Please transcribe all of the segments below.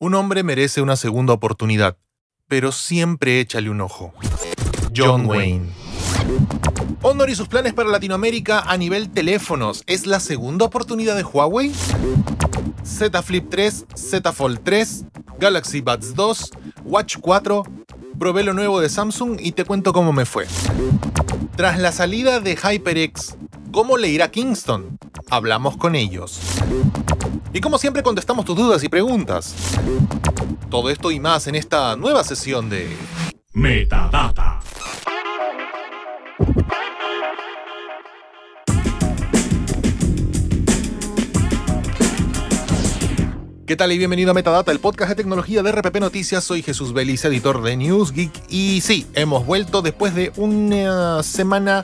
Un hombre merece una segunda oportunidad, pero siempre échale un ojo. John Wayne. Honor y sus planes para Latinoamérica a nivel teléfonos. ¿Es la segunda oportunidad de Huawei? Z Flip 3, Z Fold 3, Galaxy Buds 2, Watch 4. Probé lo nuevo de Samsung y te cuento cómo me fue. Tras la salida de HyperX, ¿cómo le irá Kingston? Hablamos con ellos. Y como siempre contestamos tus dudas y preguntas. Todo esto y más en esta nueva sesión de Metadata. ¿Qué tal y bienvenido a Metadata, el podcast de tecnología de RPP Noticias? Soy Jesús Vélez, editor de NewsGeek. Y sí, hemos vuelto después de una semana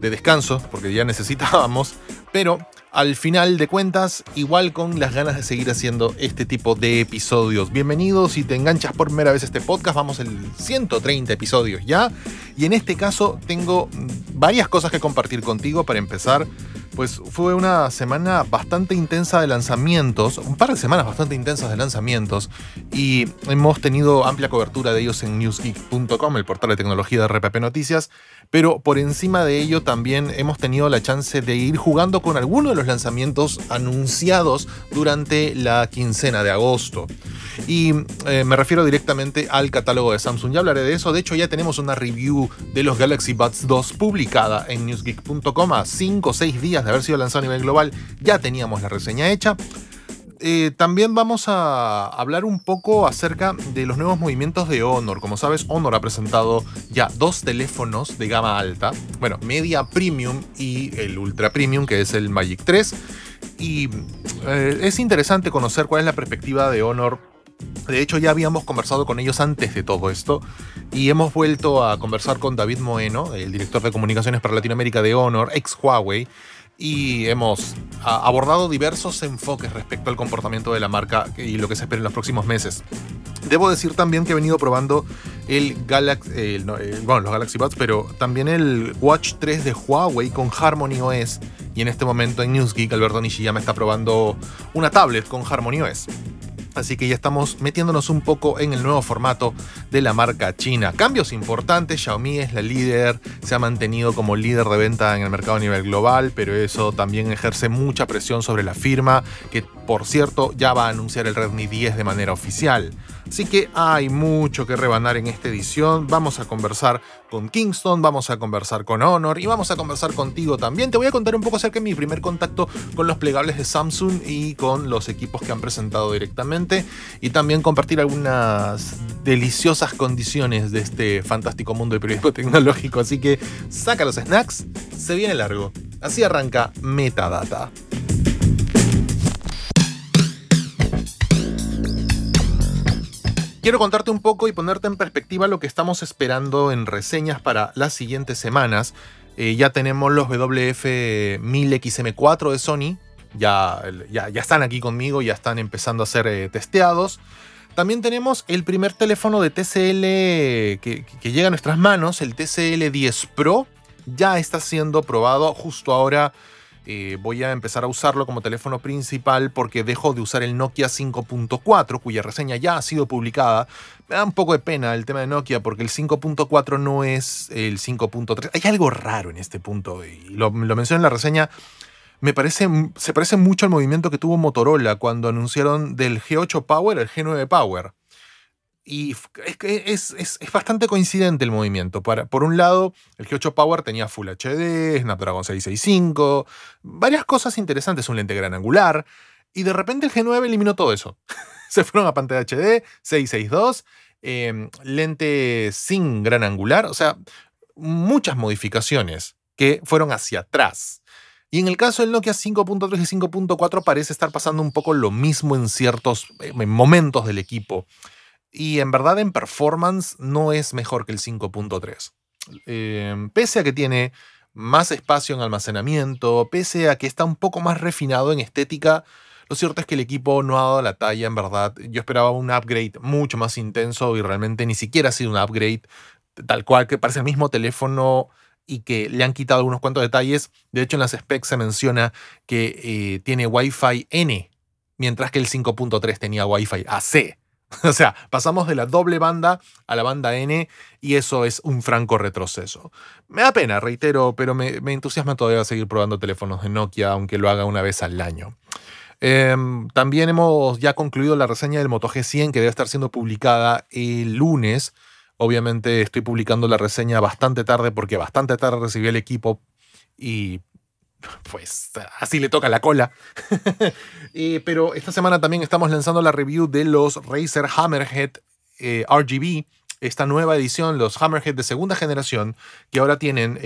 de descanso, porque ya necesitábamos, pero al final de cuentas, igual con las ganas de seguir haciendo este tipo de episodios. Bienvenidos, si te enganchas por primera vez a este podcast, vamos el 130 episodios ya. Y en este caso tengo varias cosas que compartir contigo. Para empezar, pues fue una semana bastante intensa de lanzamientos, un par de semanas bastante intensas de lanzamientos, y hemos tenido amplia cobertura de ellos en newsgeek.com, el portal de tecnología de RPP Noticias, pero por encima de ello también hemos tenido la chance de ir jugando con algunos de los lanzamientos anunciados durante la quincena de agosto. Y me refiero directamente al catálogo de Samsung, ya hablaré de eso. De hecho, ya tenemos una review de los Galaxy Buds 2 publicada en newsgeek.com a 5 o 6 días de haber sido lanzado a nivel global. Ya teníamos la reseña hecha. También vamos a hablar un poco acerca de los nuevos movimientos de Honor. Como sabes, Honor ha presentado ya dos teléfonos de gama alta. Bueno, media premium y el ultra premium, que es el Magic 3. Y es interesante conocer cuál es la perspectiva de Honor. De hecho, ya habíamos conversado con ellos antes de todo esto y hemos vuelto a conversar con David Moeno, el director de comunicaciones para Latinoamérica de Honor, ex Huawei, y hemos abordado diversos enfoques respecto al comportamiento de la marca y lo que se espera en los próximos meses. Debo decir también que he venido probando los Galaxy Buds, pero también el Watch 3 de Huawei con Harmony OS, y en este momento en NewsGeek Alberto Nishiyama está probando una tablet con Harmony OS. Así que ya estamos metiéndonos un poco en el nuevo formato de la marca china. Cambios importantes, Xiaomi es la líder, se ha mantenido como líder de venta en el mercado a nivel global, pero eso también ejerce mucha presión sobre la firma, que por cierto ya va a anunciar el Redmi 10 de manera oficial. Así que hay mucho que rebanar en esta edición. Vamos a conversar con Kingston, vamos a conversar con Honor y vamos a conversar contigo también. Te voy a contar un poco acerca de mi primer contacto con los plegables de Samsung y con los equipos que han presentado directamente, y también compartir algunas deliciosas condiciones de este fantástico mundo de periodismo tecnológico. Así que saca los snacks, se viene largo. Así arranca Metadata. Quiero contarte un poco y ponerte en perspectiva lo que estamos esperando en reseñas para las siguientes semanas. Ya tenemos los WF-1000XM4 de Sony. Ya están aquí conmigo, ya están empezando a ser testeados. También tenemos el primer teléfono de TCL que llega a nuestras manos, el TCL 10 Pro. Ya está siendo probado justo ahora. Voy a empezar a usarlo como teléfono principal porque dejo de usar el Nokia 5.4, cuya reseña ya ha sido publicada. Me da un poco de pena el tema de Nokia porque el 5.4 no es el 5.3. Hay algo raro en este punto y lo menciono en la reseña. Se parece mucho al movimiento que tuvo Motorola cuando anunciaron del G8 Power al G9 Power. Y es bastante coincidente el movimiento. Por un lado, el G8 Power tenía Full HD, Snapdragon 665, varias cosas interesantes, un lente gran angular, y de repente el G9 eliminó todo eso. Se fueron a pantalla HD, 662, lente sin gran angular, o sea, muchas modificaciones que fueron hacia atrás. Y en el caso del Nokia 5.3 y 5.4 parece estar pasando un poco lo mismo en ciertos momentos del equipo. Y en verdad en performance no es mejor que el 5.3. Pese a que tiene más espacio en almacenamiento, pese a que está un poco más refinado en estética, lo cierto es que el equipo no ha dado la talla, en verdad. Yo esperaba un upgrade mucho más intenso y realmente ni siquiera ha sido un upgrade, tal cual que parece el mismo teléfono y que le han quitado unos cuantos detalles. De hecho, en las specs se menciona que tiene Wi-Fi N, mientras que el 5.3 tenía Wi-Fi AC. O sea, pasamos de la doble banda a la banda N y eso es un franco retroceso. Me da pena, reitero, pero me entusiasma todavía seguir probando teléfonos de Nokia, aunque lo haga una vez al año. También hemos ya concluido la reseña del Moto G100, que debe estar siendo publicada el lunes. Obviamente estoy publicando la reseña bastante tarde porque bastante tarde recibí el equipo y pues así le toca la cola. Pero esta semana también estamos lanzando la review de los Razer Hammerhead RGB, esta nueva edición, los Hammerhead de segunda generación, que ahora tienen,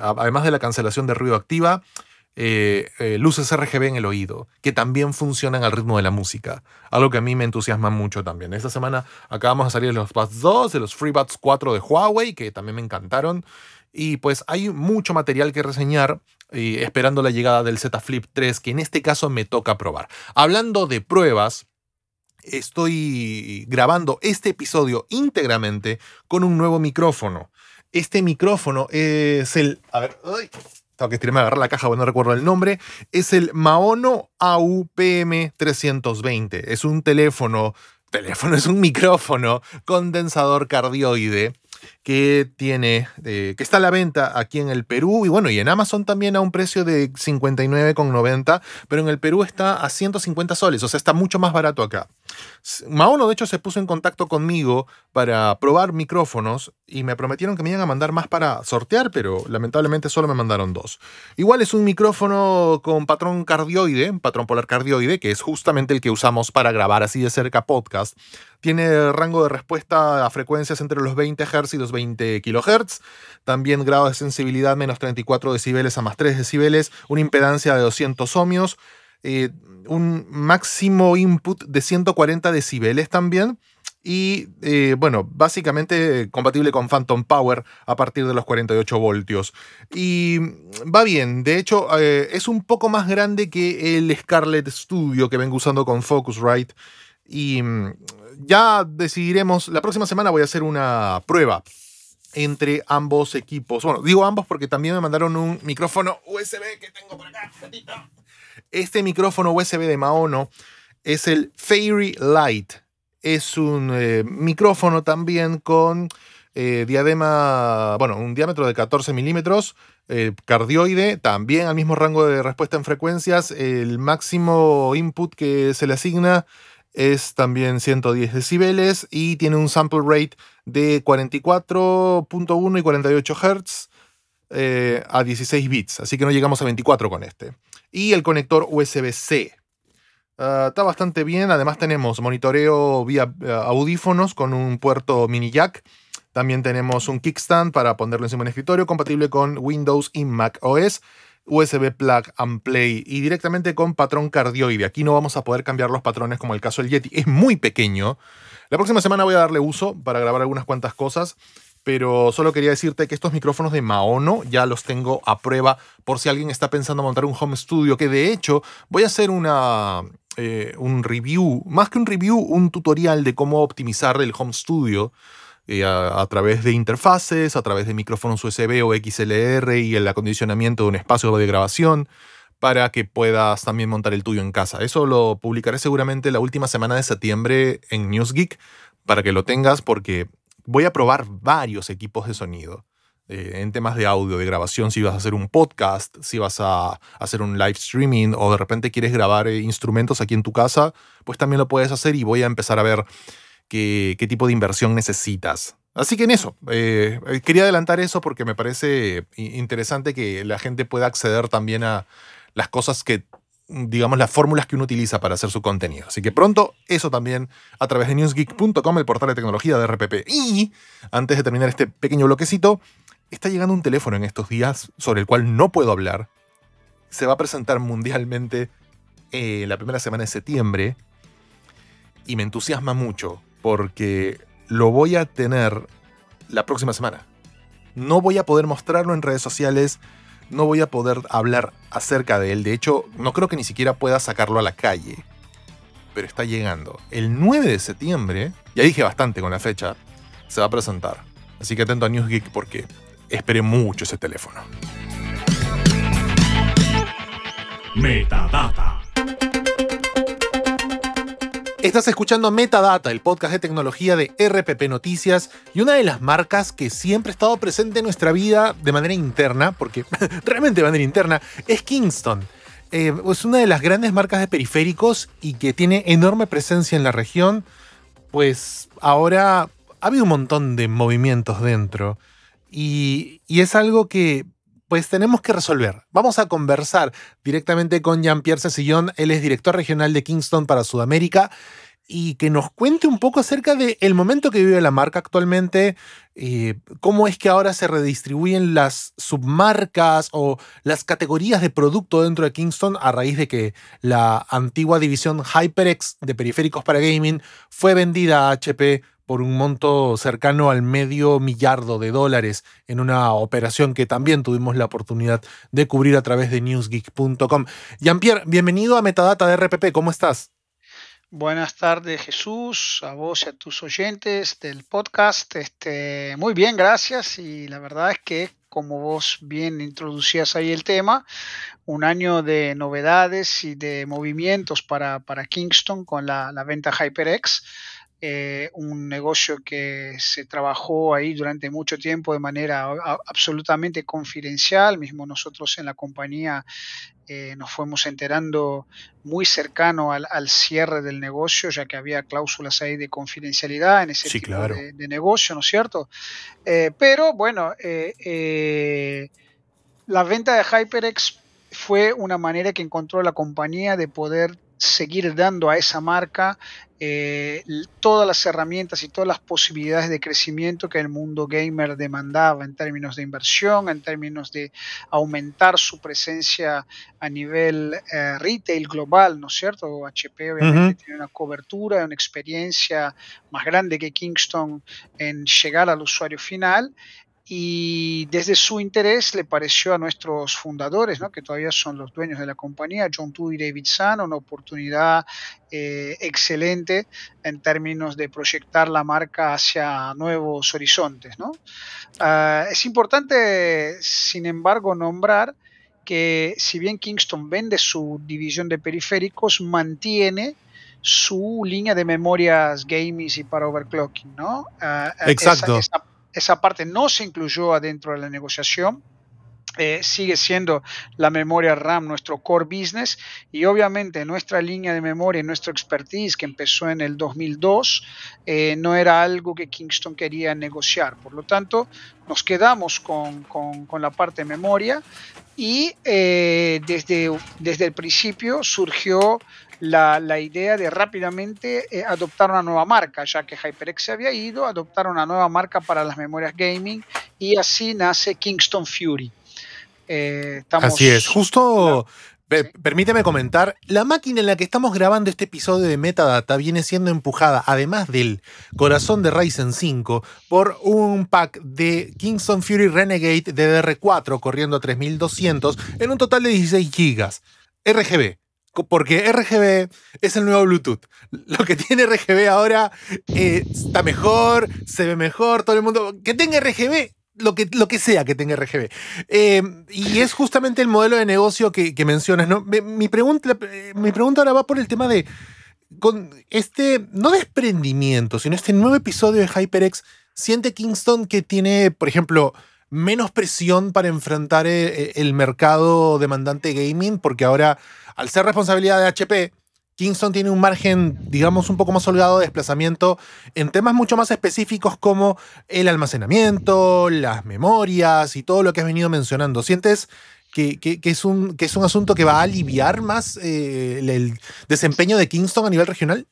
además de la cancelación de ruido activa, luces RGB en el oído, que también funcionan al ritmo de la música, algo que a mí me entusiasma mucho también. Esta semana acabamos de salir de los Buds 2, de los FreeBuds 4 de Huawei, que también me encantaron, y pues hay mucho material que reseñar, esperando la llegada del Z Flip 3, que en este caso me toca probar. Hablando de pruebas, estoy grabando este episodio íntegramente con un nuevo micrófono. Este micrófono es el... A ver... Uy, tengo que estirarme a agarrar la caja, bueno, no recuerdo el nombre. Es el Maono AU-PM320. Es un teléfono, es un micrófono condensador cardioide que tiene, que está a la venta aquí en el Perú y bueno, y en Amazon también a un precio de 59,90, pero en el Perú está a 150 soles, o sea, está mucho más barato acá. Maono, de hecho, se puso en contacto conmigo para probar micrófonos y me prometieron que me iban a mandar más para sortear, pero lamentablemente solo me mandaron dos. Igual es un micrófono con patrón cardioide, un patrón polar cardioide, que es justamente el que usamos para grabar así de cerca podcast. Tiene rango de respuesta a frecuencias entre los 20 Hz y los 20 kHz. También grado de sensibilidad menos 34 decibeles a más 3 decibeles. Una impedancia de 200 ohmios. Un máximo input de 140 decibeles también. Y bueno, básicamente compatible con Phantom Power a partir de los 48 voltios. Y va bien, de hecho es un poco más grande que el Scarlett Studio que vengo usando con Focusrite. Y ya decidiremos, la próxima semana voy a hacer una prueba entre ambos equipos. Bueno, digo ambos porque también me mandaron un micrófono USB que tengo por acá. Este micrófono USB de Maono es el Fairy Light. Es un micrófono también con diadema, bueno, un diámetro de 14 milímetros, cardioide, también al mismo rango de respuesta en frecuencias. El máximo input que se le asigna es también 110 decibeles y tiene un sample rate de 44.1 y 48 Hz a 16 bits, así que no llegamos a 24 con este. Y el conector USB-C. Está bastante bien, además tenemos monitoreo vía audífonos con un puerto mini jack. También tenemos un kickstand para ponerlo encima de un escritorio, compatible con Windows y Mac OS. USB Plug and Play y directamente con patrón cardioide. Aquí no vamos a poder cambiar los patrones como el caso del Yeti. Es muy pequeño. La próxima semana voy a darle uso para grabar algunas cuantas cosas, pero solo quería decirte que estos micrófonos de Maono ya los tengo a prueba por si alguien está pensando montar un home studio, que de hecho voy a hacer un review, más que un review, un tutorial de cómo optimizar el home studio a través de interfaces, a través de micrófonos USB o XLR y el acondicionamiento de un espacio de grabación para que puedas también montar el tuyo en casa. Eso lo publicaré seguramente la última semana de septiembre en NewsGeek para que lo tengas, porque voy a probar varios equipos de sonido en temas de audio, de grabación, si vas a hacer un podcast, si vas a hacer un live streaming o de repente quieres grabar instrumentos aquí en tu casa, pues también lo puedes hacer y voy a empezar a ver qué tipo de inversión necesitas. Así que en eso, quería adelantar eso porque me parece interesante que la gente pueda acceder también a las cosas que, digamos, las fórmulas que uno utiliza para hacer su contenido. Así que pronto, eso también a través de newsgeek.com, el portal de tecnología de RPP. Y antes de terminar este pequeño bloquecito, está llegando un teléfono en estos días sobre el cual no puedo hablar. Se va a presentar mundialmente la primera semana de septiembre y me entusiasma mucho porque lo voy a tener la próxima semana. No voy a poder mostrarlo en redes sociales, no voy a poder hablar acerca de él. De hecho, no creo que ni siquiera pueda sacarlo a la calle. Pero está llegando. El 9 de septiembre, ya dije bastante con la fecha, se va a presentar. Así que atento a NewsGeek porque esperé mucho ese teléfono. Metadata. Estás escuchando Metadata, el podcast de tecnología de RPP Noticias, y una de las marcas que siempre ha estado presente en nuestra vida de manera interna, porque realmente de manera interna, es Kingston. Es una de las grandes marcas de periféricos y que tiene enorme presencia en la región, pues ahora ha habido un montón de movimientos dentro y es algo que pues tenemos que resolver. Vamos a conversar directamente con Jean-Pierre Cecillon. Él es director regional de Kingston para Sudamérica y que nos cuente un poco acerca del momento que vive la marca actualmente, cómo es que ahora se redistribuyen las submarcas o las categorías de producto dentro de Kingston a raíz de que la antigua división HyperX de periféricos para gaming fue vendida a HP por un monto cercano al $500 millardo en una operación que también tuvimos la oportunidad de cubrir a través de newsgeek.com. Jean-Pierre, bienvenido a Metadata de RPP. ¿Cómo estás? Buenas tardes, Jesús, a vos y a tus oyentes del podcast. Muy bien, gracias. Y la verdad es que, como vos bien introducías ahí el tema, un año de novedades y de movimientos para Kingston con la venta HyperX. Un negocio que se trabajó ahí durante mucho tiempo de manera absolutamente confidencial. Mismo nosotros en la compañía nos fuimos enterando muy cercano al cierre del negocio, ya que había cláusulas ahí de confidencialidad en ese tipo claro. de negocio, ¿no es cierto? Pero bueno, la venta de HyperX fue una manera que encontró la compañía de poder seguir dando a esa marca todas las herramientas y todas las posibilidades de crecimiento que el mundo gamer demandaba en términos de inversión, en términos de aumentar su presencia a nivel retail global, ¿no es cierto? HP obviamente tiene una cobertura, una experiencia más grande que Kingston en llegar al usuario final. Y desde su interés le pareció a nuestros fundadores, ¿no?, que todavía son los dueños de la compañía, John Tu y David Sun, una oportunidad excelente en términos de proyectar la marca hacia nuevos horizontes, ¿no? Es importante, sin embargo, nombrar que si bien Kingston vende su división de periféricos, mantiene su línea de memorias gaming y para overclocking, ¿no? Exacto. Esa parte no se incluyó adentro de la negociación. Sigue siendo la memoria RAM nuestro core business y obviamente nuestra línea de memoria y nuestra expertise que empezó en el 2002 no era algo que Kingston quería negociar. Por lo tanto, nos quedamos con la parte de memoria y desde el principio surgió la idea de rápidamente adoptar una nueva marca, ya que HyperX se había ido, adoptar una nueva marca para las memorias gaming y así nace Kingston Fury. Así es, justo, claro, sí. Permíteme comentar, la máquina en la que estamos grabando este episodio de Metadata viene siendo empujada, además del corazón de Ryzen 5, por un pack de Kingston Fury Renegade DDR4 corriendo a 3200 en un total de 16 GB RGB. Porque RGB es el nuevo Bluetooth. Lo que tiene RGB ahora está mejor, se ve mejor, todo el mundo... Que tenga RGB, lo que sea que tenga RGB. Y es justamente el modelo de negocio que mencionas, ¿no? Mi pregunta ahora va por el tema de... Con este, no desprendimiento, sino este nuevo episodio de HyperX, ¿siente Kingston que tiene, por ejemplo... menos presión para enfrentar el mercado demandante gaming? Porque ahora, al ser responsabilidad de HP, Kingston tiene un margen, digamos, un poco más holgado de desplazamiento en temas mucho más específicos como el almacenamiento, las memorias y todo lo que has venido mencionando. ¿Sientes que es un asunto que va a aliviar más el desempeño de Kingston a nivel regional?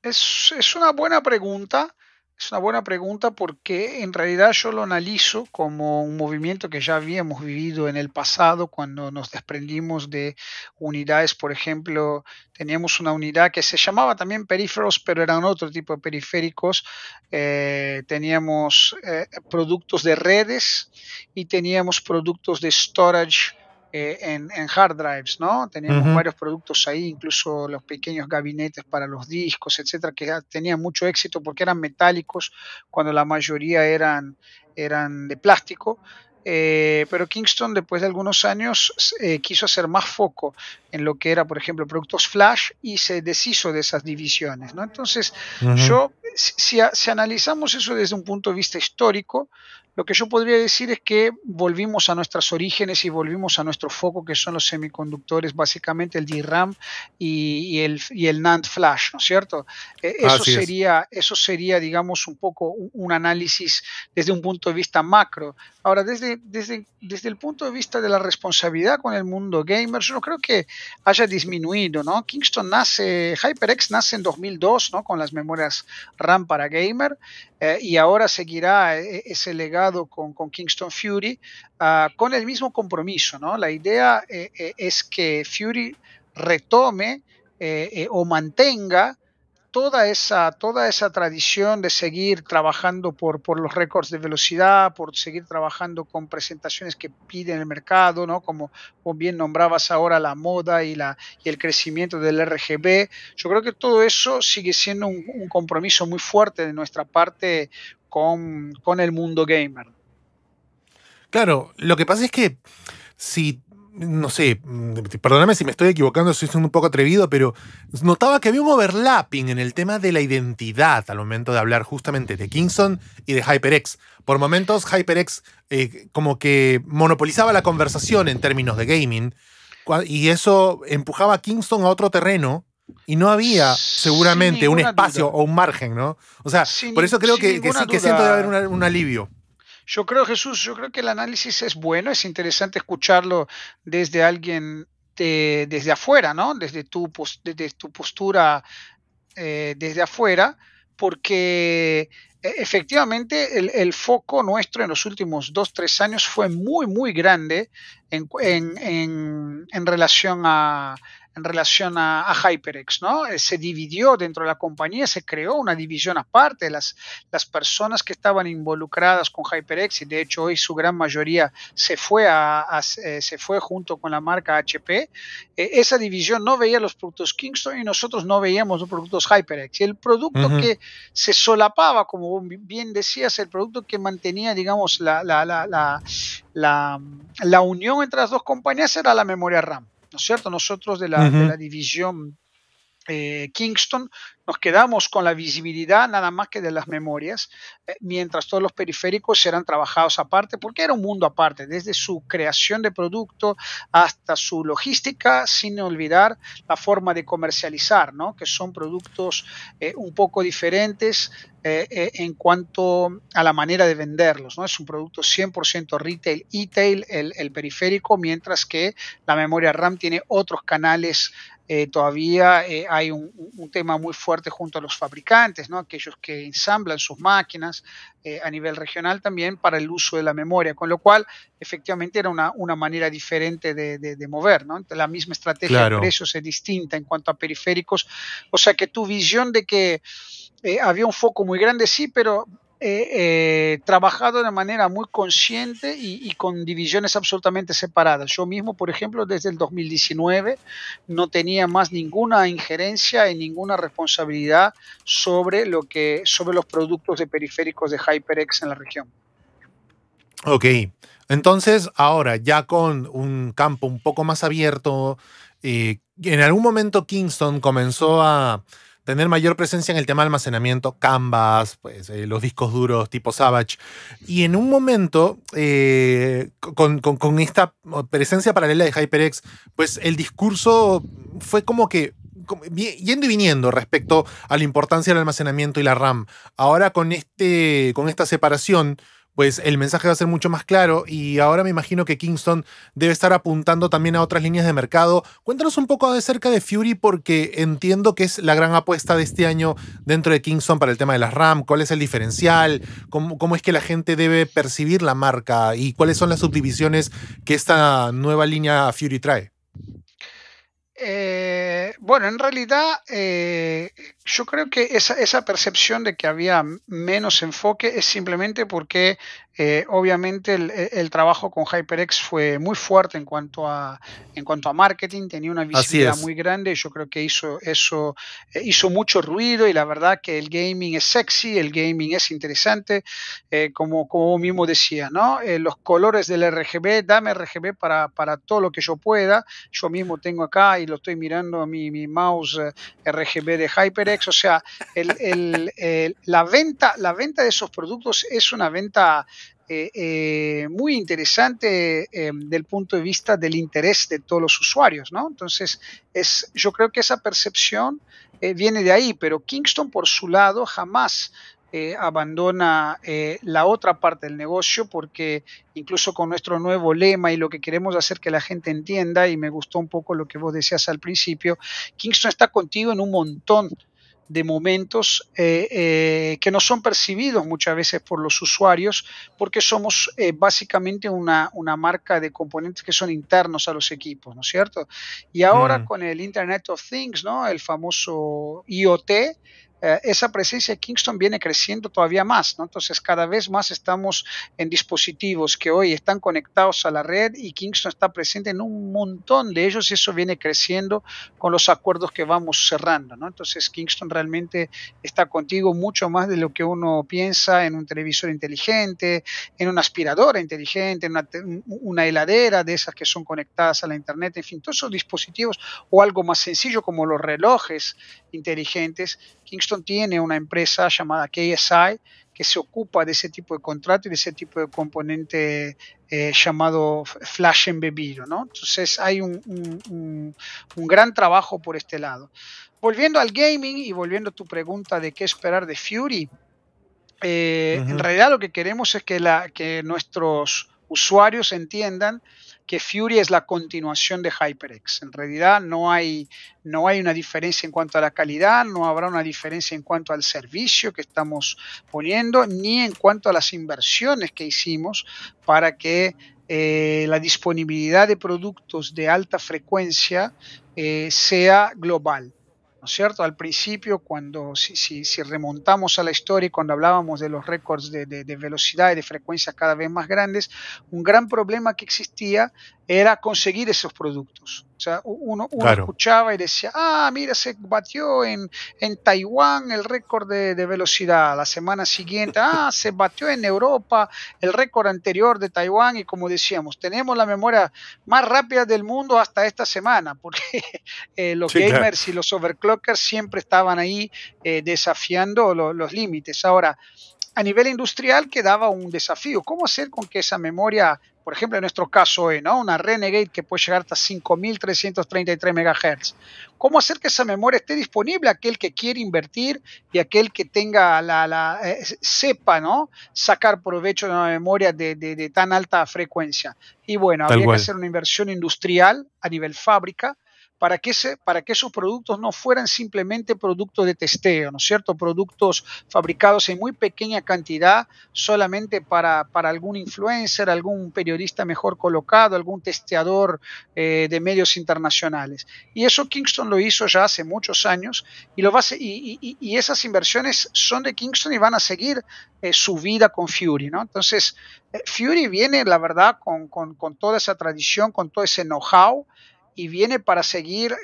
Es una buena pregunta. Es una buena pregunta porque en realidad yo lo analizo como un movimiento que ya habíamos vivido en el pasado cuando nos desprendimos de unidades. Por ejemplo, teníamos una unidad que se llamaba también peripheros, pero eran otro tipo de periféricos. Teníamos productos de redes y teníamos productos de storage en hard drives, ¿no? Teníamos varios productos ahí, incluso los pequeños gabinetes para los discos, etcétera, que tenían mucho éxito porque eran metálicos cuando la mayoría eran de plástico. Pero Kingston después de algunos años quiso hacer más foco en lo que era, por ejemplo, productos flash y se deshizo de esas divisiones, ¿no? Entonces, si analizamos eso desde un punto de vista histórico, lo que yo podría decir es que volvimos a nuestros orígenes y volvimos a nuestro foco, que son los semiconductores, básicamente el DRAM y el NAND flash, ¿no es cierto? Eso sería, digamos, un poco un análisis desde un punto de vista macro. Ahora, desde el punto de vista de la responsabilidad con el mundo gamer, yo no creo que haya disminuido, ¿no? HyperX nace en 2002, ¿no? Con las memorias RAM para gamer, y ahora seguirá ese legado con Kingston Fury, con el mismo compromiso, ¿no? La idea es que Fury retome o mantenga toda esa tradición de seguir trabajando por los récords de velocidad, por seguir trabajando con presentaciones que piden el mercado, ¿no? Como bien nombrabas ahora, la moda y el crecimiento del RGB. Yo creo que todo eso sigue siendo un compromiso muy fuerte de nuestra parte con el mundo gamer. Claro, lo que pasa es que si... no sé, perdóname si me estoy equivocando, soy un poco atrevido, pero notaba que había un overlapping en el tema de la identidad al momento de hablar justamente de Kingston y de HyperX. Por momentos HyperX como que monopolizaba la conversación en términos de gaming, y eso empujaba a Kingston a otro terreno y no había seguramente un espacio o un margen, ¿no? O sea, por eso creo que sí, que siento de haber un alivio. Yo creo, Jesús, que el análisis es bueno, es interesante escucharlo desde alguien, desde afuera, ¿no? Desde tu postura desde afuera, porque efectivamente el foco nuestro en los últimos 2-3 años fue muy, muy grande en relación a HyperX, ¿no? Se dividió dentro de la compañía, se creó una división aparte. Las personas que estaban involucradas con HyperX, y de hecho hoy su gran mayoría se fue junto con la marca HP, esa división no veía los productos Kingston y nosotros no veíamos los productos HyperX. Y el producto que se solapaba, como bien decías, el producto que mantenía, digamos, la unión entre las dos compañías era la memoria RAM, ¿no es cierto? Nosotros de la división Kingston nos quedamos con la visibilidad nada más que de las memorias, mientras todos los periféricos eran trabajados aparte, porque era un mundo aparte, desde su creación de producto hasta su logística, sin olvidar la forma de comercializar, ¿no? Que son productos un poco diferentes en cuanto a la manera de venderlos, ¿no? Es un producto 100% retail, e-tail, el periférico, mientras que la memoria RAM tiene otros canales. Todavía hay un tema muy fuerte junto a los fabricantes, ¿no? Aquellos que ensamblan sus máquinas a nivel regional también para el uso de la memoria, con lo cual efectivamente era una manera diferente de mover, ¿no? La misma estrategia de precios es distinta en cuanto a periféricos, o sea que tu visión de que había un foco muy grande, sí, pero trabajado de manera muy consciente y con divisiones absolutamente separadas. Yo mismo, por ejemplo, desde el 2019 no tenía más ninguna injerencia y ninguna responsabilidad sobre los productos de periféricos de HyperX en la región. Ok, entonces ahora ya con un campo un poco más abierto, en algún momento Kingston comenzó a tener mayor presencia en el tema de almacenamiento, Canvas, pues, los discos duros tipo Savage. Y en un momento, con esta presencia paralela de HyperX, pues el discurso fue como que yendo y viniendo respecto a la importancia del almacenamiento y la RAM. Ahora con esta separación, pues el mensaje va a ser mucho más claro, y ahora me imagino que Kingston debe estar apuntando también a otras líneas de mercado. Cuéntanos un poco acerca de Fury, porque entiendo que es la gran apuesta de este año dentro de Kingston para el tema de las RAM. ¿Cuál es el diferencial? ¿Cómo es que la gente debe percibir la marca? ¿Y cuáles son las subdivisiones que esta nueva línea Fury trae? Bueno, en realidad Yo creo que esa percepción de que había menos enfoque es simplemente porque obviamente el trabajo con HyperX fue muy fuerte en cuanto a marketing, tenía una visibilidad muy grande y yo creo que hizo mucho ruido, y la verdad que el gaming es sexy, el gaming es interesante, como mismo decía, ¿no? Los colores del RGB, dame RGB para todo lo que yo pueda. Yo mismo tengo acá y lo estoy mirando a mi mouse RGB de HyperX. O sea, la venta de esos productos es una venta muy interesante desde el punto de vista del interés de todos los usuarios, ¿no? Entonces, yo creo que esa percepción viene de ahí, pero Kingston por su lado jamás abandona la otra parte del negocio, porque incluso con nuestro nuevo lema y lo que queremos hacer que la gente entienda, y me gustó un poco lo que vos decías al principio, Kingston está contigo en un montón de momentos que no son percibidos muchas veces por los usuarios, porque somos básicamente una marca de componentes que son internos a los equipos, ¿no es cierto? Y ahora con el Internet of Things, ¿no? El famoso IoT, esa presencia de Kingston viene creciendo todavía más, ¿no? Entonces cada vez más estamos en dispositivos que hoy están conectados a la red, y Kingston está presente en un montón de ellos, y eso viene creciendo con los acuerdos que vamos cerrando, ¿no? Entonces Kingston realmente está contigo mucho más de lo que uno piensa, en un televisor inteligente, en una aspiradora inteligente, en una heladera de esas que son conectadas a la internet, en fin, todos esos dispositivos, o algo más sencillo como los relojes inteligentes. Kingston tiene una empresa llamada KSI que se ocupa de ese tipo de contrato y de ese tipo de componente llamado flash embebido, ¿no? Entonces hay un gran trabajo por este lado. Volviendo al gaming y volviendo a tu pregunta de qué esperar de Fury, en realidad lo que queremos es que nuestros usuarios entiendan que Fury es la continuación de HyperX. En realidad no hay una diferencia en cuanto a la calidad, no habrá una diferencia en cuanto al servicio que estamos poniendo, ni en cuanto a las inversiones que hicimos para que la disponibilidad de productos de alta frecuencia sea global, ¿no es cierto? Al principio, cuando si remontamos a la historia y cuando hablábamos de los récords de velocidad y de frecuencias cada vez más grandes, un gran problema que existía era conseguir esos productos. O sea, uno claro, escuchaba y decía, ah, mira, se batió en Taiwán el récord de velocidad. La semana siguiente, ah, se batió en Europa el récord anterior de Taiwán. Y como decíamos, tenemos la memoria más rápida del mundo hasta esta semana, porque los gamers y los overclockers siempre estaban ahí desafiando los límites. Ahora, a nivel industrial quedaba un desafío. ¿Cómo hacer con que esa memoria, por ejemplo en nuestro caso hoy, ¿no? Una Renegade que puede llegar hasta 5.333 MHz. ¿Cómo hacer que esa memoria esté disponible a aquel que quiere invertir y aquel que tenga sepa, ¿no?, sacar provecho de una memoria de tan alta frecuencia? Y bueno, habría que hacer una inversión industrial a nivel fábrica, para que esos productos no fueran simplemente productos de testeo, ¿no es cierto? Productos fabricados en muy pequeña cantidad solamente para algún influencer, algún periodista mejor colocado, algún testeador de medios internacionales. Y eso Kingston lo hizo ya hace muchos años, y y esas inversiones son de Kingston y van a seguir su vida con Fury, ¿no? Entonces, Fury viene, la verdad, con toda esa tradición, con todo ese know-how, y viene para seguir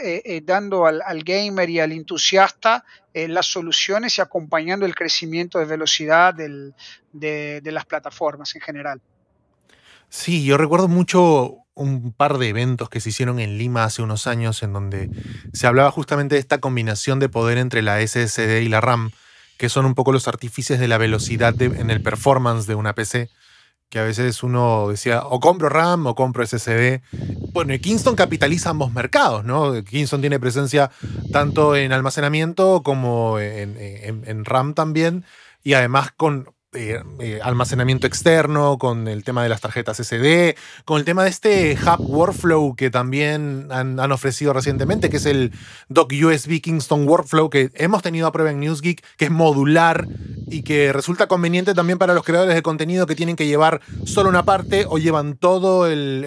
dando al gamer y al entusiasta las soluciones y acompañando el crecimiento de velocidad de las plataformas en general. Sí, yo recuerdo mucho un par de eventos que se hicieron en Lima hace unos años, en donde se hablaba justamente de esta combinación de poder entre la SSD y la RAM, que son un poco los artífices de la velocidad en el performance de una PC, que a veces uno decía, o compro RAM o compro SSD. Bueno, y Kingston capitaliza ambos mercados, ¿no? Kingston tiene presencia tanto en almacenamiento como en RAM también, y además con almacenamiento externo, con el tema de las tarjetas SSD, con el tema de este hub workflow que también han ofrecido recientemente, que es el Dock USB Kingston Workflow, que hemos tenido a prueba en NewsGeek, que es modular y que resulta conveniente también para los creadores de contenido que tienen que llevar solo una parte o llevan todo el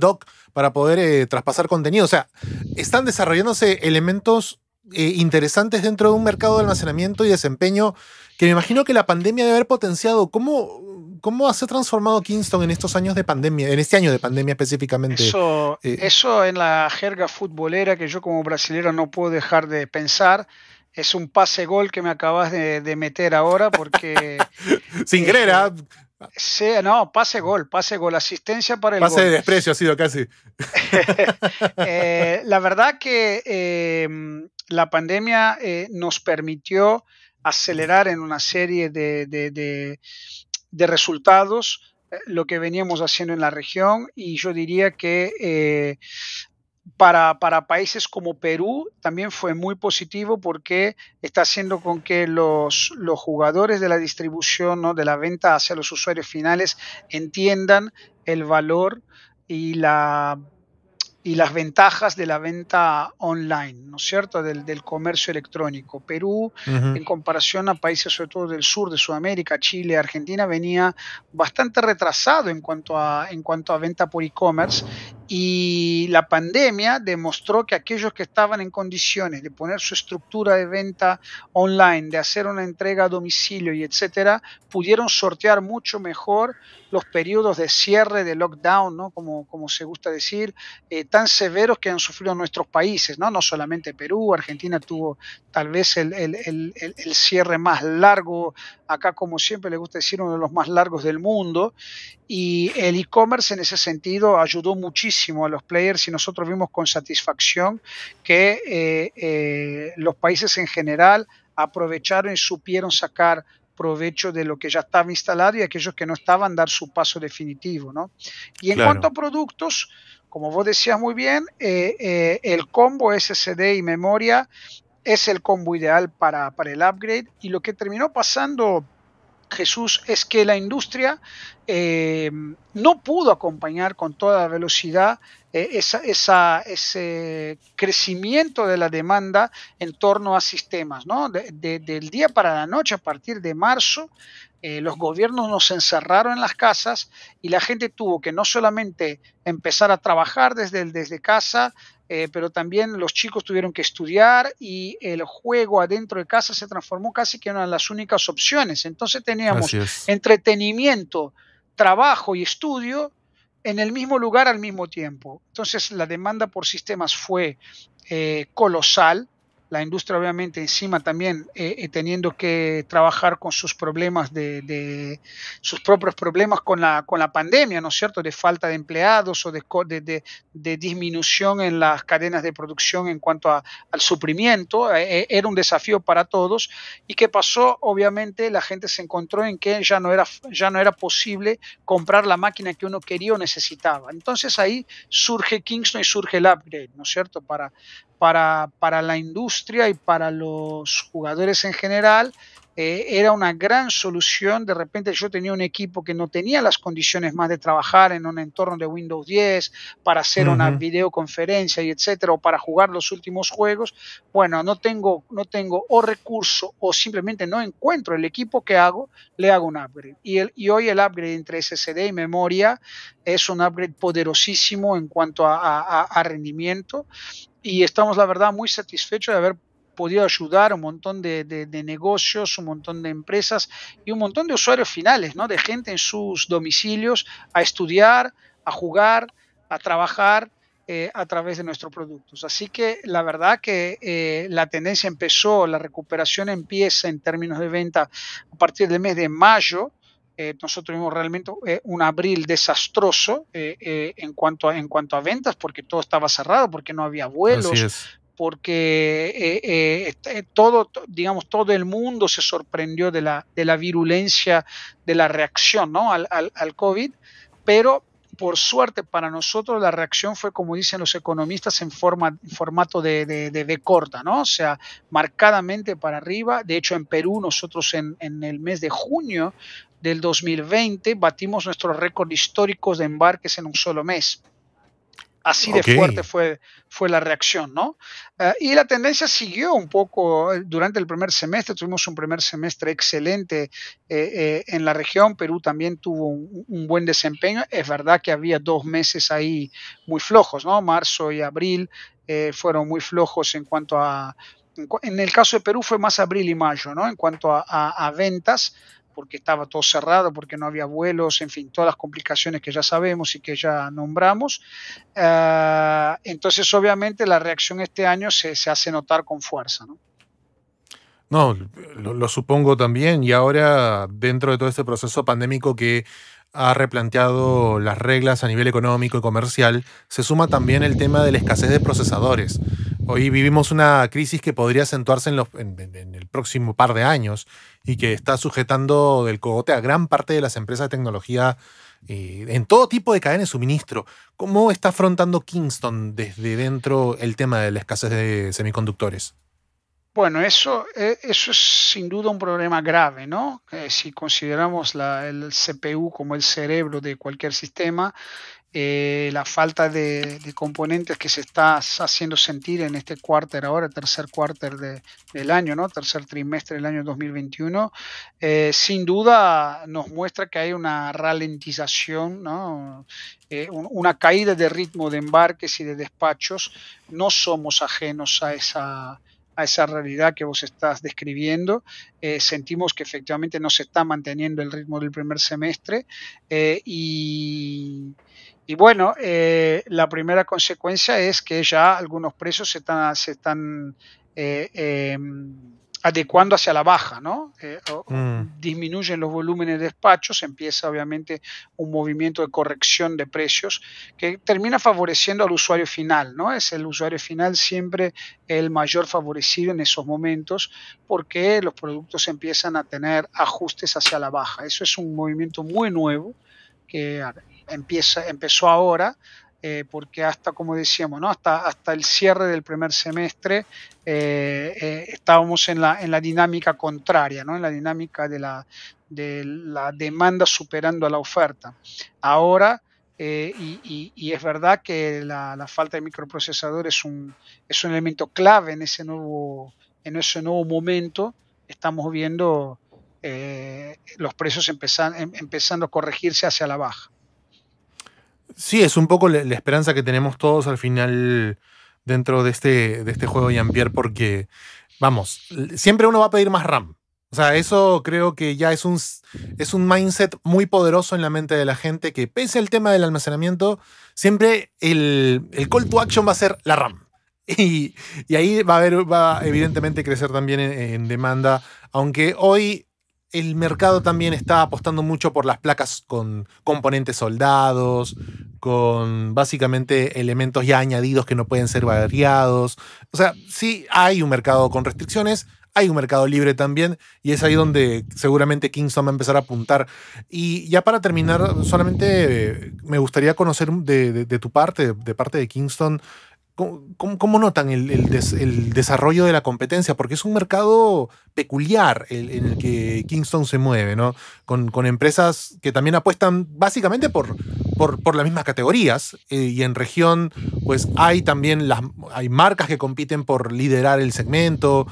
dock para poder traspasar contenido. O sea, están desarrollándose elementos interesantes dentro de un mercado de almacenamiento y desempeño que me imagino que la pandemia debe haber potenciado. ¿Cómo se ha transformado Kingston en estos años de pandemia, en este año de pandemia específicamente? Eso en la jerga futbolera que yo como brasilero no puedo dejar de pensar. Es un pase-gol que me acabas de meter ahora porque... Sin querer, ¿ah? Sí, no, pase-gol, asistencia para el gol. Pase de desprecio ha sido casi. La verdad que la pandemia nos permitió acelerar en una serie de resultados lo que veníamos haciendo en la región, y yo diría que para países como Perú también fue muy positivo porque está haciendo con que los jugadores de la distribución, ¿no?, de la venta hacia los usuarios finales entiendan el valor y las ventajas de la venta online, ¿no es cierto?, del comercio electrónico. Perú, en comparación a países sobre todo del sur de Sudamérica, Chile, Argentina, venía bastante retrasado en cuanto a venta por e-commerce, y la pandemia demostró que aquellos que estaban en condiciones de poner su estructura de venta online, de hacer una entrega a domicilio y etcétera, pudieron sortear mucho mejor los periodos de cierre, de lockdown, ¿no?, como se gusta decir, tan severos que han sufrido nuestros países, ¿no? No solamente Perú, Argentina tuvo tal vez el cierre más largo, acá como siempre le gusta decir uno de los más largos del mundo, y el e-commerce en ese sentido ayudó muchísimo a los players, y nosotros vimos con satisfacción que los países en general aprovecharon y supieron sacar provecho de lo que ya estaba instalado, y aquellos que no estaban dar su paso definitivo, ¿no? Y en cuanto a productos, como vos decías muy bien, el combo SSD y memoria es el combo ideal para el upgrade, y lo que terminó pasando, Jesús, es que la industria no pudo acompañar con toda velocidad ese crecimiento de la demanda en torno a sistemas, ¿no? Del día para la noche, a partir de marzo, los gobiernos nos encerraron en las casas y la gente tuvo que no solamente empezar a trabajar desde casa, pero también los chicos tuvieron que estudiar, y el juego adentro de casa se transformó casi que en una de las únicas opciones. Entonces teníamos entretenimiento, trabajo y estudio en el mismo lugar al mismo tiempo. Entonces la demanda por sistemas fue colosal. La industria obviamente encima también teniendo que trabajar con sus problemas sus propios problemas con la pandemia, ¿no es cierto?, de falta de empleados o de disminución en las cadenas de producción en cuanto al suprimiento. Era un desafío para todos. ¿Y qué pasó? Obviamente la gente se encontró en que ya no era posible comprar la máquina que uno quería o necesitaba. Entonces ahí surge Kingston y surge el upgrade, ¿no es cierto?, para la industria y para los jugadores en general. Era una gran solución. De repente yo tenía un equipo que no tenía las condiciones más de trabajar en un entorno de Windows 10 para hacer una videoconferencia y etcétera, o para jugar los últimos juegos. Bueno, no tengo o recurso o simplemente no encuentro el equipo que hago, le hago un upgrade. Y hoy el upgrade entre SSD y memoria es un upgrade poderosísimo en cuanto a rendimiento, y estamos la verdad muy satisfechos de haber podido ayudar un montón de negocios, un montón de empresas y un montón de usuarios finales, ¿no?, de gente en sus domicilios a estudiar, a jugar, a trabajar a través de nuestros productos. Así que la verdad que la tendencia empezó, la recuperación empieza en términos de venta a partir del mes de mayo. Nosotros tuvimos realmente un abril desastroso en cuanto a ventas, porque todo estaba cerrado, porque no había vuelos, porque todo el mundo se sorprendió de la virulencia de la reacción, ¿no?, al COVID, pero por suerte para nosotros la reacción fue, como dicen los economistas, en formato de V corta, ¿no?, o sea, marcadamente para arriba. De hecho, en Perú nosotros en el mes de junio del 2020 batimos nuestros récords históricos de embarques en un solo mes. Así de fuerte fue la reacción, ¿no? Y la tendencia siguió un poco durante el primer semestre. Tuvimos un primer semestre excelente en la región. Perú también tuvo un buen desempeño. Es verdad que había 2 meses ahí muy flojos, ¿no? Marzo y abril fueron muy flojos en cuanto a en el caso de Perú fue más abril y mayo, ¿no? En cuanto a ventas, porque estaba todo cerrado, porque no había vuelos, en fin, todas las complicaciones que ya sabemos y que ya nombramos. Entonces, obviamente, la reacción este año se hace notar con fuerza, ¿no? No, lo supongo también. Y ahora, dentro de todo este proceso pandémico que ha replanteado las reglas a nivel económico y comercial, se suma también el tema de la escasez de procesadores. Hoy vivimos una crisis que podría acentuarse en el próximo par de años y que está sujetando del cogote a gran parte de las empresas de tecnología en todo tipo de cadena de suministro. ¿Cómo está afrontando Kingston desde dentro el tema de la escasez de semiconductores? Bueno, eso es sin duda un problema grave, ¿no? Si consideramos el CPU como el cerebro de cualquier sistema, la falta de componentes que se está haciendo sentir en este tercer trimestre del año 2021, sin duda nos muestra que hay una ralentización, ¿no? Una caída de ritmo de embarques y de despachos. No somos ajenos a esa realidad que vos estás describiendo. Sentimos que efectivamente no se está manteniendo el ritmo del primer semestre y bueno, la primera consecuencia es que ya algunos precios se están adecuando hacia la baja, ¿no? Disminuyen los volúmenes de despachos, empieza obviamente un movimiento de corrección de precios que termina favoreciendo al usuario final, ¿no? Es el usuario final siempre el mayor favorecido en esos momentos porque los productos empiezan a tener ajustes hacia la baja. Eso es un movimiento muy nuevo que empezó ahora. Porque hasta, como decíamos, ¿no? hasta el cierre del primer semestre estábamos en la dinámica contraria, ¿no? En la dinámica de la demanda superando a la oferta. Ahora, y es verdad que la falta de microprocesador es un elemento clave en ese nuevo momento. Estamos viendo los precios empezando a corregirse hacia la baja. Sí, es un poco la esperanza que tenemos todos al final dentro de este juego, Jean-Pierre, porque, vamos, siempre uno va a pedir más RAM. O sea, eso creo que ya es un mindset muy poderoso en la mente de la gente que, pese al tema del almacenamiento, siempre el call to action va a ser la RAM. Y ahí va evidentemente crecer también en demanda, aunque hoy el mercado también está apostando mucho por las placas con componentes soldados, con básicamente elementos ya añadidos que no pueden ser variados. O sea, sí hay un mercado con restricciones, hay un mercado libre también, y es ahí donde seguramente Kingston va a empezar a apuntar. Y ya para terminar, solamente me gustaría conocer de tu parte, de parte de Kingston, ¿Cómo notan el desarrollo de la competencia? Porque es un mercado peculiar en el que Kingston se mueve, ¿no? Con empresas que también apuestan básicamente por las mismas categorías. Y en región, pues hay también hay marcas que compiten por liderar el segmento.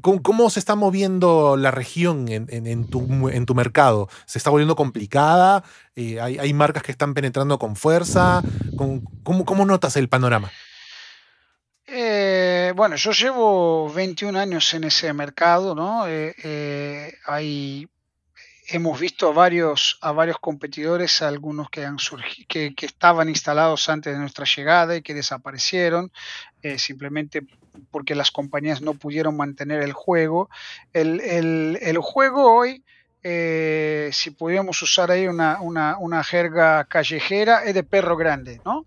¿Cómo se está moviendo la región en tu mercado? ¿Se está volviendo complicada? ¿Hay marcas que están penetrando con fuerza? ¿Cómo notas el panorama? Bueno, yo llevo 21 años en ese mercado, ¿no? Hemos visto a varios competidores, algunos que han surgido, que estaban instalados antes de nuestra llegada y que desaparecieron, simplemente porque las compañías no pudieron mantener el juego. El juego hoy, si pudiéramos usar ahí una jerga callejera, es de perro grande, ¿no?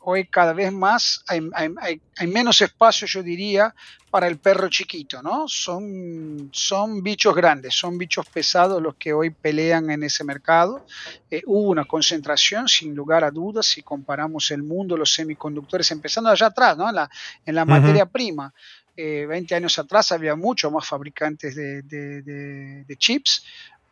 Hoy cada vez más hay menos espacio, yo diría, para el perro chiquito, ¿no? Son bichos grandes, son bichos pesados los que hoy pelean en ese mercado. Hubo una concentración, sin lugar a dudas, si comparamos el mundo, los semiconductores, empezando allá atrás, ¿no? En la materia prima. 20 años atrás había mucho más fabricantes de chips.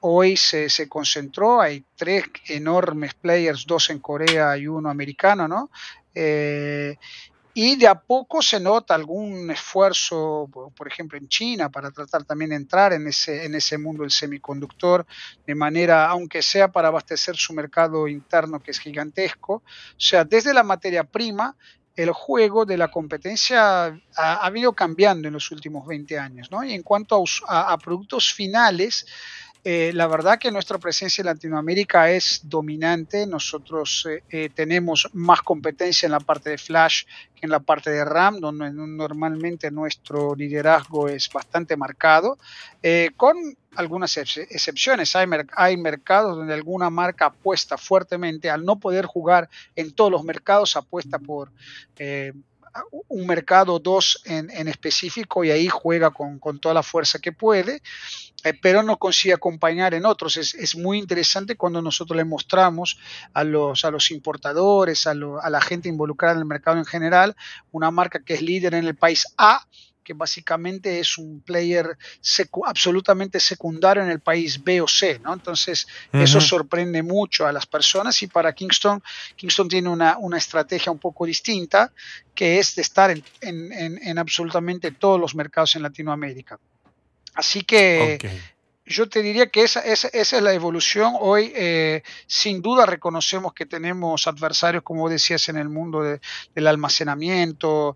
Hoy se concentró, hay 3 enormes players, 2 en Corea y 1 americano, ¿no? Y de a poco se nota algún esfuerzo, por ejemplo en China, para tratar también de entrar en ese mundo del semiconductor, de manera, aunque sea para abastecer su mercado interno que es gigantesco. O sea, desde la materia prima el juego de la competencia ha venido cambiando en los últimos 20 años, ¿no? Y en cuanto a productos finales, la verdad que nuestra presencia en Latinoamérica es dominante. Nosotros tenemos más competencia en la parte de flash que en la parte de RAM, donde normalmente nuestro liderazgo es bastante marcado, con algunas excepciones. Hay mercados donde alguna marca apuesta fuertemente, al no poder jugar en todos los mercados, apuesta por un mercado o dos en específico, y ahí juega con toda la fuerza que puede, pero no consigue acompañar en otros. Es muy interesante cuando nosotros le mostramos a los importadores, a la gente involucrada en el mercado en general, una marca que es líder en el país A, que básicamente es un player absolutamente secundario en el país B o C, ¿no? Entonces, eso sorprende mucho a las personas, y para Kingston tiene una estrategia un poco distinta, que es de estar en absolutamente todos los mercados en Latinoamérica. Así que yo te diría que esa es la evolución. Hoy sin duda reconocemos que tenemos adversarios, como decías, en el mundo del almacenamiento,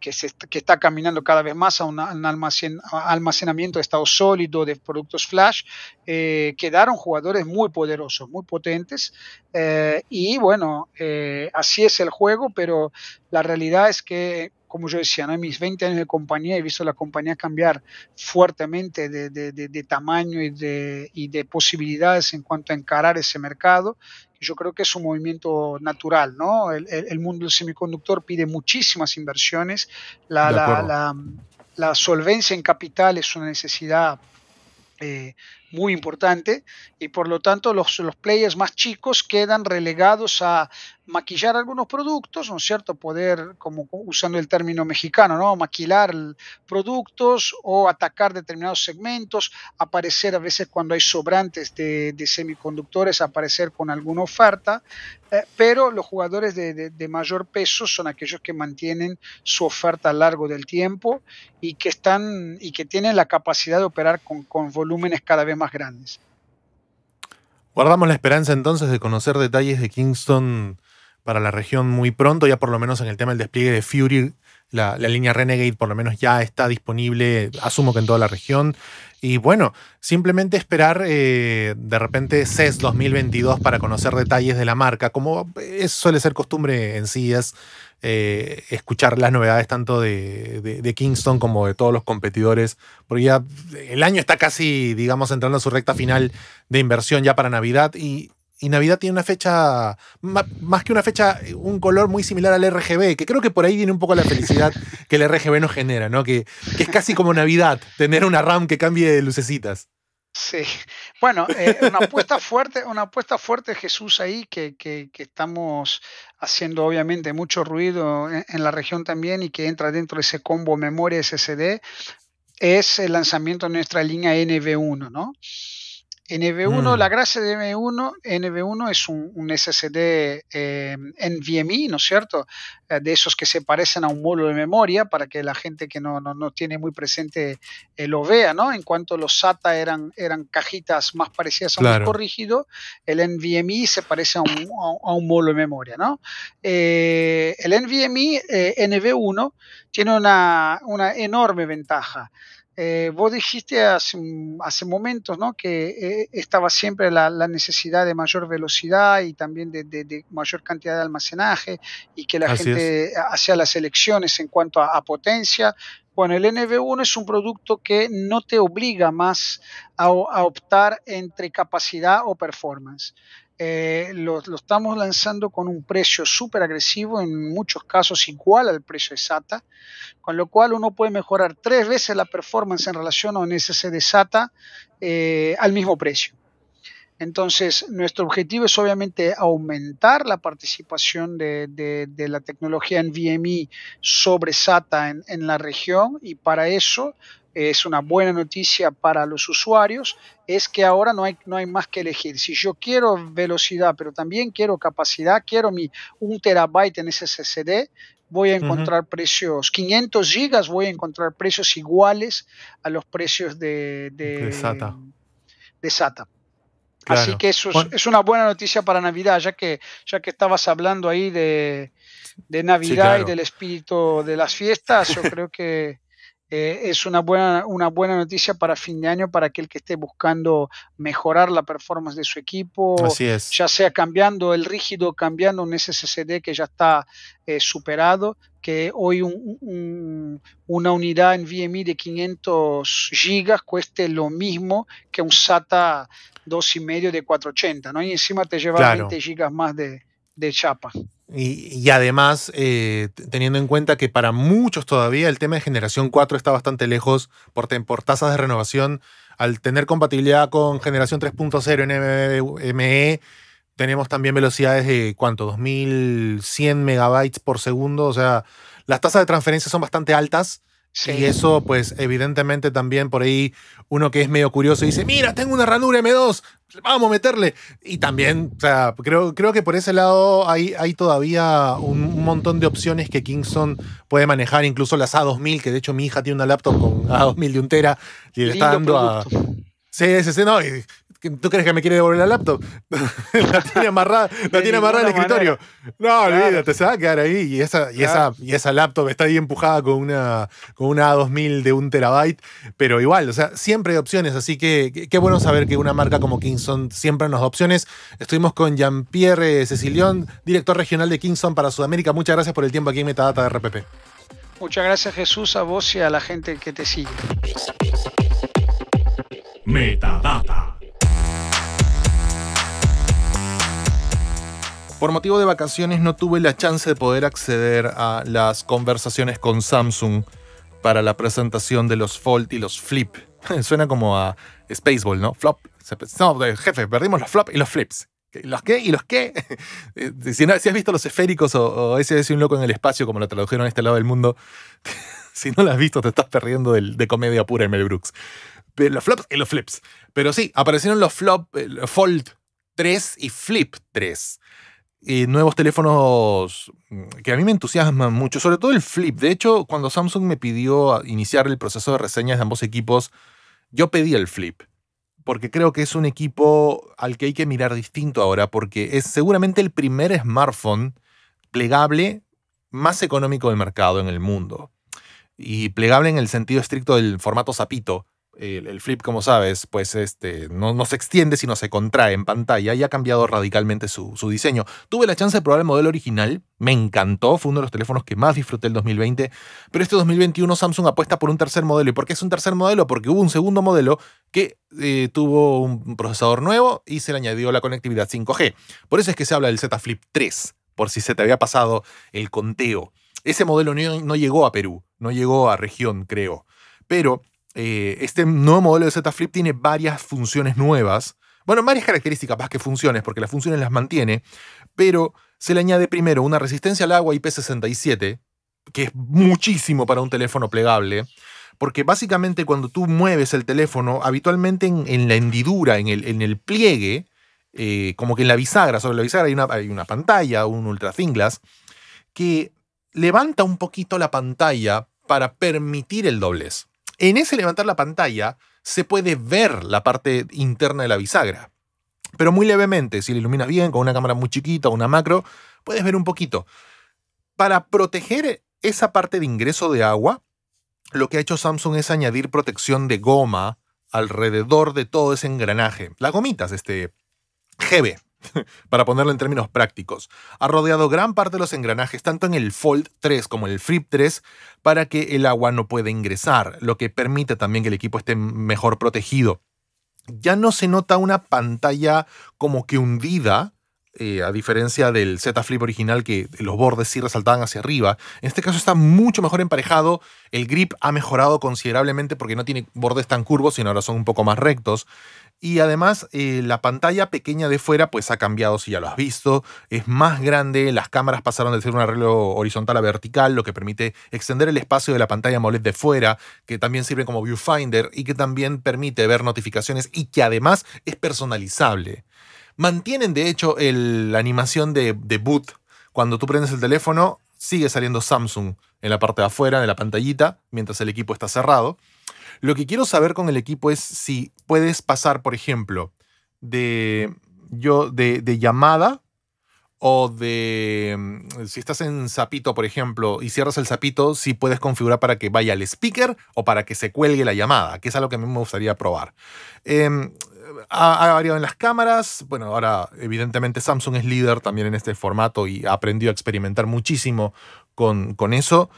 que está caminando cada vez más a un almacenamiento de estado sólido de productos flash. Quedaron jugadores muy poderosos, muy potentes, y bueno, así es el juego, pero la realidad es que, como yo decía, ¿no?, en mis 20 años de compañía he visto la compañía cambiar fuertemente de tamaño y de posibilidades en cuanto a encarar ese mercado. Yo creo que es un movimiento natural, ¿no? El mundo del semiconductor pide muchísimas inversiones. La solvencia en capital es una necesidad muy importante, y por lo tanto los players más chicos quedan relegados a maquillar algunos productos, ¿no es cierto? Poder, como usando el término mexicano, ¿no?, maquilar productos o atacar determinados segmentos, aparecer a veces cuando hay sobrantes de semiconductores, aparecer con alguna oferta, pero los jugadores de mayor peso son aquellos que mantienen su oferta a lo largo del tiempo y que tienen la capacidad de operar con volúmenes cada vez más grandes. Guardamos la esperanza entonces de conocer detalles de Kingston para la región muy pronto, ya por lo menos en el tema del despliegue de Fury. La línea Renegade por lo menos ya está disponible, asumo que en toda la región. Y bueno, simplemente esperar de repente CES 2022 para conocer detalles de la marca, como suele ser costumbre en CES, escuchar las novedades tanto de Kingston como de todos los competidores, porque ya el año está casi, digamos, entrando a su recta final de inversión ya para Navidad, y Navidad tiene una fecha, más que una fecha, un color muy similar al RGB, que creo que por ahí viene un poco la felicidad que el RGB nos genera, ¿no? Que es casi como Navidad, tener una RAM que cambie de lucecitas. Sí, bueno, una apuesta fuerte, Jesús, ahí que estamos haciendo obviamente mucho ruido en la región también, y que entra dentro de ese combo memoria SSD, es el lanzamiento de nuestra línea NV1, ¿no? La gracia de NV1 es un SSD NVMe, ¿no es cierto?, de esos que se parecen a un módulo de memoria, para que la gente que no tiene muy presente lo vea, ¿no? En cuanto a los SATA eran cajitas más parecidas a un disco rígido, el NVMe se parece a un módulo de memoria, ¿no? El NVMe NV1 tiene una enorme ventaja. Vos dijiste hace momentos, ¿no?, que estaba siempre la necesidad de mayor velocidad y también de mayor cantidad de almacenaje, y que la gente hacía las elecciones en cuanto a potencia. Bueno, el NV1 es un producto que no te obliga más a optar entre capacidad o performance. Lo estamos lanzando con un precio súper agresivo, en muchos casos igual al precio de SATA, con lo cual uno puede mejorar 3 veces la performance en relación a un SSD SATA al mismo precio. Entonces, nuestro objetivo es obviamente aumentar la participación de la tecnología NVMe sobre SATA en la región, y para eso es una buena noticia para los usuarios, es que ahora no hay más que elegir. Si yo quiero velocidad, pero también quiero capacidad, quiero 1 terabyte en ese SSD, voy a encontrar precios, 500 gigas, voy a encontrar precios iguales a los precios de SATA. Claro. Así que eso es una buena noticia para Navidad, ya que estabas hablando ahí de Navidad, sí, claro, y del espíritu de las fiestas. Yo creo que es una buena noticia para fin de año, para aquel que esté buscando mejorar la performance de su equipo. Así es. Ya sea cambiando el rígido, cambiando un SSD que ya está superado, que hoy una unidad en NVMe de 500 gigas cueste lo mismo que un SATA 2,5 de 480, ¿no? Y encima te lleva, claro, 20 gigas más de chapa. Y además, teniendo en cuenta que para muchos todavía el tema de generación 4 está bastante lejos por tasas de renovación, al tener compatibilidad con generación 3.0 en ME, tenemos también velocidades de, ¿cuánto? 2100 megabytes por segundo. O sea, las tasas de transferencia son bastante altas. Sí. Y eso, pues, evidentemente también por ahí uno que es medio curioso dice, mira, tengo una ranura M2, vamos a meterle. Y también, o sea, creo que por ese lado hay todavía un montón de opciones que Kingston puede manejar, incluso las A2000, que de hecho mi hija tiene una laptop con A2000 de 1 tera y le está dando producto. Sí, no, ¿tú crees que me quiere devolver la laptop? La tiene amarrada, en el escritorio. No, olvídate, se va a quedar ahí. Y esa laptop está ahí empujada con una A2000 de 1 terabyte. Pero igual, o sea, siempre hay opciones. Así que qué bueno saber que una marca como Kingston siempre nos da opciones. Estuvimos con Jean-Pierre Cecilión, director regional de Kingston para Sudamérica. Muchas gracias por el tiempo aquí en Metadata de RPP. Muchas gracias, Jesús, a vos y a la gente que te sigue. Metadata. Por motivo de vacaciones no tuve la chance de poder acceder a las conversaciones con Samsung para la presentación de los Fold y los Flip. Suena como a Spaceball, ¿no? Flop. No, jefe, perdimos los Flop y los Flips. ¿Los qué? ¿Y los qué? Si has visto los esféricos o ese es un loco en el espacio, como lo tradujeron a este lado del mundo, si no lo has visto te estás perdiendo de comedia pura en Mel Brooks. Pero los Flops y los Flips. Pero sí, aparecieron los Fold 3 y Flip 3. Nuevos teléfonos que a mí me entusiasman mucho, sobre todo el Flip. De hecho, cuando Samsung me pidió iniciar el proceso de reseñas de ambos equipos, yo pedí el Flip, porque creo que es un equipo al que hay que mirar distinto ahora, porque es seguramente el primer smartphone plegable más económico del mercado en el mundo. Y plegable en el sentido estricto del formato sapito. El Flip, como sabes, pues no se extiende sino se contrae en pantalla y ha cambiado radicalmente su diseño. Tuve la chance de probar el modelo original, me encantó, fue uno de los teléfonos que más disfruté el 2020, pero este 2021 Samsung apuesta por un tercer modelo. ¿Y por qué es un tercer modelo? Porque hubo un segundo modelo que tuvo un procesador nuevo y se le añadió la conectividad 5G. Por eso es que se habla del Z Flip 3, por si se te había pasado el conteo. Ese modelo no llegó a Perú, no llegó a región, creo, pero este nuevo modelo de Z Flip tiene varias funciones nuevas. Bueno, varias características más que funciones, porque las funciones las mantiene, pero se le añade primero una resistencia al agua IP67, que es muchísimo para un teléfono plegable, porque básicamente cuando tú mueves el teléfono, habitualmente en la hendidura, en el pliegue, como que en la bisagra, sobre la bisagra hay una pantalla, un ultra thin glass, que levanta un poquito la pantalla para permitir el doblez. En ese levantar la pantalla se puede ver la parte interna de la bisagra, pero muy levemente. Si lo iluminas bien con una cámara muy chiquita o una macro, puedes ver un poquito. Para proteger esa parte de ingreso de agua, lo que ha hecho Samsung es añadir protección de goma alrededor de todo ese engranaje. Las gomitas, GB, para ponerlo en términos prácticos, ha rodeado gran parte de los engranajes, tanto en el Fold 3 como en el Flip 3, para que el agua no pueda ingresar, lo que permite también que el equipo esté mejor protegido. Ya no se nota una pantalla como que hundida, a diferencia del Z Flip original, que los bordes sí resaltaban hacia arriba. En este caso está mucho mejor emparejado, el grip ha mejorado considerablemente porque no tiene bordes tan curvos, sino ahora son un poco más rectos. Y además la pantalla pequeña de fuera pues ha cambiado, si ya lo has visto, es más grande, las cámaras pasaron de ser un arreglo horizontal a vertical, lo que permite extender el espacio de la pantalla AMOLED de fuera, que también sirve como viewfinder y que también permite ver notificaciones y que además es personalizable. Mantienen de hecho la animación de boot. Cuando tú prendes el teléfono sigue saliendo Samsung en la parte de afuera de la pantallita mientras el equipo está cerrado. Lo que quiero saber con el equipo es si puedes pasar, por ejemplo, de llamada o de... Si estás en Zapito, por ejemplo, y cierras el Zapito, sí puedes configurar para que vaya al speaker o para que se cuelgue la llamada, que es algo que a mí me gustaría probar. Ha variado en las cámaras. Bueno, ahora evidentemente Samsung es líder también en este formato y ha aprendido a experimentar muchísimo con eso.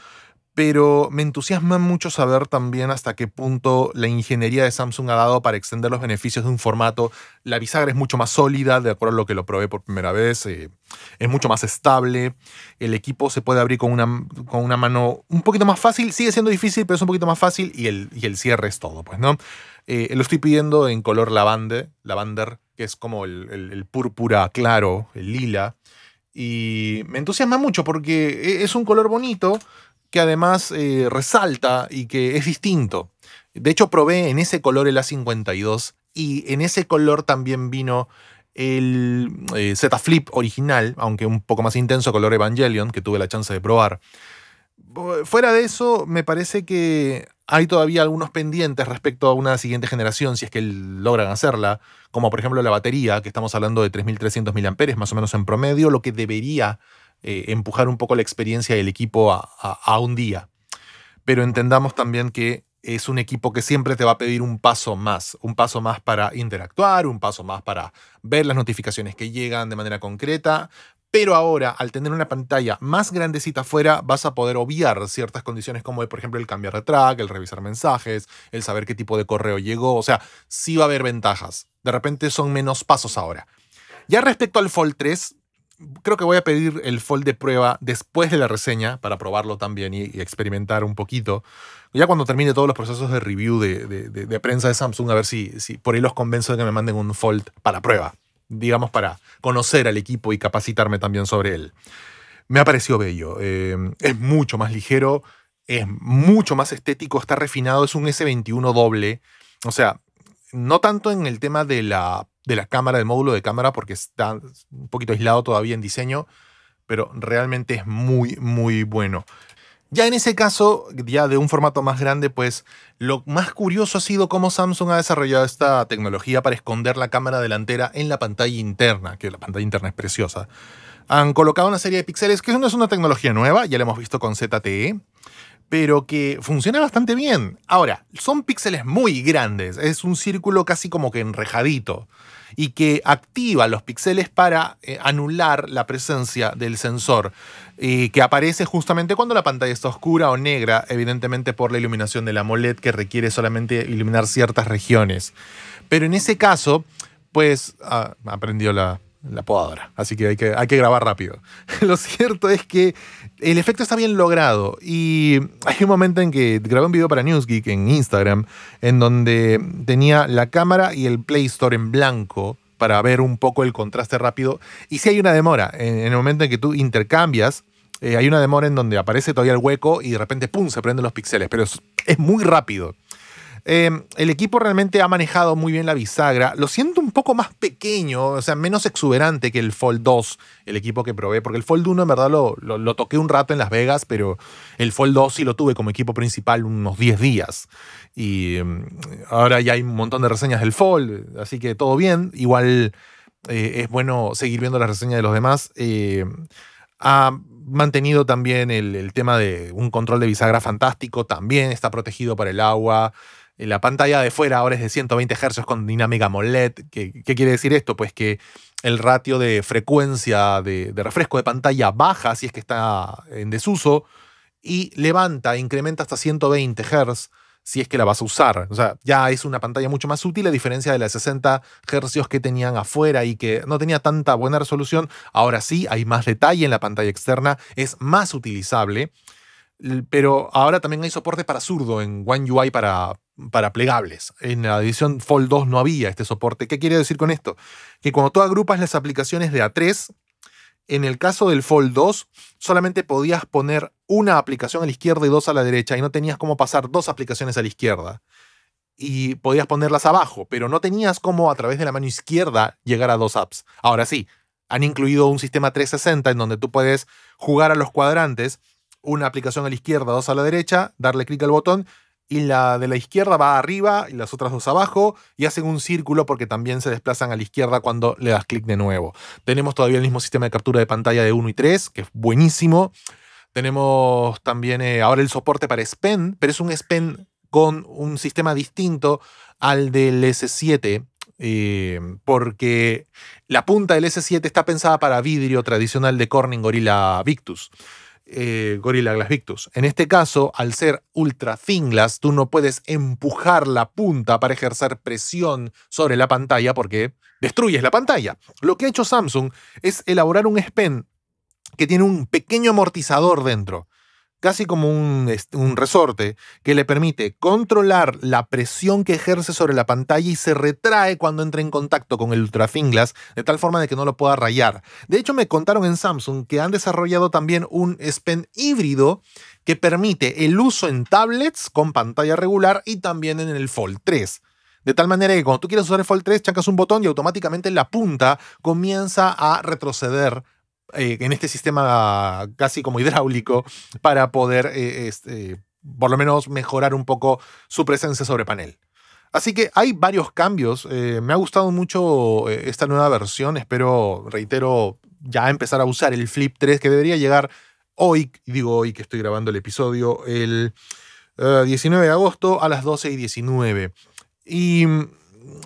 Pero me entusiasma mucho saber también hasta qué punto la ingeniería de Samsung ha dado para extender los beneficios de un formato. La bisagra es mucho más sólida, de acuerdo a lo que lo probé por primera vez. Es mucho más estable. El equipo se puede abrir con una mano un poquito más fácil. Sigue siendo difícil, pero es un poquito más fácil. Y el cierre es todo, pues, ¿no? Lo estoy pidiendo en color lavander, que es como el púrpura claro, el lila. Y me entusiasma mucho porque es un color bonito, que además resalta y que es distinto. De hecho, probé en ese color el A52 y en ese color también vino el Z Flip original, aunque un poco más intenso, color Evangelion, que tuve la chance de probar. Fuera de eso, me parece que hay todavía algunos pendientes respecto a una siguiente generación, si es que logran hacerla, como por ejemplo la batería, que estamos hablando de 3.300 mAh más o menos en promedio, lo que debería empujar un poco la experiencia del equipo a un día. Pero entendamos también que es un equipo que siempre te va a pedir un paso más para interactuar, un paso más para ver las notificaciones que llegan de manera concreta. Pero ahora, al tener una pantalla más grandecita afuera, vas a poder obviar ciertas condiciones como, por ejemplo, el cambiar de track, el revisar mensajes, el saber qué tipo de correo llegó. O sea, sí va a haber ventajas. De repente son menos pasos ahora. Ya respecto al Fold 3, creo que voy a pedir el Fold de prueba después de la reseña para probarlo también y experimentar un poquito. Ya cuando termine todos los procesos de review de prensa de Samsung, a ver si por ahí los convenzo de que me manden un Fold para prueba. Digamos, para conocer al equipo y capacitarme también sobre él. Me ha parecido bello. Es mucho más ligero, es mucho más estético, está refinado. Es un S21 doble. O sea, no tanto en el tema de la cámara, del módulo de cámara, porque está un poquito aislado todavía en diseño, pero realmente es muy, muy bueno. Ya en ese caso, ya de un formato más grande, pues lo más curioso ha sido cómo Samsung ha desarrollado esta tecnología para esconder la cámara delantera en la pantalla interna, que la pantalla interna es preciosa. Han colocado una serie de píxeles, que no es una tecnología nueva, ya la hemos visto con ZTE, pero que funciona bastante bien. Ahora, son píxeles muy grandes, es un círculo casi como que enrejadito, y que activa los píxeles para anular la presencia del sensor, que aparece justamente cuando la pantalla está oscura o negra, evidentemente por la iluminación de la AMOLED, que requiere solamente iluminar ciertas regiones. Pero en ese caso, pues, aprendió la podadora, así que hay que grabar rápido. Lo cierto es que el efecto está bien logrado y hay un momento en que grabé un video para Newsgeek en Instagram en donde tenía la cámara y el Play Store en blanco para ver un poco el contraste rápido, y sí hay una demora en el momento en que tú intercambias. Hay una demora en donde aparece todavía el hueco y de repente ¡pum!, se prenden los píxeles, pero es muy rápido. El equipo realmente ha manejado muy bien la bisagra. Lo siento un poco más pequeño, o sea, menos exuberante que el Fold 2, el equipo que probé, porque el Fold 1 en verdad lo toqué un rato en Las Vegas, pero el Fold 2 sí lo tuve como equipo principal unos 10 días. Y ahora ya hay un montón de reseñas del Fold, así que todo bien. Igual es bueno seguir viendo las reseñas de los demás. Ha mantenido también el tema de un control de bisagra fantástico, también está protegido para el agua. La pantalla de fuera ahora es de 120 Hz con dinámica AMOLED. ¿Qué quiere decir esto? Pues que el ratio de frecuencia de refresco de pantalla baja si es que está en desuso, y incrementa hasta 120 Hz si es que la vas a usar. O sea, ya es una pantalla mucho más útil, a diferencia de las 60 Hz que tenían afuera y que no tenía tanta buena resolución. Ahora sí, hay más detalle en la pantalla externa, es más utilizable. Pero ahora también hay soporte para zurdo en One UI para plegables. En la edición Fold 2 no había este soporte. ¿Qué quiere decir con esto? Que cuando tú agrupas las aplicaciones de A3, en el caso del Fold 2 solamente podías poner una aplicación a la izquierda y dos a la derecha, y no tenías cómo pasar dos aplicaciones a la izquierda. Y podías ponerlas abajo, pero no tenías cómo a través de la mano izquierda llegar a dos apps. Ahora sí, han incluido un sistema 360 en donde tú puedes jugar a los cuadrantes, una aplicación a la izquierda, dos a la derecha, darle clic al botón y la de la izquierda va arriba y las otras dos abajo, y hacen un círculo porque también se desplazan a la izquierda cuando le das clic de nuevo. Tenemos todavía el mismo sistema de captura de pantalla de 1 y 3, que es buenísimo. Tenemos también ahora el soporte para S Pen, pero es un S Pen con un sistema distinto al del S7, porque la punta del S7 está pensada para vidrio tradicional de Corning Gorilla Victus. Gorilla Glass Victus. En este caso, al ser ultra thin glass, tú no puedes empujar la punta para ejercer presión sobre la pantalla porque destruyes la pantalla. Lo que ha hecho Samsung es elaborar un S Pen que tiene un pequeño amortizador dentro, casi como un resorte, que le permite controlar la presión que ejerce sobre la pantalla y se retrae cuando entra en contacto con el Ultra Thin Glass, de tal forma de que no lo pueda rayar. De hecho, me contaron en Samsung que han desarrollado también un S Pen híbrido que permite el uso en tablets con pantalla regular y también en el Fold 3. De tal manera que cuando tú quieres usar el Fold 3, chancas un botón y automáticamente la punta comienza a retroceder en este sistema casi como hidráulico para poder por lo menos mejorar un poco su presencia sobre panel. Así que hay varios cambios. Me ha gustado mucho esta nueva versión. Espero, reitero, ya empezar a usar el Flip 3, que debería llegar hoy, digo hoy que estoy grabando el episodio, el 19 de agosto a las 12:19. Y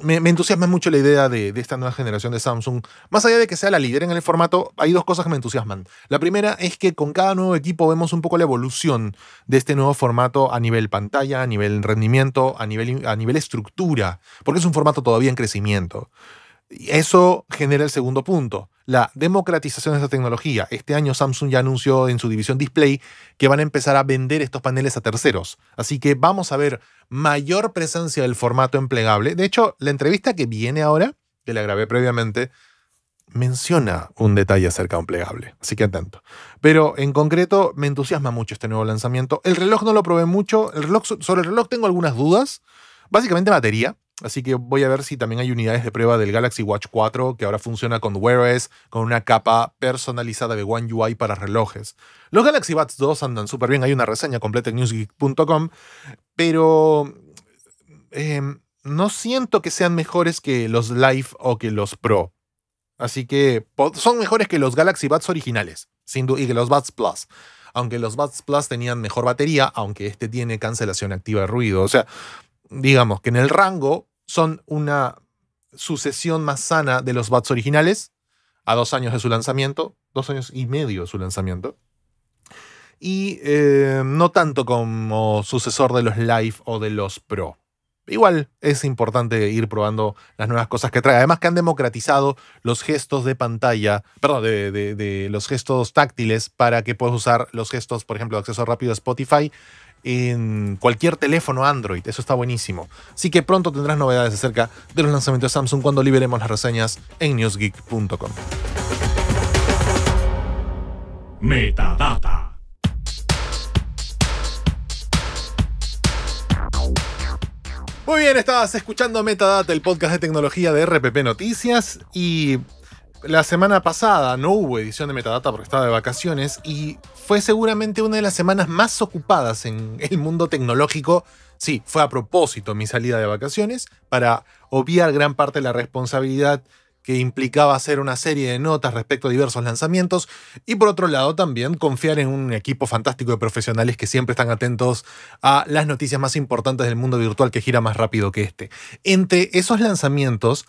me entusiasma mucho la idea de esta nueva generación de Samsung. Más allá de que sea la líder en el formato, hay dos cosas que me entusiasman. La primera es que con cada nuevo equipo vemos un poco la evolución de este nuevo formato a nivel pantalla, a nivel rendimiento, a nivel estructura, porque es un formato todavía en crecimiento. Y eso genera el segundo punto, la democratización de esta tecnología. Este año Samsung ya anunció en su división Display que van a empezar a vender estos paneles a terceros. Así que vamos a ver mayor presencia del formato en plegable. De hecho, la entrevista que viene ahora, que la grabé previamente, menciona un detalle acerca de un plegable. Así que atento. Pero en concreto me entusiasma mucho este nuevo lanzamiento. El reloj no lo probé mucho. Sobre el reloj tengo algunas dudas. Básicamente batería. Así que voy a ver si también hay unidades de prueba del Galaxy Watch 4, que ahora funciona con Wear OS, con una capa personalizada de One UI para relojes. Los Galaxy Buds 2 andan súper bien. Hay una reseña completa en newsgeek.com, pero no siento que sean mejores que los Live o que los Pro. Así que son mejores que los Galaxy Buds originales, sin duda, y que los Buds Plus. Aunque los Buds Plus tenían mejor batería, aunque este tiene cancelación activa de ruido. O sea, digamos que en el rango son una sucesión más sana de los Buds originales a 2 años de su lanzamiento, 2 años y medio de su lanzamiento, y no tanto como sucesor de los Live o de los Pro. Igual es importante ir probando las nuevas cosas que trae. Además que han democratizado los gestos de pantalla, perdón, de los gestos táctiles, para que puedas usar los gestos, por ejemplo, de acceso rápido a Spotify en cualquier teléfono Android. Eso está buenísimo. Así que pronto tendrás novedades acerca de los lanzamientos de Samsung cuando liberemos las reseñas en newsgeek.com. Metadata. Muy bien, estabas escuchando Metadata, el podcast de tecnología de RPP Noticias, y la semana pasada no hubo edición de Metadata porque estaba de vacaciones y fue seguramente una de las semanas más ocupadas en el mundo tecnológico. Sí, fue a propósito mi salida de vacaciones para obviar gran parte de la responsabilidad que implicaba hacer una serie de notas respecto a diversos lanzamientos y, por otro lado, también confiar en un equipo fantástico de profesionales que siempre están atentos a las noticias más importantes del mundo virtual, que gira más rápido que este. Entre esos lanzamientos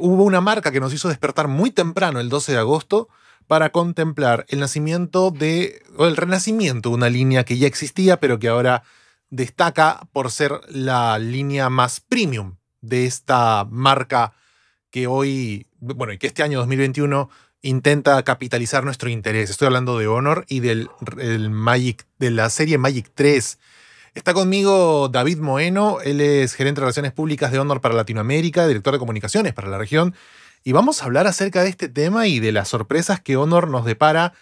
hubo una marca que nos hizo despertar muy temprano el 12 de agosto para contemplar el renacimiento de una línea que ya existía pero que ahora destaca por ser la línea más premium de esta marca que hoy, bueno, y que este año 2021 intenta capitalizar nuestro interés. Estoy hablando de Honor y de la serie Magic 3. Está conmigo David Moeno. Él es gerente de Relaciones Públicas de Honor para Latinoamérica, director de Comunicaciones para la región. Y vamos a hablar acerca de este tema y de las sorpresas que Honor nos depara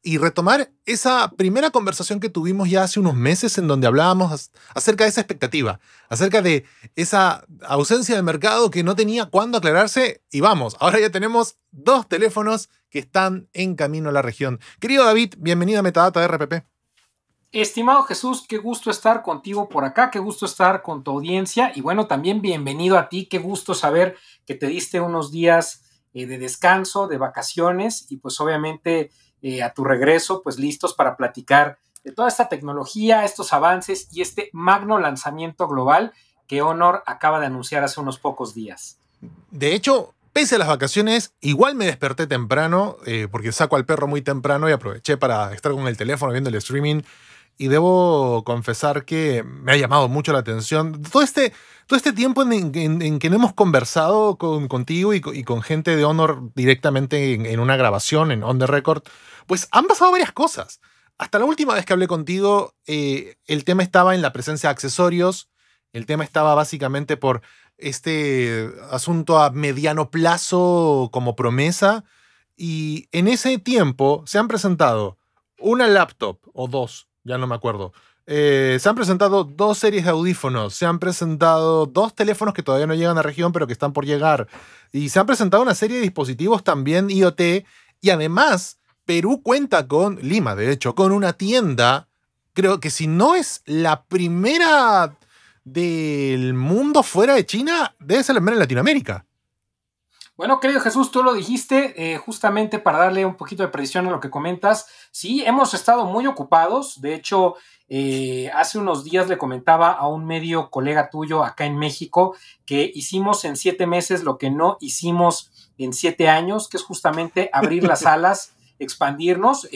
y retomar esa primera conversación que tuvimos ya hace unos meses, en donde hablábamos acerca de esa expectativa, acerca de esa ausencia de mercado que no tenía cuándo aclararse. Y vamos, ahora ya tenemos 2 teléfonos que están en camino a la región. Querido David, bienvenido a Metadata de RPP. Estimado Jesús, qué gusto estar contigo por acá, qué gusto estar con tu audiencia y bueno, también bienvenido a ti, qué gusto saber que te diste unos días de descanso, de vacaciones y pues obviamente a tu regreso pues listos para platicar de toda esta tecnología, estos avances y este magno lanzamiento global que Honor acaba de anunciar hace unos pocos días. De hecho, pese a las vacaciones, igual me desperté temprano porque saco al perro muy temprano y aproveché para estar con el teléfono viendo el streaming. Y debo confesar que me ha llamado mucho la atención todo este tiempo en que no hemos conversado contigo y con gente de Honor directamente en una grabación, en On The Record, pues han pasado varias cosas. Hasta la última vez que hablé contigo, el tema estaba en la presencia de accesorios, el tema estaba básicamente por este asunto a mediano plazo como promesa, y en ese tiempo se han presentado una laptop o dos, ya no me acuerdo. Se han presentado dos series de audífonos, se han presentado dos teléfonos que todavía no llegan a región, pero que están por llegar. Y se han presentado una serie de dispositivos también IoT. Y además, Perú cuenta con, Lima de hecho, con una tienda, creo que si no es la primera del mundo fuera de China, debe ser la primera en Latinoamérica. Bueno, querido Jesús, tú lo dijiste, justamente para darle un poquito de precisión a lo que comentas. Sí, hemos estado muy ocupados. De hecho, hace unos días le comentaba a un medio colega tuyo acá en México que hicimos en 7 meses lo que no hicimos en 7 años, que es justamente abrir las alas, expandirnos.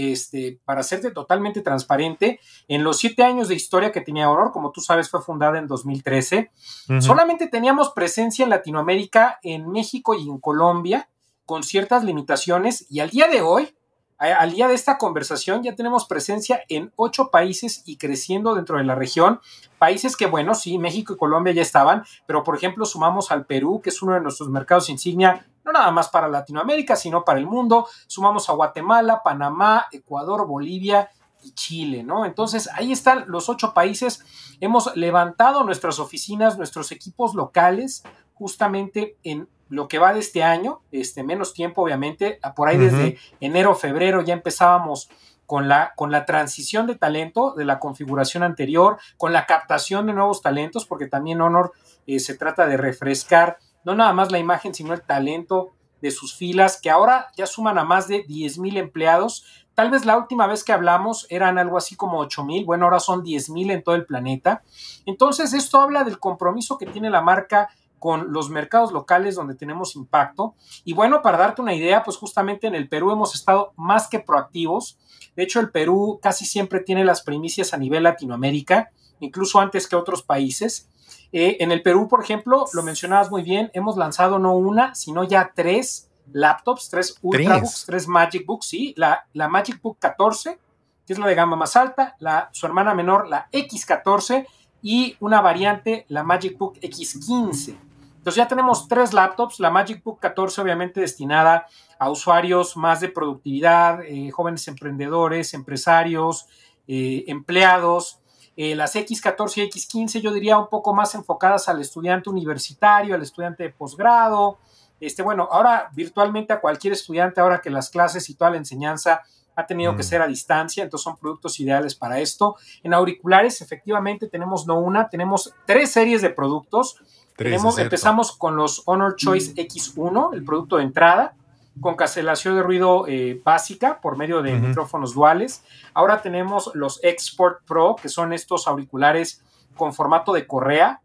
Para serte totalmente transparente, en los 7 años de historia que tenía Honor, como tú sabes, fue fundada en 2013, solamente teníamos presencia en Latinoamérica, en México y en Colombia, con ciertas limitaciones, y al día de hoy, al día de esta conversación, ya tenemos presencia en 8 países y creciendo dentro de la región. Países que, bueno, sí, México y Colombia ya estaban, pero por ejemplo sumamos al Perú, que es uno de nuestros mercados insignia, no nada más para Latinoamérica, sino para el mundo. Sumamos a Guatemala, Panamá, Ecuador, Bolivia y Chile, ¿no? Entonces, ahí están los 8 países. Hemos levantado nuestras oficinas, nuestros equipos locales, justamente en lo que va de este año, menos tiempo obviamente, por ahí desde enero, febrero ya empezábamos con la transición de talento de la configuración anterior, con la captación de nuevos talentos, porque también Honor se trata de refrescar no nada más la imagen, sino el talento de sus filas, que ahora ya suman a más de 10,000 empleados. Tal vez la última vez que hablamos eran algo así como 8,000, bueno, ahora son 10,000 en todo el planeta. Entonces, esto habla del compromiso que tiene la marca con los mercados locales donde tenemos impacto. Y bueno, para darte una idea, pues justamente en el Perú hemos estado más que proactivos. De hecho, el Perú casi siempre tiene las primicias a nivel Latinoamérica, incluso antes que otros países. En el Perú, por ejemplo, lo mencionabas muy bien, hemos lanzado no una, sino ya 3 laptops, 3 Ultrabooks, 3 Magic Books, sí, la Magic Book 14, que es la de gama más alta, su hermana menor, la X14, y una variante, la Magic Book X15. Entonces ya tenemos 3 laptops, la Magic Book 14 obviamente destinada a usuarios más de productividad, jóvenes emprendedores, empresarios, empleados, las X14 y X15 yo diría un poco más enfocadas al estudiante universitario, al estudiante de posgrado, bueno, ahora virtualmente a cualquier estudiante, ahora que las clases y toda la enseñanza ha tenido que ser a distancia, entonces son productos ideales para esto. En auriculares, efectivamente, tenemos no una, tenemos 3 series de productos. Empezamos con los Honor Choice X1, el producto de entrada, con cancelación de ruido básica por medio de micrófonos duales. Ahora tenemos los Export Pro, que son estos auriculares con formato de correa,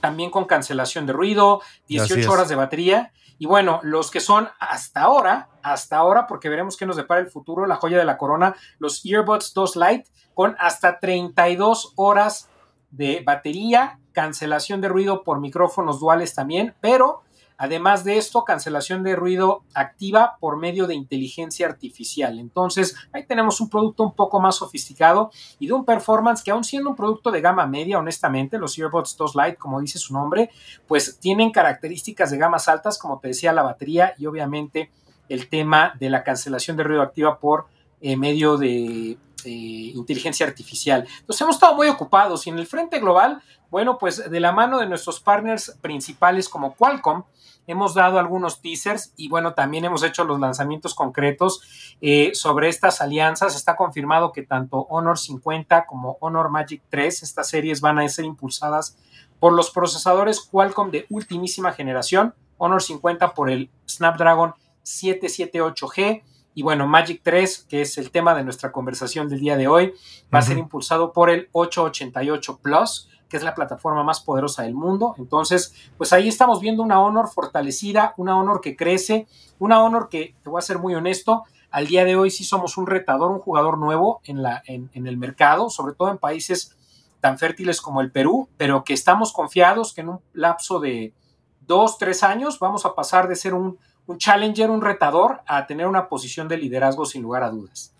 también con cancelación de ruido, 18 horas de batería. Y bueno, los que son hasta ahora, porque veremos qué nos depara el futuro, la joya de la corona, los Earbuds 2 Lite con hasta 32 horas de batería, cancelación de ruido por micrófonos duales también, pero además de esto, cancelación de ruido activa por medio de inteligencia artificial. Entonces, ahí tenemos un producto un poco más sofisticado y de un performance que, aun siendo un producto de gama media, honestamente, los Earbuds 2 Lite, como dice su nombre, pues tienen características de gamas altas, como te decía, la batería y obviamente el tema de la cancelación de ruido activa por medio de inteligencia artificial. Entonces hemos estado muy ocupados y en el frente global, bueno, pues de la mano de nuestros partners principales como Qualcomm, hemos dado algunos teasers y bueno, también hemos hecho los lanzamientos concretos sobre estas alianzas. Está confirmado que tanto Honor 50 como Honor Magic 3, estas series van a ser impulsadas por los procesadores Qualcomm de ultimísima generación, Honor 50 por el Snapdragon 778G y bueno, Magic 3, que es el tema de nuestra conversación del día de hoy, va a ser impulsado por el 888 Plus, que es la plataforma más poderosa del mundo. Entonces, pues ahí estamos viendo una Honor fortalecida, una Honor que crece, una Honor que, te voy a ser muy honesto, al día de hoy sí somos un retador, un jugador nuevo en el mercado, sobre todo en países tan fértiles como el Perú, pero que estamos confiados que en un lapso de 2-3 años vamos a pasar de ser un challenger, un retador, a tener una posición de liderazgo sin lugar a dudas.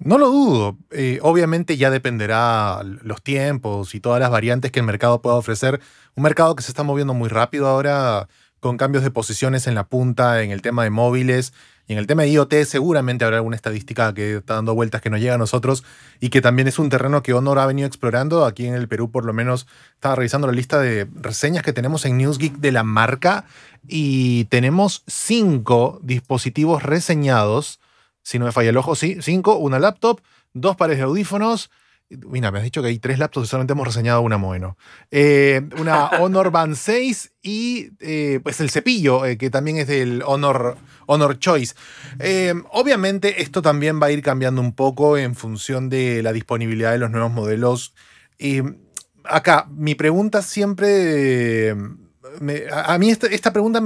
No lo dudo. Obviamente ya dependerá los tiempos y todas las variantes que el mercado pueda ofrecer. Un mercado que se está moviendo muy rápido ahora, con cambios de posiciones en la punta, en el tema de móviles y en el tema de IoT. Seguramente habrá alguna estadística que está dando vueltas que nos llega a nosotros y que también es un terreno que Honor ha venido explorando. Aquí en el Perú, por lo menos, estaba revisando la lista de reseñas que tenemos en NewsGeek de la marca y tenemos 5 dispositivos reseñados. Si no me falla el ojo, sí, 5, una laptop, 2 pares de audífonos. Mira, me has dicho que hay 3 laptops y solamente hemos reseñado una Moeno. Una Honor Band 6 y pues el cepillo, que también es del Honor Choice. Obviamente esto también va a ir cambiando un poco en función de la disponibilidad de los nuevos modelos. Acá, mi pregunta siempre... a mí esta pregunta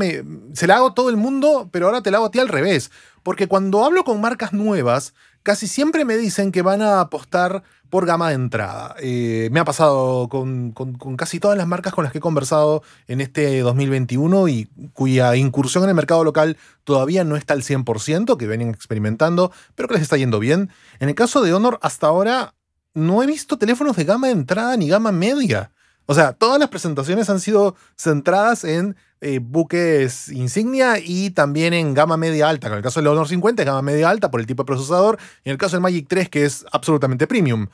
se la hago a todo el mundo, pero ahora te la hago a ti al revés. Porque cuando hablo con marcas nuevas, casi siempre me dicen que van a apostar por gama de entrada. Me ha pasado con casi todas las marcas con las que he conversado en este 2021 y cuya incursión en el mercado local todavía no está al 100%, que vienen experimentando, pero que les está yendo bien. En el caso de Honor, hasta ahora no he visto teléfonos de gama de entrada ni gama media. O sea, todas las presentaciones han sido centradas en buques insignia y también en gama media alta. En el caso del Honor 50 es gama media alta por el tipo de procesador. Y en el caso del Magic 3, que es absolutamente premium.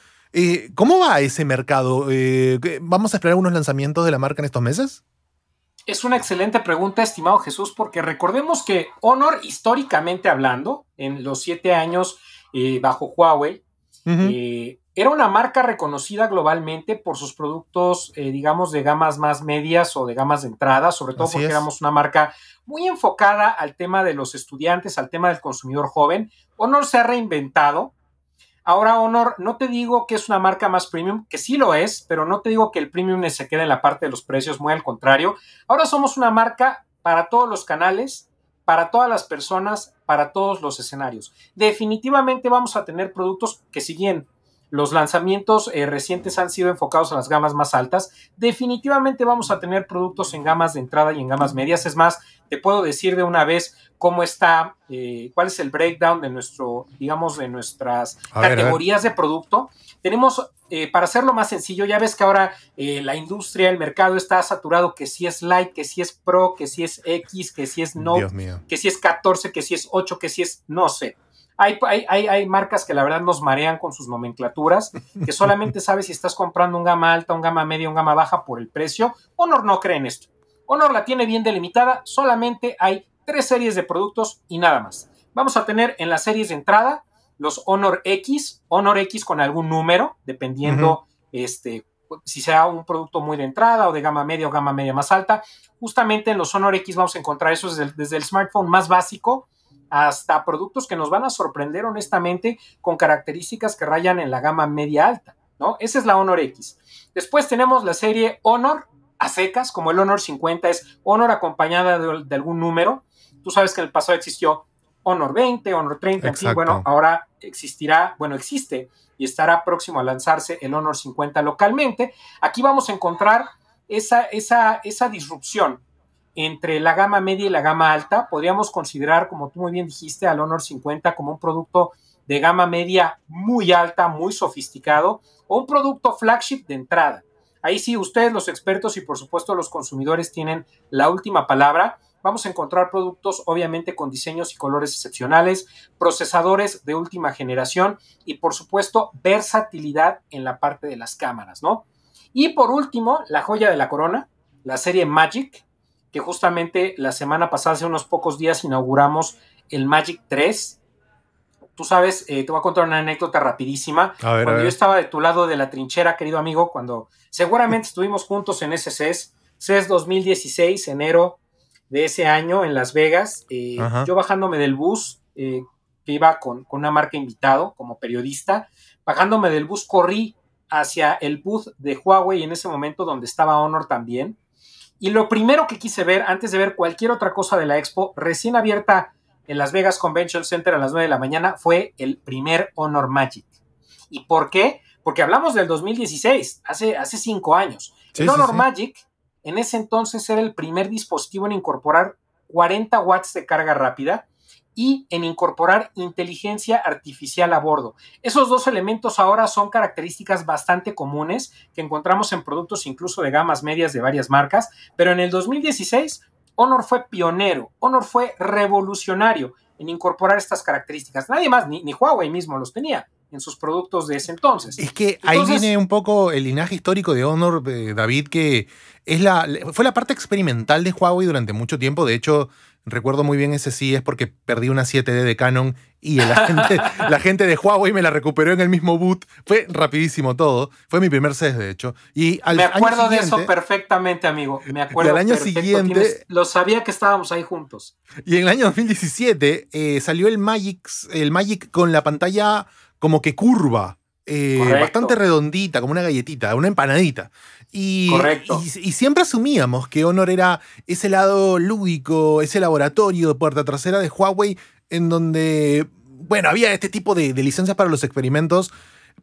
¿Cómo va ese mercado? ¿Vamos a esperar unos lanzamientos de la marca en estos meses? Es una excelente pregunta, estimado Jesús, porque recordemos que Honor, históricamente hablando, en los 7 años bajo Huawei, era una marca reconocida globalmente por sus productos, digamos, de gamas más medias o de gamas de entrada, sobre todo porque éramos una marca muy enfocada al tema de los estudiantes, al tema del consumidor joven. Honor se ha reinventado. Ahora Honor, no te digo que es una marca más premium, que sí lo es, pero no te digo que el premium se quede en la parte de los precios, muy al contrario. Ahora somos una marca para todos los canales, para todas las personas, para todos los escenarios. Definitivamente vamos a tener productos que siguen. Los lanzamientos recientes han sido enfocados a las gamas más altas. Definitivamente vamos a tener productos en gamas de entrada y en gamas medias. Es más, te puedo decir de una vez cómo está, cuál es el breakdown de nuestro, digamos, de nuestras categorías de producto. Tenemos, para hacerlo más sencillo, ya ves que ahora la industria, el mercado está saturado, que si es Lite, que si es Pro, que si es X, que si es Note, que si es 14, que si es 8, que si es no sé. Hay marcas que la verdad nos marean con sus nomenclaturas, que solamente sabes si estás comprando un gama alta, un gama media, un gama baja por el precio. Honor no cree en esto. Honor la tiene bien delimitada, solamente hay 3 series de productos y nada más. Vamos a tener en las series de entrada los Honor X con algún número, dependiendo si sea un producto muy de entrada o de gama media o gama media más alta. Justamente en los Honor X vamos a encontrar eso desde el smartphone más básico hasta productos que nos van a sorprender honestamente con características que rayan en la gama media alta, ¿no? Esa es la Honor X. Después tenemos la serie Honor a secas, como el Honor 50 es Honor acompañada de algún número. Tú sabes que en el pasado existió Honor 20, Honor 30, en fin, bueno, ahora existe y estará próximo a lanzarse el Honor 50 localmente. Aquí vamos a encontrar esa disrupción entre la gama media y la gama alta. Podríamos considerar, como tú muy bien dijiste, al Honor 50 como un producto de gama media muy alta, muy sofisticado, o un producto flagship de entrada. Ahí sí, ustedes, los expertos y por supuesto los consumidores, tienen la última palabra. Vamos a encontrar productos obviamente con diseños y colores excepcionales, procesadores de última generación y por supuesto versatilidad en la parte de las cámaras, ¿no? Y por último, la joya de la corona, la serie Magic, que justamente la semana pasada, hace unos pocos días, inauguramos el Magic 3. Tú sabes, te voy a contar una anécdota rapidísima. Cuando yo estaba de tu lado de la trinchera, querido amigo, cuando seguramente estuvimos juntos en ese CES 2016, enero de ese año, en Las Vegas, yo bajándome del bus, que iba con una marca invitado como periodista, bajándome del bus corrí hacia el booth de Huawei en ese momento, donde estaba Honor también, y lo primero que quise ver, antes de ver cualquier otra cosa de la expo recién abierta en Las Vegas Convention Center a las 9 de la mañana, fue el primer Honor Magic. ¿Y por qué? Porque hablamos del 2016, hace 5 años. El Honor Magic en ese entonces era el primer dispositivo en incorporar 40 watts de carga rápida y en incorporar inteligencia artificial a bordo. Esos dos elementos ahora son características bastante comunes que encontramos en productos incluso de gamas medias de varias marcas, pero en el 2016 Honor fue pionero, Honor fue revolucionario en incorporar estas características. Nadie más, ni Huawei mismo los tenía en sus productos de ese entonces. Es que ahí viene un poco el linaje histórico de Honor, David, que es fue la parte experimental de Huawei durante mucho tiempo. De hecho, recuerdo muy bien ese CES porque perdí una 7D de Canon y la gente de Huawei me la recuperó en el mismo boot. Fue rapidísimo todo. Fue mi primer CES, de hecho. Y me acuerdo de eso perfectamente, amigo. Me acuerdo. Y al año siguiente... Lo sabía que estábamos ahí juntos. Y en el año 2017 salió el Magic con la pantalla como que curva, bastante redondita, como una galletita, una empanadita. Y siempre asumíamos que Honor era ese lado lúdico, ese laboratorio de puerta trasera de Huawei, en donde, bueno, había este tipo de licencias para los experimentos.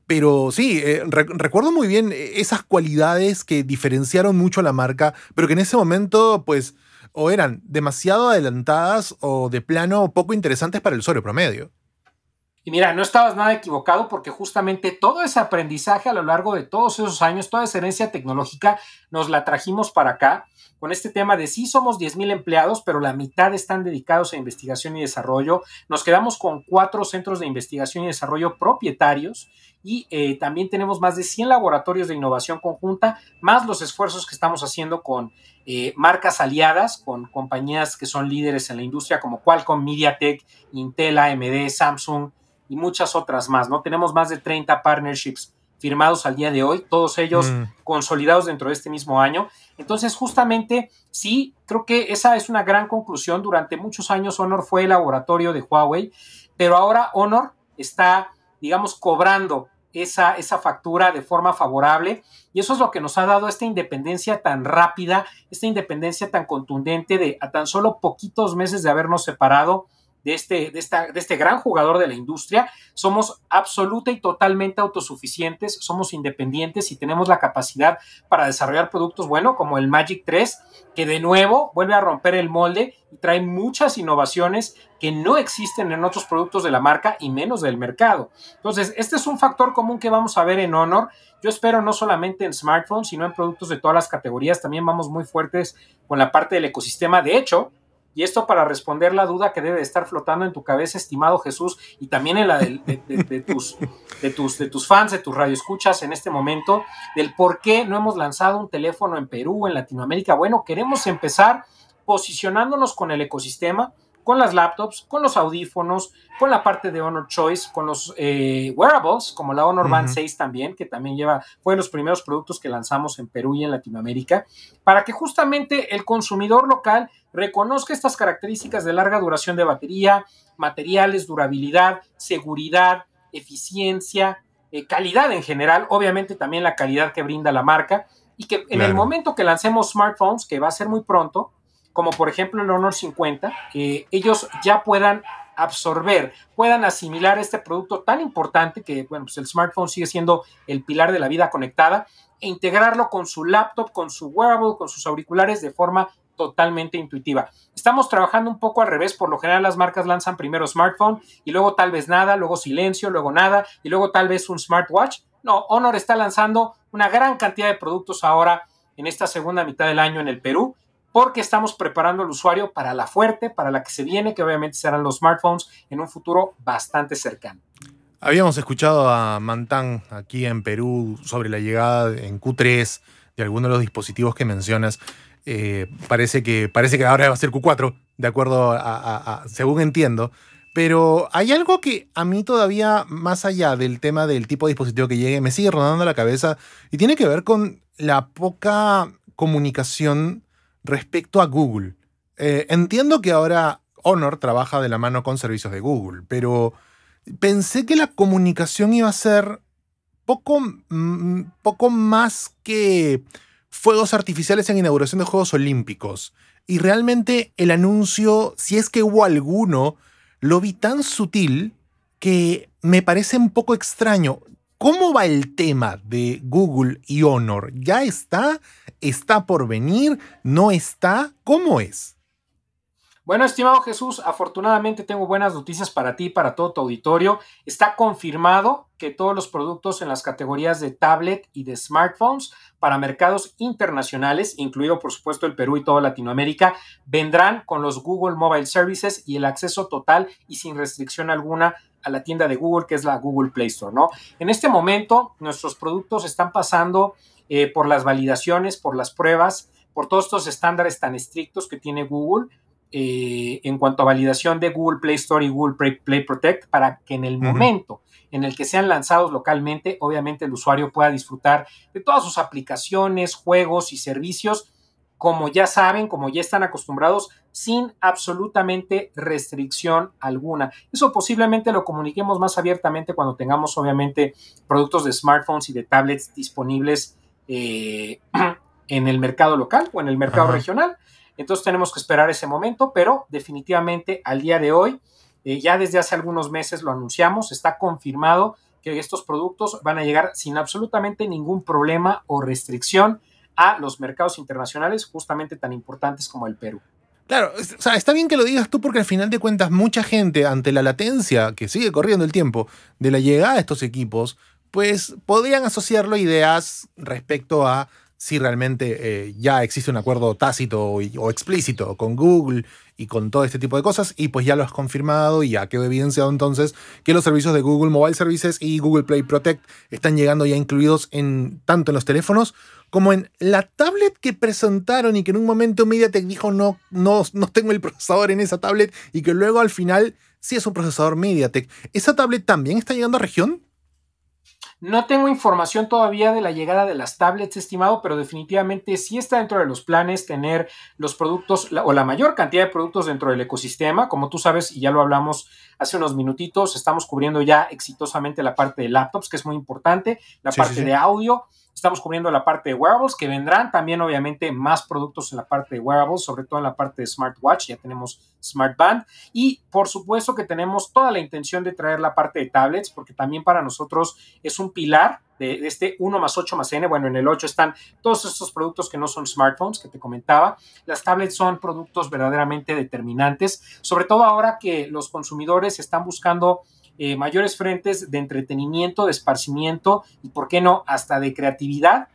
Pero sí, recuerdo muy bien esas cualidades que diferenciaron mucho a la marca, pero que en ese momento, pues, o eran demasiado adelantadas o de plano poco interesantes para el usuario promedio. Y mira, no estabas nada equivocado, porque justamente todo ese aprendizaje a lo largo de todos esos años, toda esa herencia tecnológica, nos la trajimos para acá con este tema de sí somos 10,000 empleados, pero la mitad están dedicados a investigación y desarrollo. Nos quedamos con 4 centros de investigación y desarrollo propietarios y también tenemos más de 100 laboratorios de innovación conjunta, más los esfuerzos que estamos haciendo con marcas aliadas, con compañías que son líderes en la industria como Qualcomm, MediaTek, Intel, AMD, Samsung y muchas otras más, ¿no? Tenemos más de 30 partnerships firmados al día de hoy, todos ellos consolidados dentro de este mismo año. Entonces, justamente, sí, creo que esa es una gran conclusión. Durante muchos años Honor fue el laboratorio de Huawei, pero ahora Honor está, digamos, cobrando esa factura de forma favorable, y eso es lo que nos ha dado esta independencia tan rápida, esta independencia tan contundente de a tan solo poquitos meses de habernos separado de este gran jugador de la industria. Somos absoluta y totalmente autosuficientes, somos independientes y tenemos la capacidad para desarrollar productos, bueno, como el Magic 3, que de nuevo vuelve a romper el molde y trae muchas innovaciones que no existen en otros productos de la marca y menos del mercado. Entonces, este es un factor común que vamos a ver en Honor. Yo espero no solamente en smartphones, sino en productos de todas las categorías. También vamos muy fuertes con la parte del ecosistema. De hecho, y esto para responder la duda que debe estar flotando en tu cabeza, estimado Jesús, y también en la de tus fans, de tus radioescuchas en este momento, del por qué no hemos lanzado un teléfono en Perú, en Latinoamérica. Bueno, queremos empezar posicionándonos con el ecosistema, con las laptops, con los audífonos, con la parte de Honor Choice, con los wearables, como la Honor Band 6 también, que también fue de los primeros productos que lanzamos en Perú y en Latinoamérica, para que justamente el consumidor local reconozca estas características de larga duración de batería, materiales, durabilidad, seguridad, eficiencia, calidad en general, obviamente también la calidad que brinda la marca, y que en el momento que lancemos smartphones, que va a ser muy pronto, como por ejemplo el Honor 50, ellos ya puedan absorber, puedan asimilar este producto tan importante que, bueno, pues el smartphone sigue siendo el pilar de la vida conectada, e integrarlo con su laptop, con su wearable, con sus auriculares de forma totalmente intuitiva. Estamos trabajando un poco al revés. Por lo general las marcas lanzan primero smartphone y luego tal vez nada, luego silencio, luego nada y luego tal vez un smartwatch. No, Honor está lanzando una gran cantidad de productos ahora en esta segunda mitad del año en el Perú, porque estamos preparando al usuario para la fuerte, para la que se viene, que obviamente serán los smartphones en un futuro bastante cercano. Habíamos escuchado a Mantán aquí en Perú sobre la llegada en Q3 de algunos de los dispositivos que mencionas. Parece que ahora va a ser Q4, de acuerdo a según entiendo. Pero hay algo que a mí todavía, más allá del tema del tipo de dispositivo que llegue, me sigue rondando la cabeza y tiene que ver con la poca comunicación respecto a Google. Entiendo que ahora Honor trabaja de la mano con servicios de Google, pero pensé que la comunicación iba a ser poco más que fuegos artificiales en inauguración de Juegos Olímpicos. Y realmente el anuncio, si es que hubo alguno, lo vi tan sutil que me parece un poco extraño. ¿Cómo va el tema de Google y Honor? ¿Ya está? ¿Está por venir? ¿No está? ¿Cómo es? Bueno, estimado Jesús, afortunadamente tengo buenas noticias para ti y para todo tu auditorio. Está confirmado que todos los productos en las categorías de tablet y de smartphones para mercados internacionales, incluido por supuesto el Perú y toda Latinoamérica, vendrán con los Google Mobile Services y el acceso total y sin restricción alguna a la tienda de Google, que es la Google Play Store, ¿no? En este momento nuestros productos están pasando por las validaciones, por las pruebas, por todos estos estándares tan estrictos que tiene Google, en cuanto a validación de Google Play Store y Google Play Protect, para que en el momento en el que sean lanzados localmente, obviamente el usuario pueda disfrutar de todas sus aplicaciones, juegos y servicios, como ya saben, como ya están acostumbrados, sin absolutamente restricción alguna. Eso posiblemente lo comuniquemos más abiertamente cuando tengamos, obviamente, productos de smartphones y de tablets disponibles en el mercado local o en el mercado regional. Entonces tenemos que esperar ese momento, pero definitivamente al día de hoy, ya desde hace algunos meses lo anunciamos, está confirmado que estos productos van a llegar sin absolutamente ningún problema o restricción a los mercados internacionales, justamente tan importantes como el Perú. Claro, o sea, está bien que lo digas tú porque al final de cuentas mucha gente, ante la latencia que sigue corriendo el tiempo de la llegada de estos equipos, pues podrían asociarlo a ideas respecto a si realmente ya existe un acuerdo tácito o explícito con Google y con todo este tipo de cosas, y pues ya lo has confirmado y ya quedó evidenciado entonces que los servicios de Google Mobile Services y Google Play Protect están llegando ya incluidos en tanto en los teléfonos como en la tablet que presentaron y que en un momento MediaTek dijo no tengo el procesador en esa tablet y que luego al final sí es un procesador MediaTek. ¿Esa tablet también está llegando a región? No tengo información todavía de la llegada de las tablets, estimado, pero definitivamente sí está dentro de los planes tener los productos o la mayor cantidad de productos dentro del ecosistema. Como tú sabes, y ya lo hablamos hace unos minutitos, estamos cubriendo ya exitosamente la parte de laptops, que es muy importante, la parte de audio. Estamos cubriendo la parte de wearables, que vendrán también obviamente más productos en la parte de wearables, sobre todo en la parte de smartwatch, ya tenemos smartband, y por supuesto que tenemos toda la intención de traer la parte de tablets, porque también para nosotros es un pilar de este 1+8+N, bueno, en el 8 están todos estos productos que no son smartphones, que te comentaba. Las tablets son productos verdaderamente determinantes, sobre todo ahora que los consumidores están buscando mayores frentes de entretenimiento, de esparcimiento y, ¿por qué no?, hasta de creatividad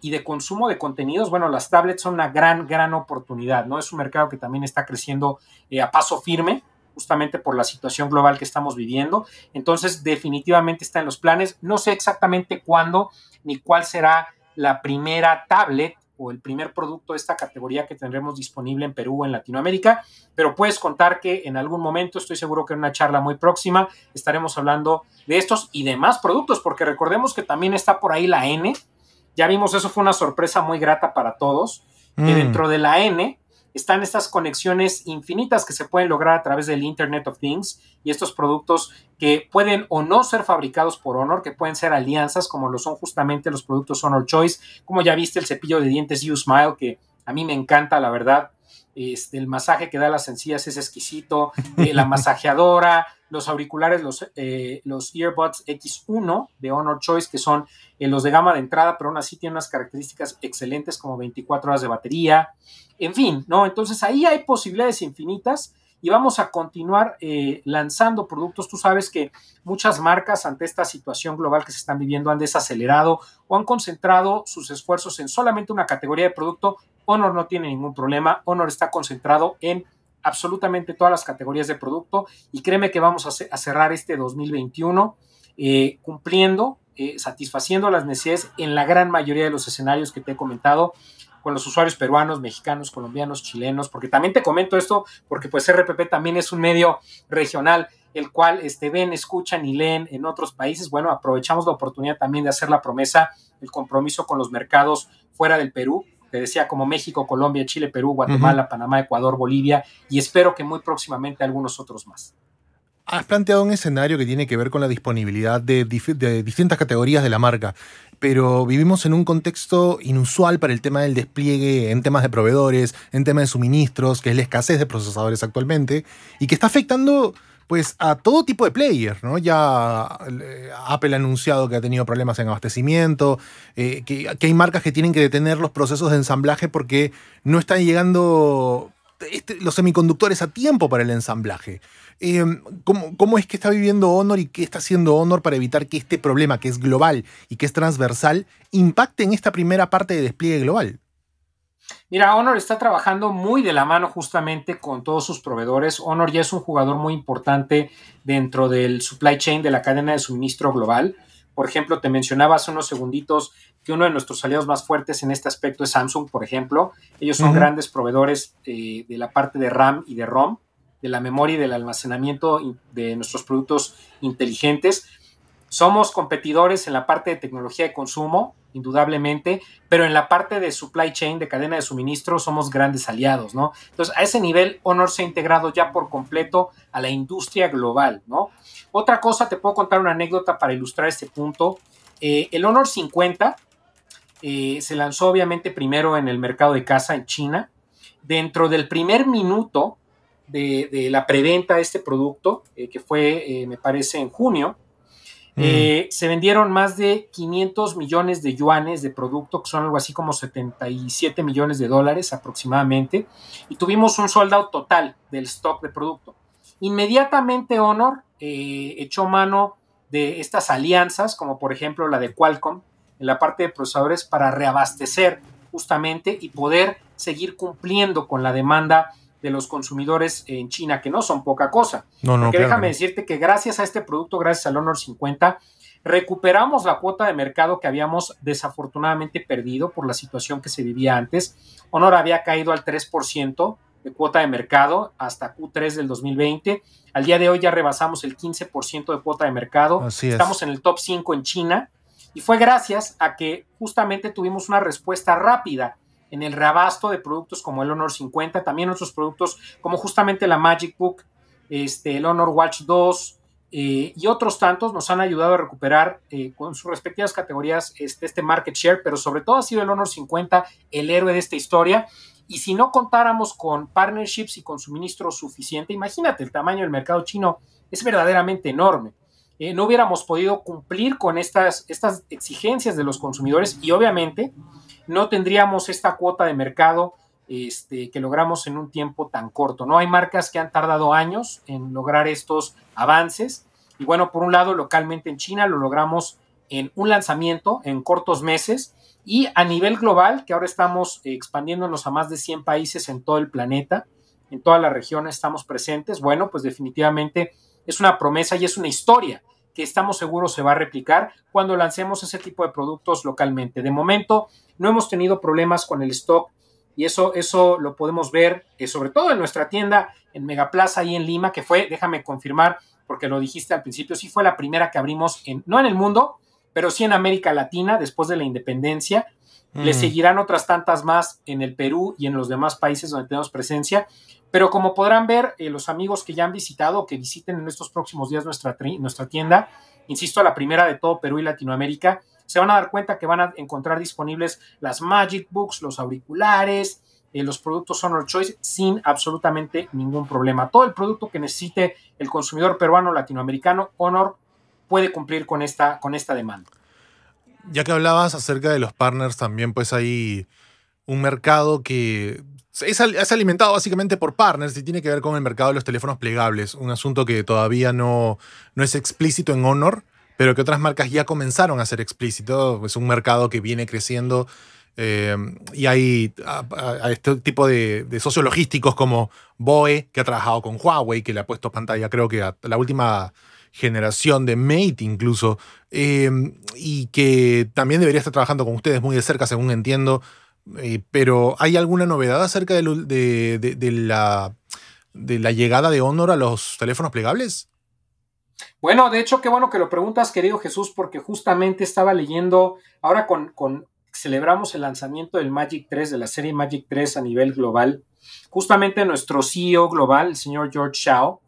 y de consumo de contenidos. Bueno, las tablets son una gran oportunidad, ¿no? Es un mercado que también está creciendo a paso firme, justamente por la situación global que estamos viviendo. Entonces, definitivamente está en los planes. No sé exactamente cuándo ni cuál será la primera tablet o el primer producto de esta categoría que tendremos disponible en Perú o en Latinoamérica, pero puedes contar que en algún momento, estoy seguro que en una charla muy próxima, estaremos hablando de estos y demás productos, porque recordemos que también está por ahí la N. Ya vimos, eso fue una sorpresa muy grata para todos, que dentro de la N están estas conexiones infinitas que se pueden lograr a través del Internet of Things y estos productos que pueden o no ser fabricados por Honor, que pueden ser alianzas, como lo son justamente los productos Honor Choice, como ya viste el cepillo de dientes You Smile, que a mí me encanta, la verdad. El masaje que da a las encías es exquisito, la masajeadora, los auriculares, los earbuds X1 de Honor Choice, que son los de gama de entrada, pero aún así tienen unas características excelentes como 24 horas de batería, en fin, ¿no? Entonces ahí hay posibilidades infinitas y vamos a continuar lanzando productos. Tú sabes que muchas marcas ante esta situación global que se están viviendo han desacelerado o han concentrado sus esfuerzos en solamente una categoría de producto. Honor no tiene ningún problema, Honor está concentrado en absolutamente todas las categorías de producto y créeme que vamos a cerrar este 2021 cumpliendo, satisfaciendo las necesidades en la gran mayoría de los escenarios que te he comentado, con los usuarios peruanos, mexicanos, colombianos, chilenos, porque también te comento esto, porque pues RPP también es un medio regional, el cual ven, escuchan y leen en otros países. Bueno, aprovechamos la oportunidad también de hacer la promesa, el compromiso con los mercados fuera del Perú, te decía, como México, Colombia, Chile, Perú, Guatemala, Panamá, Ecuador, Bolivia, y espero que muy próximamente algunos otros más. Has planteado un escenario que tiene que ver con la disponibilidad de distintas categorías de la marca, pero vivimos en un contexto inusual para el tema del despliegue en temas de proveedores, en temas de suministros, que es la escasez de procesadores actualmente, y que está afectando pues a todo tipo de player, ¿no? Ya Apple ha anunciado que ha tenido problemas en abastecimiento, que hay marcas que tienen que detener los procesos de ensamblaje porque no están llegando los semiconductores a tiempo para el ensamblaje. ¿Cómo es que está viviendo Honor y qué está haciendo Honor para evitar que este problema, que es global y que es transversal, impacte en esta primera parte de despliegue global? Mira, Honor está trabajando muy de la mano justamente con todos sus proveedores. Honor ya es un jugador muy importante dentro del supply chain, de la cadena de suministro global. Por ejemplo, te mencionaba hace unos segunditos que uno de nuestros aliados más fuertes en este aspecto es Samsung, por ejemplo. Ellos son grandes proveedores de la parte de RAM y de ROM, de la memoria y del almacenamiento de nuestros productos inteligentes. Somos competidores en la parte de tecnología de consumo, indudablemente, pero en la parte de supply chain, de cadena de suministro, somos grandes aliados, ¿no? Entonces, a ese nivel, Honor se ha integrado ya por completo a la industria global, ¿no? Otra cosa, te puedo contar una anécdota para ilustrar este punto. El Honor 50 se lanzó obviamente primero en el mercado de casa en China. Dentro del primer minuto de la preventa de este producto, que fue, me parece, en junio, se vendieron más de 500 millones de yuanes de producto, que son algo así como 77 millones de dólares aproximadamente, y tuvimos un sold out total del stock de producto. Inmediatamente Honor echó mano de estas alianzas, como por ejemplo la de Qualcomm en la parte de procesadores, para reabastecer justamente y poder seguir cumpliendo con la demanda de los consumidores en China, que no son poca cosa. Porque claro, déjame decirte que gracias a este producto, gracias al Honor 50, recuperamos la cuota de mercado que habíamos desafortunadamente perdido por la situación que se vivía antes. Honor había caído al 3% de cuota de mercado hasta Q3 del 2020. Al día de hoy ya rebasamos el 15% de cuota de mercado. Así es. Estamos en el top 5 en China. Y fue gracias a que justamente tuvimos una respuesta rápida en el reabasto de productos como el Honor 50, también otros productos como justamente la Magic Book, el Honor Watch 2 y otros tantos nos han ayudado a recuperar con sus respectivas categorías este market share, pero sobre todo ha sido el Honor 50 el héroe de esta historia. Y si no contáramos con partnerships y con suministro suficiente, imagínate el tamaño del mercado chino, es verdaderamente enorme. No hubiéramos podido cumplir con estas exigencias de los consumidores y obviamente no tendríamos esta cuota de mercado que logramos en un tiempo tan corto, ¿no? Hay marcas que han tardado años en lograr estos avances y bueno, por un lado localmente en China lo logramos en un lanzamiento en cortos meses y a nivel global, que ahora estamos expandiéndonos a más de 100 países en todo el planeta, en toda la región estamos presentes. Bueno, pues definitivamente es una promesa y es una historia que estamos seguros se va a replicar cuando lancemos ese tipo de productos localmente. De momento no hemos tenido problemas con el stock y eso lo podemos ver sobre todo en nuestra tienda en Megaplaza y en Lima, que fue, déjame confirmar porque lo dijiste al principio, sí fue la primera que abrimos, no en el mundo, pero sí en América Latina después de la independencia. Le seguirán otras tantas más en el Perú y en los demás países donde tenemos presencia. Pero como podrán ver, los amigos que ya han visitado o que visiten en estos próximos días nuestra tienda, insisto, la primera de todo Perú y Latinoamérica, se van a dar cuenta que van a encontrar disponibles las Magic Books, los auriculares, los productos Honor Choice sin absolutamente ningún problema. Todo el producto que necesite el consumidor peruano o latinoamericano, Honor puede cumplir con esta demanda. Ya que hablabas acerca de los partners, también pues hay un mercado que es alimentado básicamente por partners y tiene que ver con el mercado de los teléfonos plegables, un asunto que todavía no es explícito en Honor, pero que otras marcas ya comenzaron a ser explícito. Es un mercado que viene creciendo y hay a este tipo de socios logísticos como BOE, que ha trabajado con Huawei, que le ha puesto pantalla creo que a la última generación de Mate incluso, y que también debería estar trabajando con ustedes muy de cerca, según entiendo, Pero ¿hay alguna novedad acerca de la llegada de Honor a los teléfonos plegables? Bueno, de hecho, qué bueno que lo preguntas, querido Jesús, porque justamente estaba leyendo ahora celebramos el lanzamiento del Magic 3, de la serie Magic 3 a nivel global. Justamente nuestro CEO global, el señor George Shao,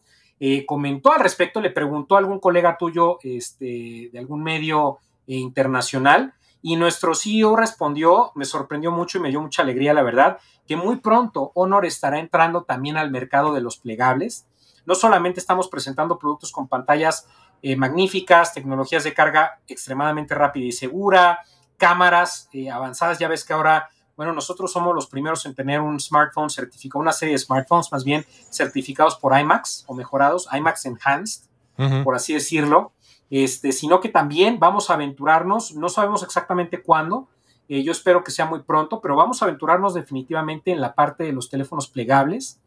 comentó al respecto, le preguntó a algún colega tuyo de algún medio internacional, y nuestro CEO respondió, me sorprendió mucho y me dio mucha alegría, la verdad, que muy pronto Honor estará entrando también al mercado de los plegables. No solamente estamos presentando productos con pantallas magníficas, tecnologías de carga extremadamente rápida y segura, cámaras avanzadas. Ya ves que ahora, bueno, nosotros somos los primeros en tener un smartphone certificado, una serie de smartphones más bien certificados por IMAX o mejorados, IMAX Enhanced, por así decirlo, sino que también vamos a aventurarnos, no sabemos exactamente cuándo, yo espero que sea muy pronto, pero vamos a aventurarnos definitivamente en la parte de los teléfonos plegables.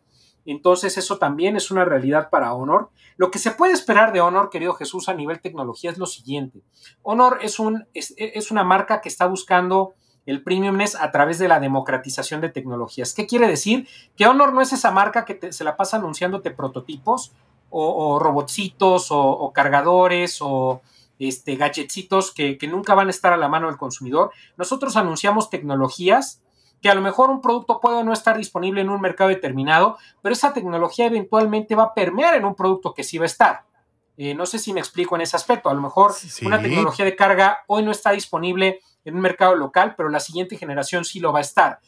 Entonces eso también es una realidad para Honor. Lo que se puede esperar de Honor, querido Jesús, a nivel tecnología es lo siguiente. Honor es una marca que está buscando el premiumness a través de la democratización de tecnologías. ¿Qué quiere decir? Que Honor no es esa marca que se la pasa anunciándote prototipos o robotcitos o cargadores o gadgetcitos que nunca van a estar a la mano del consumidor. Nosotros anunciamos tecnologías que a lo mejor un producto puede no estar disponible en un mercado determinado, pero esa tecnología eventualmente va a permear en un producto que sí va a estar. No sé si me explico en ese aspecto. A lo mejor una tecnología de carga hoy no está disponible en un mercado local, pero la siguiente generación sí lo va a estar.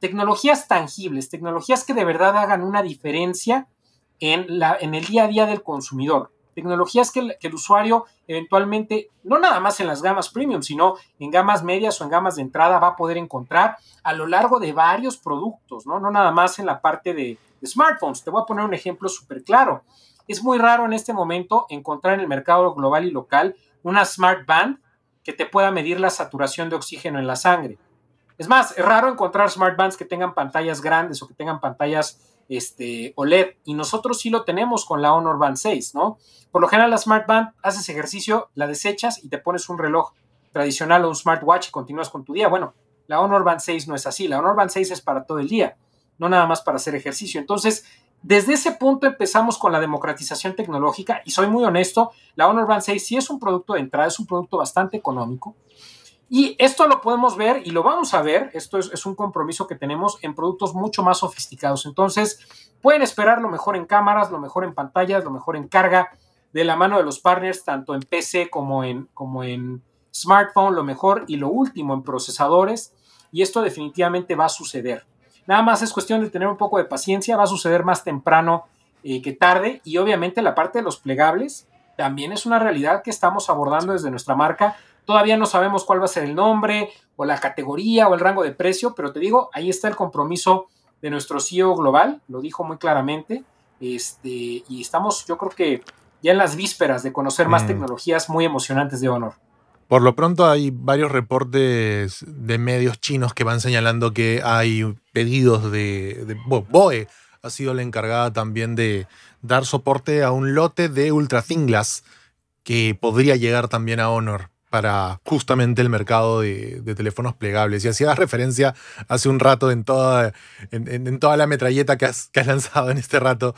Tecnologías tangibles, tecnologías que de verdad hagan una diferencia en el día a día del consumidor. Tecnologías que el usuario eventualmente, no nada más en las gamas premium, sino en gamas medias o en gamas de entrada va a poder encontrar a lo largo de varios productos, no nada más en la parte de smartphones. Te voy a poner un ejemplo súper claro. Es muy raro en este momento encontrar en el mercado global y local una smart band que te pueda medir la saturación de oxígeno en la sangre. Es más, es raro encontrar smart bands que tengan pantallas grandes o que tengan pantallas OLED, y nosotros sí lo tenemos con la Honor Band 6, ¿no? Por lo general la Smart Band, haces ejercicio, la desechas y te pones un reloj tradicional o un smartwatch y continúas con tu día. Bueno, la Honor Band 6 no es así, la Honor Band 6 es para todo el día, no nada más para hacer ejercicio. Entonces, desde ese punto empezamos con la democratización tecnológica, y soy muy honesto, la Honor Band 6 sí es un producto de entrada, es un producto bastante económico. Y esto lo podemos ver y lo vamos a ver, esto es un compromiso que tenemos en productos mucho más sofisticados. Entonces pueden esperar lo mejor en cámaras, lo mejor en pantallas, lo mejor en carga de la mano de los partners, tanto en PC como en smartphone, lo mejor y lo último en procesadores, y esto definitivamente va a suceder. Nada más es cuestión de tener un poco de paciencia, va a suceder más temprano que tarde, y obviamente la parte de los plegables también es una realidad que estamos abordando desde nuestra marca. Todavía no sabemos cuál va a ser el nombre o la categoría o el rango de precio, pero te digo, ahí está el compromiso de nuestro CEO global, lo dijo muy claramente, y estamos, yo creo que ya en las vísperas de conocer más tecnologías muy emocionantes de Honor. Por lo pronto hay varios reportes de medios chinos que van señalando que hay pedidos de BOE ha sido la encargada también de dar soporte a un lote de Ultra Thin Glass que podría llegar también a Honor para justamente el mercado de teléfonos plegables. Y hacías referencia hace un rato en toda la metralleta que has lanzado en este rato,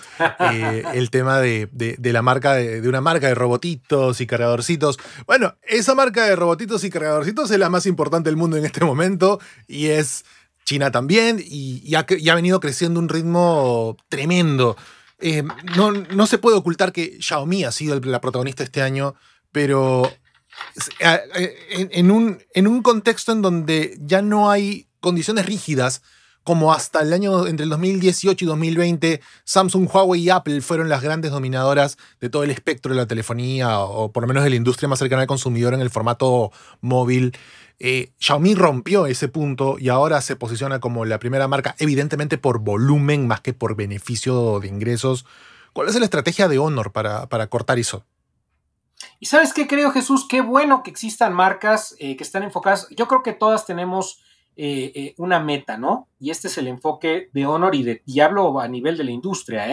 el tema de la marca de una marca de robotitos y cargadorcitos. Bueno, esa marca de robotitos y cargadorcitos es la más importante del mundo en este momento, y es China también, y ha venido creciendo a un ritmo tremendo. No se puede ocultar que Xiaomi ha sido la protagonista este año, pero en un contexto en donde ya no hay condiciones rígidas, como hasta el año entre el 2018 y 2020, Samsung, Huawei y Apple fueron las grandes dominadoras de todo el espectro de la telefonía, o por lo menos de la industria más cercana al consumidor en el formato móvil. Xiaomi rompió ese punto y ahora se posiciona como la primera marca, evidentemente por volumen más que por beneficio de ingresos. ¿Cuál es la estrategia de Honor para cortar eso? Y ¿sabes qué, querido Jesús? Qué bueno que existan marcas que están enfocadas. Yo creo que todas tenemos una meta, ¿no? Y este es el enfoque de Honor y hablo a nivel de la industria,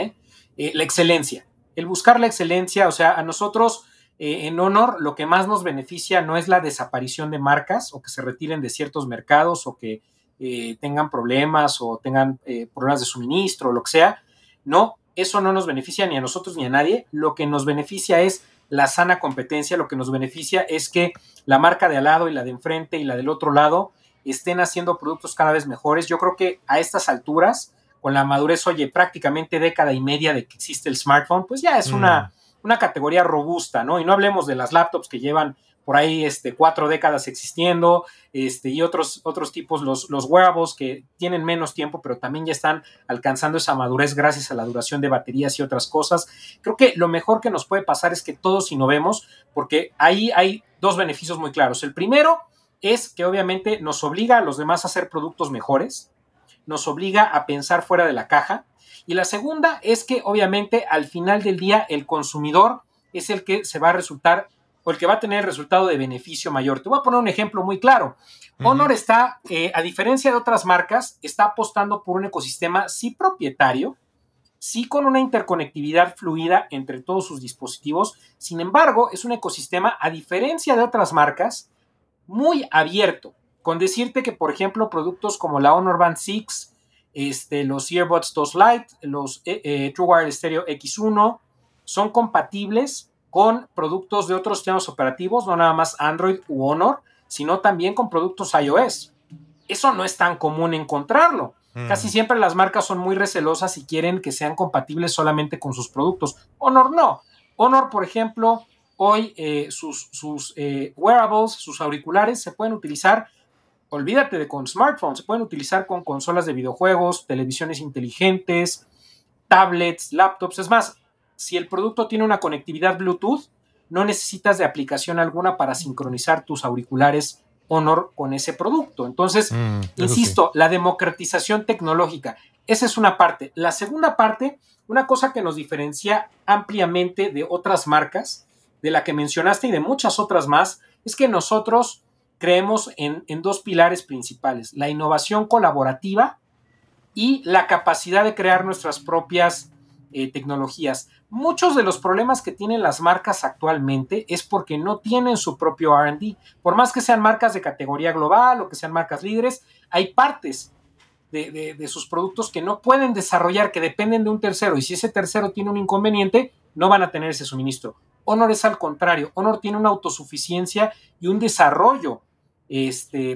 la excelencia, el buscar la excelencia. O sea, a nosotros en Honor lo que más nos beneficia no es la desaparición de marcas o que se retiren de ciertos mercados o que tengan problemas o tengan problemas de suministro o lo que sea. No, eso no nos beneficia ni a nosotros ni a nadie. Lo que nos beneficia es la sana competencia, lo que nos beneficia es que la marca de al lado y la de enfrente y la del otro lado estén haciendo productos cada vez mejores. Yo creo que a estas alturas, con la madurez, oye, prácticamente década y media de que existe el smartphone, pues ya es una categoría robusta, ¿no? Y no hablemos de las laptops que llevan por ahí 4 décadas existiendo, y otros tipos, los wearables que tienen menos tiempo, pero también ya están alcanzando esa madurez gracias a la duración de baterías y otras cosas. Creo que lo mejor que nos puede pasar es que todos innovemos, porque ahí hay dos beneficios muy claros. El primero es que obviamente nos obliga a los demás a hacer productos mejores, nos obliga a pensar fuera de la caja, y la segunda es que obviamente al final del día el consumidor es el que se va a resultar o el que va a tener el resultado de beneficio mayor. Te voy a poner un ejemplo muy claro. Honor está, a diferencia de otras marcas, está apostando por un ecosistema sí propietario, sí con una interconectividad fluida entre todos sus dispositivos. Sin embargo, es un ecosistema, a diferencia de otras marcas, muy abierto. Con decirte que, por ejemplo, productos como la Honor Band 6, los Earbuds 2 Lite, los True Wireless Stereo X1, son compatibles con productos de otros sistemas operativos, no nada más Android u Honor, sino también con productos iOS. Eso no es tan común encontrarlo. Casi siempre las marcas son muy recelosas y quieren que sean compatibles solamente con sus productos. Honor no. Honor, por ejemplo, hoy sus wearables, sus auriculares se pueden utilizar, olvídate de con smartphones, se pueden utilizar con consolas de videojuegos, televisiones inteligentes, tablets, laptops. Es más, si el producto tiene una conectividad Bluetooth, no necesitas de aplicación alguna para sincronizar tus auriculares Honor con ese producto. Entonces, insisto, sí, la democratización tecnológica, esa es una parte. La segunda parte, una cosa que nos diferencia ampliamente de otras marcas, de la que mencionaste y de muchas otras más, es que nosotros creemos en dos pilares principales: la innovación colaborativa y la capacidad de crear nuestras propias tecnologías. Muchos de los problemas que tienen las marcas actualmente es porque no tienen su propio R&D. Por más que sean marcas de categoría global o que sean marcas líderes, hay partes de sus productos que no pueden desarrollar, que dependen de un tercero, y si ese tercero tiene un inconveniente, no van a tener ese suministro. Honor es al contrario. Honor tiene una autosuficiencia y un desarrollo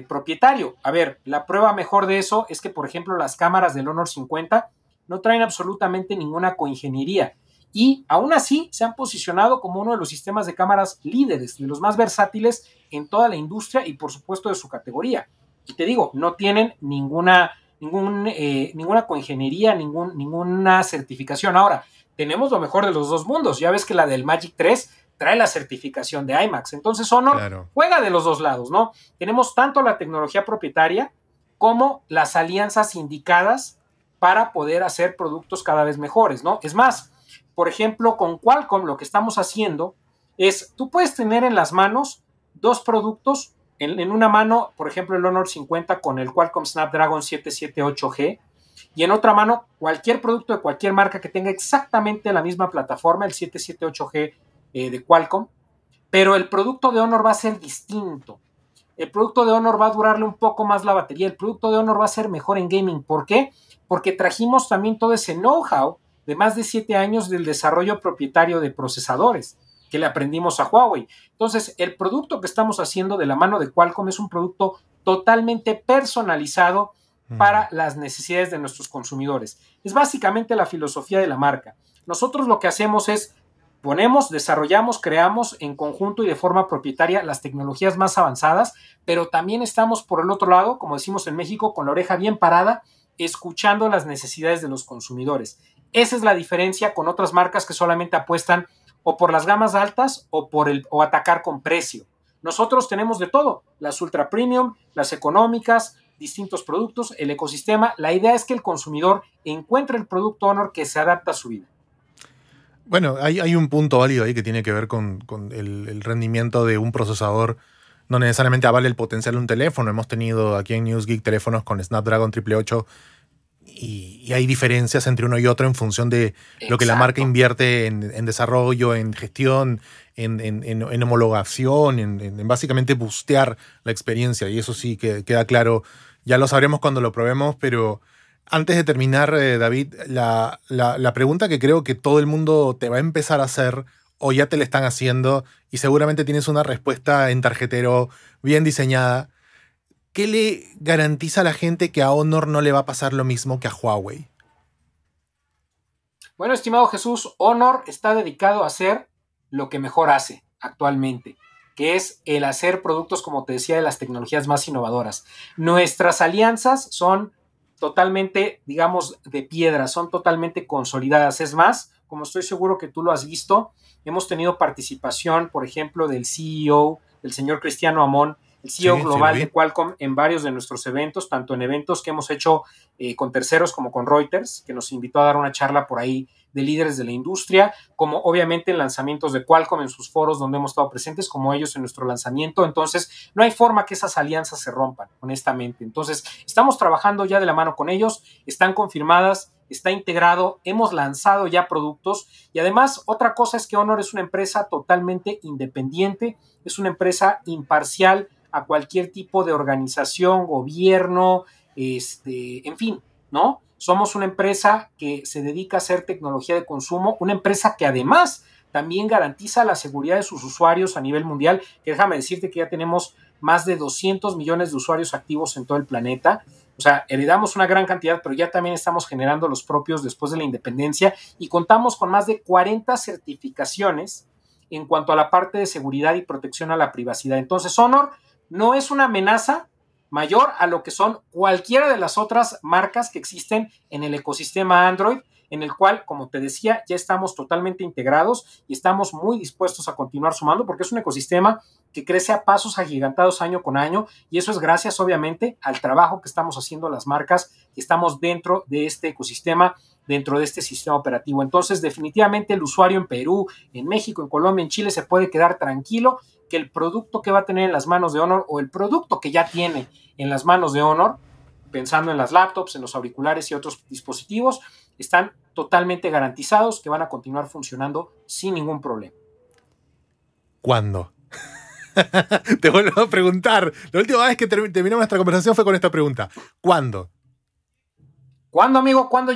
propietario. A ver, la prueba mejor de eso es que, por ejemplo, las cámaras del Honor 50 no traen absolutamente ninguna coingeniería, y aún así se han posicionado como uno de los sistemas de cámaras líderes, de los más versátiles en toda la industria y por supuesto de su categoría. Y te digo, no tienen ninguna coingeniería, ninguna certificación. Ahora, tenemos lo mejor de los dos mundos. Ya ves que la del Magic 3 trae la certificación de IMAX. Entonces Honor juega de los dos lados, ¿no? Tenemos tanto la tecnología propietaria como las alianzas indicadas para poder hacer productos cada vez mejores, ¿no? Es más, por ejemplo, con Qualcomm lo que estamos haciendo es, tú puedes tener en las manos dos productos, en una mano, por ejemplo, el Honor 50 con el Qualcomm Snapdragon 778G, y en otra mano cualquier producto de cualquier marca que tenga exactamente la misma plataforma, el 778G de Qualcomm, pero el producto de Honor va a ser distinto. El producto de Honor va a durarle un poco más la batería. El producto de Honor va a ser mejor en gaming. ¿Por qué? Porque trajimos también todo ese know-how de más de 7 años del desarrollo propietario de procesadores que le aprendimos a Huawei. Entonces, el producto que estamos haciendo de la mano de Qualcomm es un producto totalmente personalizado para las necesidades de nuestros consumidores. Es básicamente la filosofía de la marca. Nosotros lo que hacemos es ponemos, desarrollamos, creamos en conjunto y de forma propietaria las tecnologías más avanzadas, pero también estamos por el otro lado, como decimos en México, con la oreja bien parada, escuchando las necesidades de los consumidores. Esa es la diferencia con otras marcas que solamente apuestan o por las gamas altas o atacar con precio. Nosotros tenemos de todo, las ultra premium, las económicas, distintos productos, el ecosistema. La idea es que el consumidor encuentre el producto Honor que se adapta a su vida. Bueno, hay un punto válido ahí que tiene que ver con el rendimiento de un procesador. No necesariamente avale el potencial de un teléfono. Hemos tenido aquí en NewsGeek teléfonos con Snapdragon 888 y hay diferencias entre uno y otro en función de lo que la marca invierte en desarrollo, en gestión, en homologación, en básicamente boostear la experiencia. Y eso sí que queda claro Ya lo sabremos cuando lo probemos, pero antes de terminar, David, la pregunta que creo que todo el mundo te va a empezar a hacer o ya te la están haciendo y seguramente tienes una respuesta en tarjetero bien diseñada. ¿Qué le garantiza a la gente que a Honor no le va a pasar lo mismo que a Huawei? Bueno, estimado Jesús, Honor está dedicado a hacer lo que mejor hace actualmente, que es el hacer productos, como te decía, de las tecnologías más innovadoras. Nuestras alianzas son totalmente, digamos, de piedra, son totalmente consolidadas. Es más, como estoy seguro que tú lo has visto, hemos tenido participación, por ejemplo, del CEO, del señor Cristiano Amon, el CEO global de Qualcomm, en varios de nuestros eventos, tanto en eventos que hemos hecho con terceros como con Reuters, que nos invitó a dar una charla por ahí de líderes de la industria, como obviamente en lanzamientos de Qualcomm en sus foros donde hemos estado presentes, como ellos en nuestro lanzamiento. Entonces, no hay forma que esas alianzas se rompan, honestamente. Entonces, estamos trabajando ya de la mano con ellos, están confirmadas, está integrado, hemos lanzado ya productos y además otra cosa es que Honor es una empresa totalmente independiente, es una empresa imparcial a cualquier tipo de organización, gobierno, en fin, ¿no? Somos una empresa que se dedica a hacer tecnología de consumo, una empresa que además también garantiza la seguridad de sus usuarios a nivel mundial, que déjame decirte que ya tenemos más de 200 millones de usuarios activos en todo el planeta. O sea, heredamos una gran cantidad, pero ya también estamos generando los propios después de la independencia y contamos con más de 40 certificaciones en cuanto a la parte de seguridad y protección a la privacidad. Entonces, Honor no es una amenaza mayor a lo que son cualquiera de las otras marcas que existen en el ecosistema Android, en el cual, como te decía, ya estamos totalmente integrados y estamos muy dispuestos a continuar sumando porque es un ecosistema que crece a pasos agigantados año con año y eso es gracias, obviamente, al trabajo que estamos haciendo las marcas que estamos dentro de este ecosistema, dentro de este sistema operativo. Entonces, definitivamente el usuario en Perú, en México, en Colombia, en Chile se puede quedar tranquilo que el producto que va a tener en las manos de Honor o el producto que ya tiene en las manos de Honor, pensando en las laptops, en los auriculares y otros dispositivos, están totalmente garantizados que van a continuar funcionando sin ningún problema. ¿Cuándo? Te vuelvo a preguntar. La última vez que terminó nuestra conversación fue con esta pregunta. ¿Cuándo? ¿Cuándo, amigo? ¿Cuándo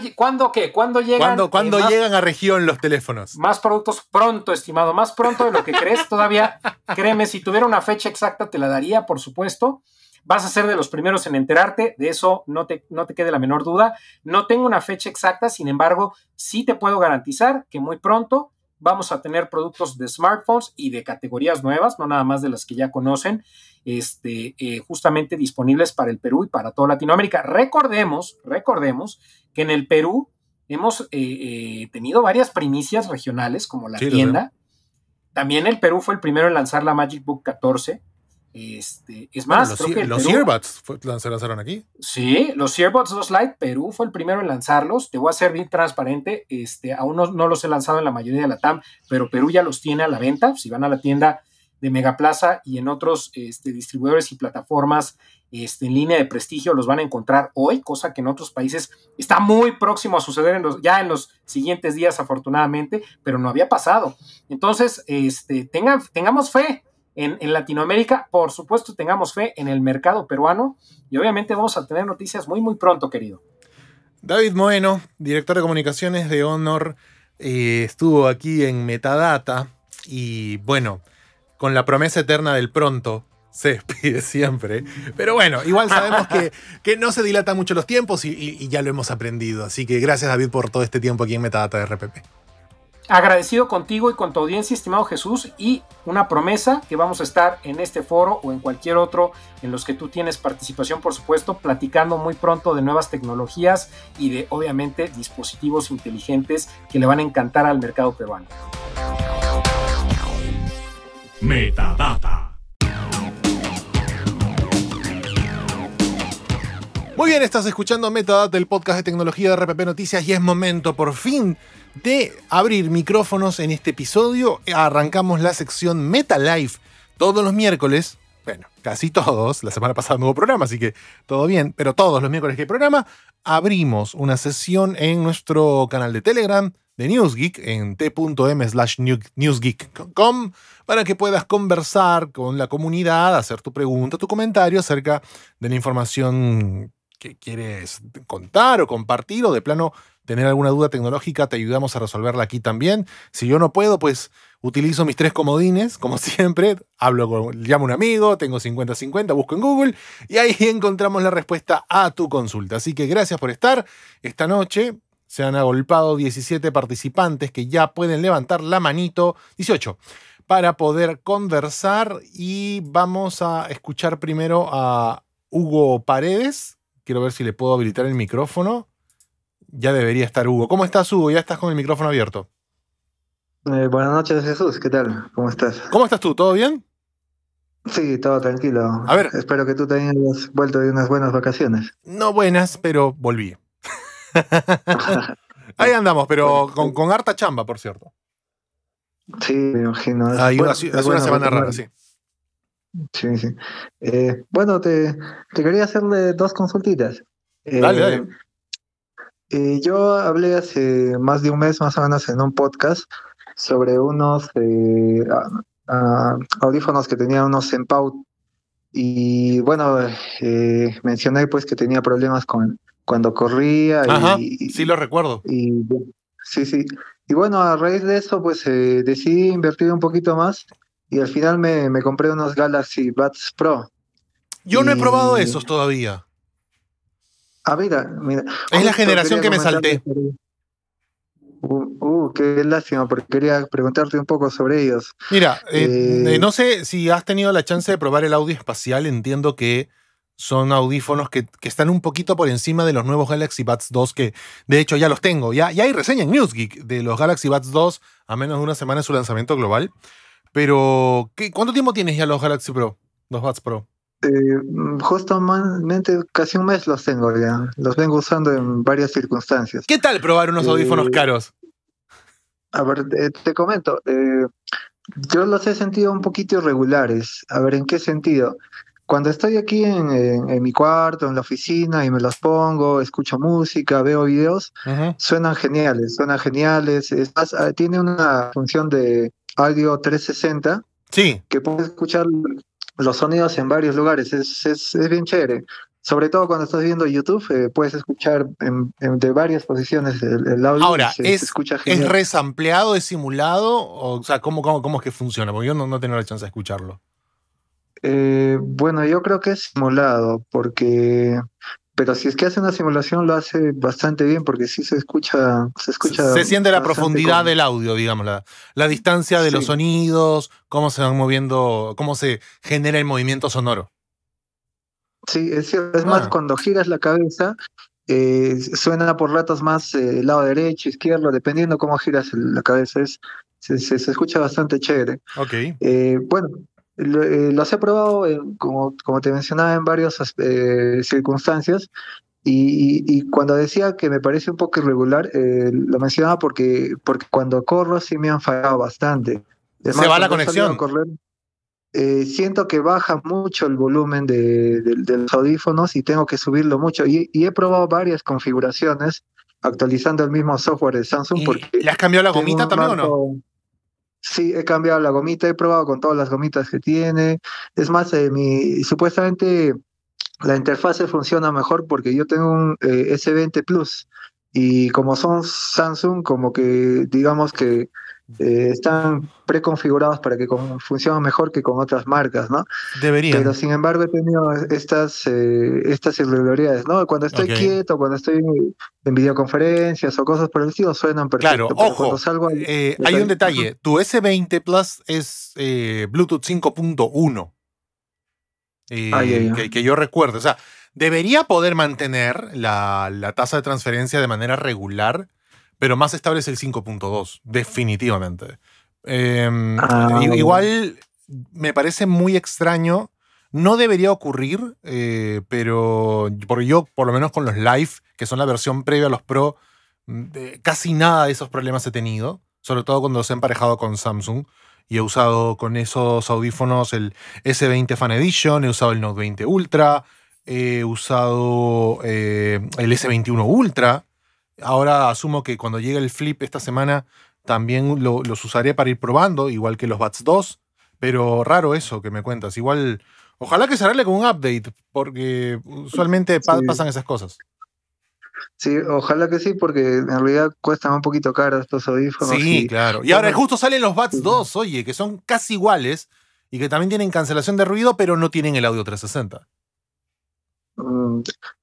qué? ¿Cuándo llegan? ¿Cuándo llegan a región los teléfonos? Más productos pronto, estimado. Más pronto de lo que crees. Todavía, créeme, si tuviera una fecha exacta te la daría, por supuesto. Vas a ser de los primeros en enterarte, de eso no te quede la menor duda. No tengo una fecha exacta, sin embargo, sí te puedo garantizar que muy pronto vamos a tener productos de smartphones y de categorías nuevas, no nada más de las que ya conocen, justamente disponibles para el Perú y para toda Latinoamérica. Recordemos que en el Perú hemos tenido varias primicias regionales, como la tienda. También el Perú fue el primero en lanzar la Magic Book 14. Es más, bueno, los earbuds se lanzaron aquí. Sí, los earbuds 2 Lite, Perú fue el primero en lanzarlos. Te voy a ser bien transparente, aún no los he lanzado en la mayoría de la TAM, pero Perú ya los tiene a la venta. Si van a la tienda de Megaplaza y en otros distribuidores y plataformas en línea de prestigio los van a encontrar hoy, cosa que en otros países está muy próximo a suceder ya en los siguientes días, afortunadamente, pero no había pasado. Entonces, tengamos fe. En Latinoamérica, por supuesto, tengamos fe en el mercado peruano y obviamente vamos a tener noticias muy, muy pronto, querido. David Moeno, director de comunicaciones de Honor, estuvo aquí en Metadata y, bueno, con la promesa eterna del pronto se despide siempre. Pero bueno, igual sabemos que no se dilatan mucho los tiempos y ya lo hemos aprendido. Así que gracias, David, por todo este tiempo aquí en Metadata de RPP. Agradecido contigo y con tu audiencia, estimado Jesús, y una promesa que vamos a estar en este foro o en cualquier otro en los que tú tienes participación, por supuesto, platicando muy pronto de nuevas tecnologías y de, obviamente, dispositivos inteligentes que le van a encantar al mercado peruano. Metadata. Muy bien, estás escuchando Metadata, el podcast de tecnología de RPP Noticias, y es momento por fin de abrir micrófonos en este episodio. Arrancamos la sección MetaLife todos los miércoles, bueno, casi todos, la semana pasada no hubo programa, así que todo bien, pero todos los miércoles que hay programa, abrimos una sesión en nuestro canal de Telegram, de Newsgeek en t.m/newsgeek.com para que puedas conversar con la comunidad, hacer tu pregunta, tu comentario acerca de la información que quieres contar o compartir, o de plano tener alguna duda tecnológica, te ayudamos a resolverla aquí también. Si yo no puedo, pues utilizo mis tres comodines, como siempre. Llamo a un amigo, tengo 50-50, busco en Google y ahí encontramos la respuesta a tu consulta. Así que gracias por estar. Esta noche se han agolpado 17 participantes que ya pueden levantar la manito, 18, para poder conversar, y vamos a escuchar primero a Hugo Paredes. Quiero ver si le puedo habilitar el micrófono. Ya debería estar Hugo. ¿Cómo estás, Hugo? Ya estás con el micrófono abierto. Buenas noches, Jesús. ¿Qué tal? ¿Cómo estás? ¿Cómo estás tú? ¿Todo bien? Sí, todo tranquilo. A ver. Espero que tú también hayas vuelto de unas buenas vacaciones. No buenas, pero volví. Ahí andamos, pero con harta chamba, por cierto. Sí, me imagino. Hace una semana rara, sí. Sí, sí. Bueno, te quería hacerle dos consultitas. Dale. Yo hablé hace más de un mes, más o menos, en un podcast sobre unos audífonos que tenían unos Zenpaut. Y bueno, mencioné pues que tenía problemas con cuando corría. Ajá, sí lo recuerdo. Sí. Y bueno, a raíz de eso, pues decidí invertir un poquito más. Y al final me compré unos Galaxy Buds Pro. Yo no he probado esos todavía. Ah, mira. Es la generación que me salté. Qué lástima, porque quería preguntarte un poco sobre ellos. Mira, no sé si has tenido la chance de probar el audio espacial. Entiendo que son audífonos que están un poquito por encima de los nuevos Galaxy Buds 2, que de hecho ya los tengo. Ya hay reseña en Newsgeek de los Galaxy Buds 2 a menos de una semana de su lanzamiento global. Pero, ¿cuánto tiempo tienes ya los Galaxy Pro? Los Buds Pro. Justamente casi un mes los tengo ya. Los vengo usando en varias circunstancias. ¿Qué tal probar unos audífonos caros? A ver, te comento. Yo los he sentido un poquito irregulares. A ver, ¿en qué sentido? Cuando estoy aquí en mi cuarto, en la oficina, y me los pongo, escucho música, veo videos, suenan geniales. Es más, tiene una función de audio 360, sí, que puedes escuchar los sonidos en varios lugares. Es bien chévere, sobre todo cuando estás viendo YouTube, puedes escuchar de varias posiciones el audio. Ahora, se escucha genial. ¿Es resampleado, es simulado? O sea, ¿cómo es que funciona? Porque yo no tengo la chance de escucharlo. Bueno, yo creo que es simulado, porque... Pero si es que hace una simulación, lo hace bastante bien, porque sí se escucha. Se siente la profundidad del audio, digamos, la distancia de los sonidos, cómo se van moviendo, cómo se genera el movimiento sonoro. Sí, es cierto. Es más, cuando giras la cabeza, suena por ratos más el lado derecho, izquierdo, dependiendo cómo giras la cabeza. Se escucha bastante chévere. Ok. Bueno. Los he probado, como te mencionaba, en varias circunstancias, y cuando decía que me parece un poco irregular, lo mencionaba porque cuando corro sí me han fallado bastante. Además, ¿se va la conexión? Siento que baja mucho el volumen de los audífonos y tengo que subirlo mucho, y he probado varias configuraciones actualizando el mismo software de Samsung. ¿Le has cambiado la gomita también o no? Sí, he cambiado la gomita, he probado con todas las gomitas que tiene. Es más, supuestamente la interfase funciona mejor porque yo tengo un S20 Plus, y como son Samsung, como que digamos que están preconfigurados para que funcionen mejor que con otras marcas, ¿no? Deberían. Pero sin embargo he tenido estas irregularidades, ¿no? Cuando estoy quieto, cuando estoy en videoconferencias o cosas por el estilo, suenan perfecto. Claro, ojo, salgo hay un detalle. Tu S20 Plus es Bluetooth 5.1 que yo recuerdo. O sea, debería poder mantener la tasa de transferencia de manera regular, pero más estable es el 5.2, definitivamente. Igual me parece muy extraño. No debería ocurrir, pero yo, por lo menos con los Live, que son la versión previa a los Pro, casi nada de esos problemas he tenido, sobre todo cuando los he emparejado con Samsung. Y he usado con esos audífonos el S20 Fan Edition, he usado el Note 20 Ultra, he usado el S21 Ultra. Ahora asumo que cuando llegue el flip esta semana también los usaré para ir probando, igual que los Buds 2. Pero raro eso que me cuentas. Igual, ojalá que se arregle con un update, porque usualmente pasan esas cosas. Sí, ojalá que sí, porque en realidad cuestan un poquito caros estos audífonos. Sí, claro. Y ahora justo salen los Buds 2, oye, que son casi iguales y que también tienen cancelación de ruido, pero no tienen el audio 360.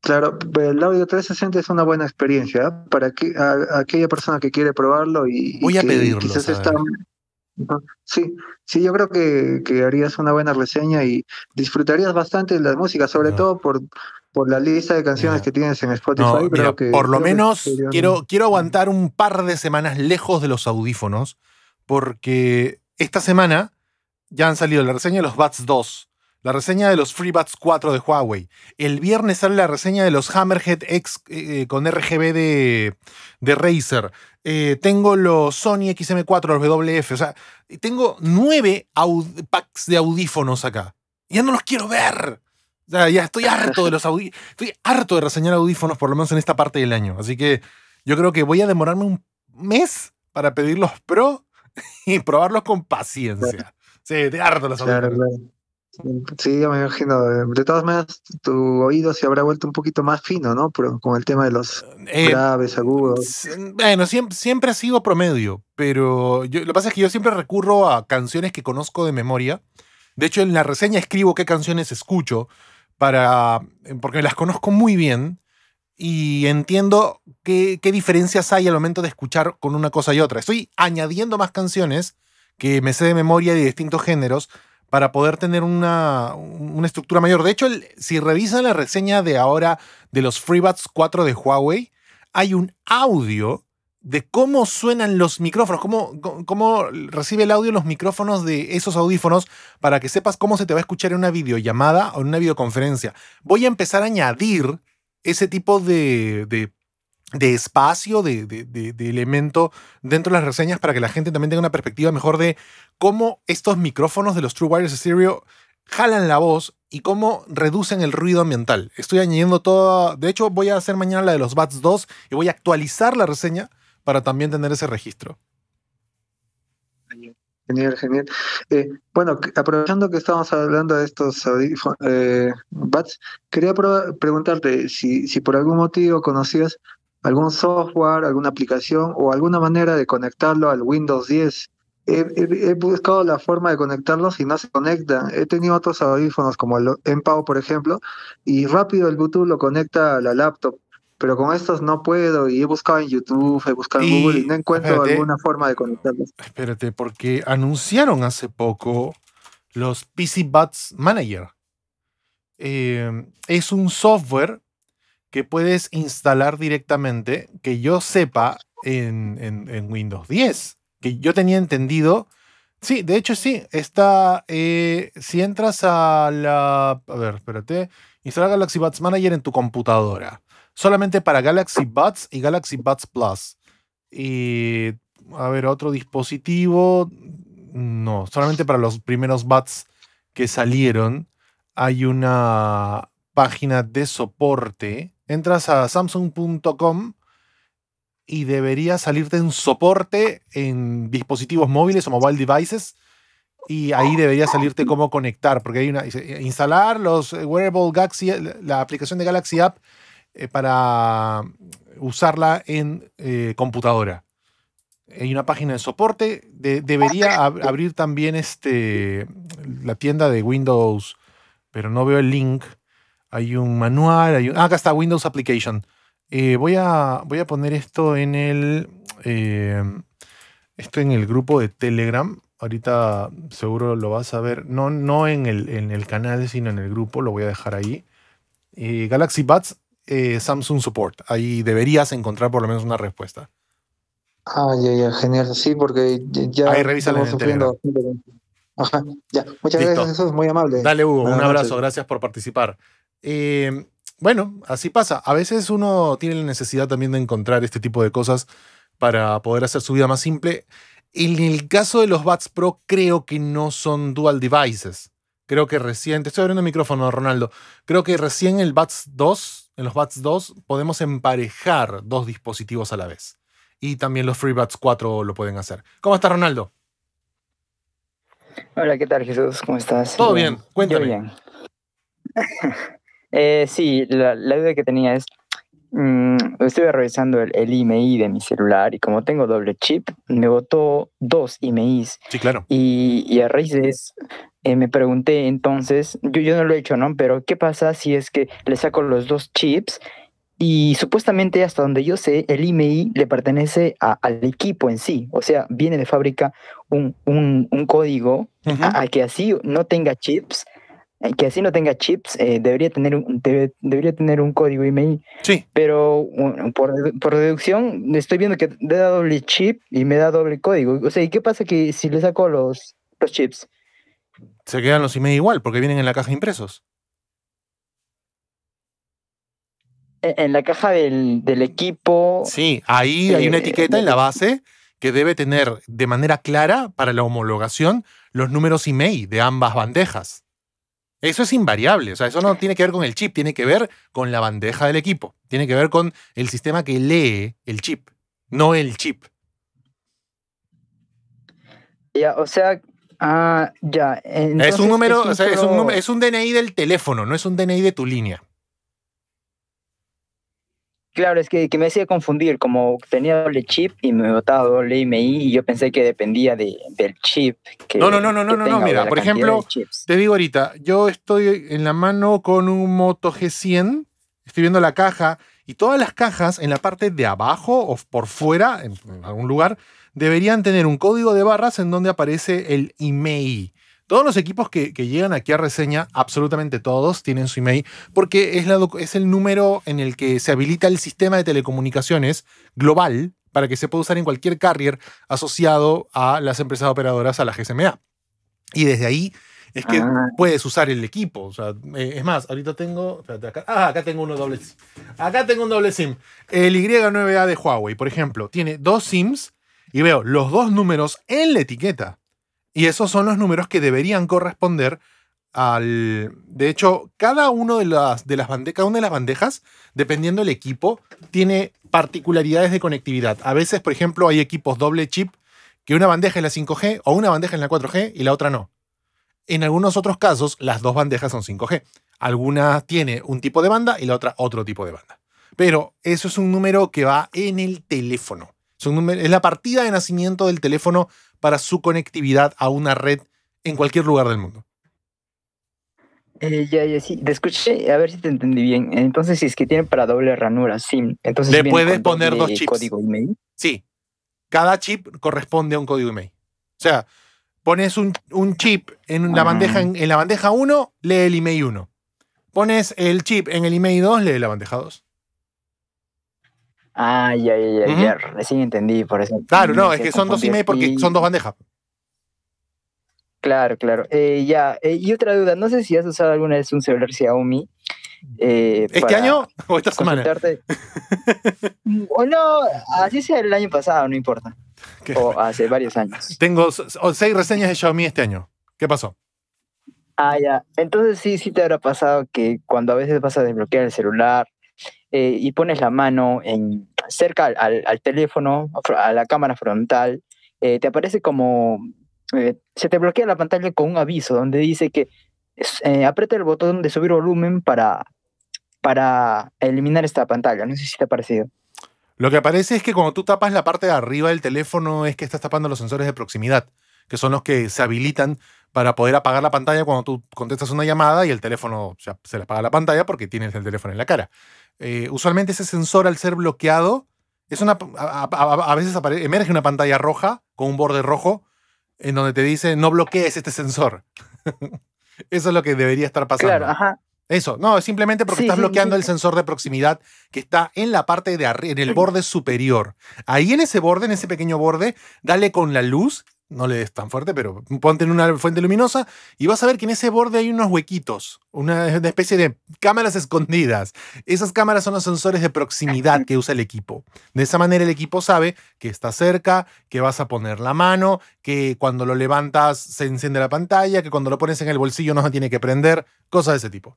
Claro, el audio 360 es una buena experiencia, ¿eh? Para que, a aquella persona que quiere probarlo y voy a pedirlo. Quizás está... Sí, yo creo que harías una buena reseña y disfrutarías bastante de la música, sobre todo por la lista de canciones que tienes en Spotify. No, creo que, por lo menos quiero aguantar un par de semanas lejos de los audífonos, porque esta semana ya han salido la reseña de los Buds 2, la reseña de los FreeBuds 4 de Huawei. El viernes sale la reseña de los Hammerhead X con RGB de Razer. Tengo los Sony XM4, los WF. O sea, tengo 9 packs de audífonos acá. Ya no los quiero ver. O sea, ya estoy harto de los audífonos. Estoy harto de reseñar audífonos, por lo menos en esta parte del año. Así que yo creo que voy a demorarme un mes para pedir los Pro y probarlos con paciencia. Sí, estoy harto de los audífonos. Sí, yo me imagino. De todas maneras, tu oído se habrá vuelto un poquito más fino, ¿no? Pero con el tema de los graves, agudos. Bueno, siempre ha sido promedio, pero lo que pasa es que yo siempre recurro a canciones que conozco de memoria. De hecho, en la reseña escribo qué canciones escucho, porque las conozco muy bien y entiendo qué diferencias hay al momento de escuchar con una cosa y otra. Estoy añadiendo más canciones que me sé de memoria de distintos géneros, para poder tener una estructura mayor. De hecho, si revisan la reseña de ahora de los FreeBuds 4 de Huawei, hay un audio de cómo suenan los micrófonos, cómo recibe el audio los micrófonos de esos audífonos, para que sepas cómo se te va a escuchar en una videollamada o en una videoconferencia. Voy a empezar a añadir ese tipo de espacio, de elemento dentro de las reseñas, para que la gente también tenga una perspectiva mejor de cómo estos micrófonos de los True Wireless Stereo jalan la voz y cómo reducen el ruido ambiental. Estoy añadiendo todo. De hecho, voy a hacer mañana la de los Buds 2 y voy a actualizar la reseña para también tener ese registro. Genial. Bueno, aprovechando que estamos hablando de estos audífonos Buds, quería preguntarte si por algún motivo conocías algún software, alguna aplicación o alguna manera de conectarlo al Windows 10. He buscado la forma de conectarlos y no se conectan. He tenido otros audífonos como el MPAW, por ejemplo, y rápido el Bluetooth lo conecta a la laptop. Pero con estos no puedo, y he buscado en YouTube, he buscado en Google y no encuentro alguna forma de conectarlos. Espérate, porque anunciaron hace poco los PC Buds Manager. Es un software que puedes instalar directamente, que yo sepa, en Windows 10. Que yo tenía entendido. Sí, de hecho sí. Está, si entras a la... A ver, espérate. Instala Galaxy Buds Manager en tu computadora. Solamente para Galaxy Buds y Galaxy Buds Plus. Y, a ver, otro dispositivo. No, solamente para los primeros Buds que salieron. Hay una página de soporte. Entras a samsung.com y debería salirte en soporte en dispositivos móviles o mobile devices, y ahí debería salirte cómo conectar, porque hay una... Instalar los Wearable Galaxy, la aplicación de Galaxy App, para usarla en computadora. Hay una página de soporte. Debería abrir también la tienda de Windows, pero no veo el link. Hay un manual. Acá está, Windows Application. Voy a poner esto en el grupo de Telegram. Ahorita seguro lo vas a ver. No en el canal, sino en el grupo. Lo voy a dejar ahí. Galaxy Buds Samsung Support. Ahí deberías encontrar por lo menos una respuesta. Ya, genial. Sí, porque ya ahí revísalo en Telegram. Ajá, ya. Muchas gracias, eso es muy amable. Dale, Hugo, un abrazo. Gracias por participar. Bueno, así pasa. A veces uno tiene la necesidad también de encontrar este tipo de cosas para poder hacer su vida más simple. En el caso de los Buds Pro, creo que no son dual devices. Creo que recién... Te estoy abriendo el micrófono, Ronaldo. Creo que recién el Buds 2 en los Buds 2 podemos emparejar dos dispositivos a la vez. Y también los FreeBuds 4 lo pueden hacer. ¿Cómo estás, Ronaldo? Hola, ¿qué tal, Jesús? ¿Cómo estás? Todo bien, cuéntame. Yo bien. Sí, la duda que tenía es, estuve revisando el IMEI de mi celular y como tengo doble chip, me botó dos IMEIs. Sí, claro. Y a raíz de eso, me pregunté entonces, yo no lo he hecho, ¿no? Pero ¿qué pasa si es que le saco los dos chips? Y supuestamente, hasta donde yo sé, el IMEI le pertenece al equipo en sí. O sea, viene de fábrica un código a que así no tenga chips. Que así no tenga chips, debería tener un código IMEI. Sí. Pero por deducción, estoy viendo que da doble chip y me da doble código. O sea, ¿y qué pasa que si le saco los chips? Se quedan los IMEI igual, porque vienen en la caja impresos. En la caja del equipo. Sí, ahí hay una etiqueta en la base que debe tener de manera clara para la homologación los números IMEI de ambas bandejas. Eso es invariable, o sea, eso no tiene que ver con el chip, tiene que ver con la bandeja del equipo, tiene que ver con el sistema que lee el chip, no el chip. Ya, o sea, ya. Entonces, es un número, o sea, es un DNI del teléfono, no es un DNI de tu línea. Claro, es que me hacía confundir, como tenía doble chip y me botaba doble IMEI y yo pensé que dependía del chip. Que no, mira, por ejemplo, te digo ahorita, yo estoy en la mano con un Moto G100, estoy viendo la caja y todas las cajas en la parte de abajo o por fuera, en algún lugar, deberían tener un código de barras en donde aparece el IMEI. Todos los equipos que llegan aquí a reseña, absolutamente todos, tienen su IMEI, porque es el número en el que se habilita el sistema de telecomunicaciones global para que se pueda usar en cualquier carrier asociado a las empresas operadoras, a la GSMA. Y desde ahí es que puedes usar el equipo. O sea, es más, ahorita tengo... Espérate, acá tengo uno doble SIM. Acá tengo un doble SIM. El Y9A de Huawei, por ejemplo, tiene dos SIMs y veo los dos números en la etiqueta. Y esos son los números que deberían corresponder al... De hecho, cada uno de las bandejas, dependiendo del equipo, tiene particularidades de conectividad. A veces, por ejemplo, hay equipos doble chip que una bandeja es la 5G o una bandeja es la 4G y la otra no. En algunos otros casos, las dos bandejas son 5G. Alguna tiene un tipo de banda y la otra otro tipo de banda. Pero eso es un número que va en el teléfono. Es la partida de nacimiento del teléfono para su conectividad a una red en cualquier lugar del mundo. Ya, sí. Te escuché, a ver si te entendí bien. Entonces, si es que tienen para doble ranura, sí. Entonces, le puedes poner dos chips. ¿Código IMEI? Sí. Cada chip corresponde a un código IMEI. O sea, pones un chip en la bandeja, en la bandeja 1, lee el IMEI 1. Pones el chip en el IMEI 2, lee la bandeja 2. Ya, recién entendí, por eso. Claro, no, es que son dos IMEI porque son dos bandejas. Claro. Y otra duda, no sé si has usado alguna vez un celular Xiaomi. ¿Este año o esta semana? O no, así sea el año pasado, no importa. O hace varios años. Tengo 6 reseñas de Xiaomi este año. ¿Qué pasó? Entonces sí te habrá pasado que cuando a veces vas a desbloquear el celular, y pones la mano cerca al teléfono, a la cámara frontal, te aparece como... se te bloquea la pantalla con un aviso donde dice que aprieta el botón de subir volumen para eliminar esta pantalla. No sé si te ha parecido. Lo que aparece es que cuando tú tapas la parte de arriba del teléfono es que estás tapando los sensores de proximidad, que son los que se habilitan para poder apagar la pantalla cuando tú contestas una llamada y el teléfono se le apaga la pantalla porque tienes el teléfono en la cara. Usualmente ese sensor, al ser bloqueado, a veces emerge una pantalla roja con un borde rojo en donde te dice no bloquees este sensor. Eso es lo que debería estar pasando. Claro, ajá. Eso, no, es simplemente porque estás bloqueando el sensor de proximidad que está en la parte de arriba, en el borde superior. Ahí en ese borde, en ese pequeño borde, dale con la luz, no le des tan fuerte, pero ponte en una fuente luminosa y vas a ver que en ese borde hay unos huequitos, una especie de cámaras escondidas. Esas cámaras son los sensores de proximidad que usa el equipo. De esa manera el equipo sabe que está cerca, que vas a poner la mano, que cuando lo levantas se enciende la pantalla, que cuando lo pones en el bolsillo no se tiene que prender, cosas de ese tipo.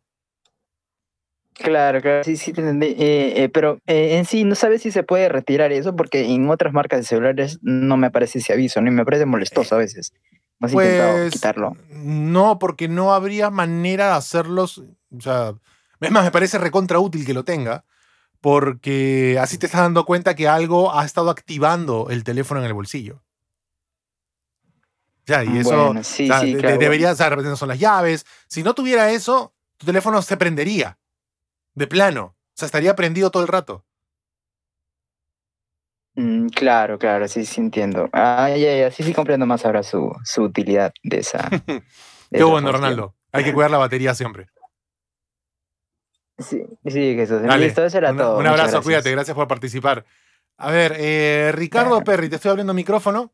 Claro, sí, te entendí. Pero en sí, no sabes si se puede retirar eso, porque en otras marcas de celulares no me aparece ese aviso, ni me parece molestoso a veces. ¿Has intentado quitarlo? No, porque no habría manera de hacerlos. O sea, es más, me parece recontra útil que lo tenga, porque así te estás dando cuenta que algo ha estado activando el teléfono en el bolsillo. Ya, y eso, bueno, sí, o sea, sí, claro, debería, o sea, de repente no son las llaves. Si no tuviera eso, tu teléfono se prendería. De plano. O sea, estaría prendido todo el rato. Claro, sí, entiendo. Sí, comprendo más ahora su utilidad de esa. Qué bueno, Ronaldo. Hay que cuidar la batería siempre. Sí, Jesús. Listo, eso era todo. Un abrazo, gracias. Cuídate, gracias por participar. A ver, Ricardo Perry, te estoy abriendo micrófono.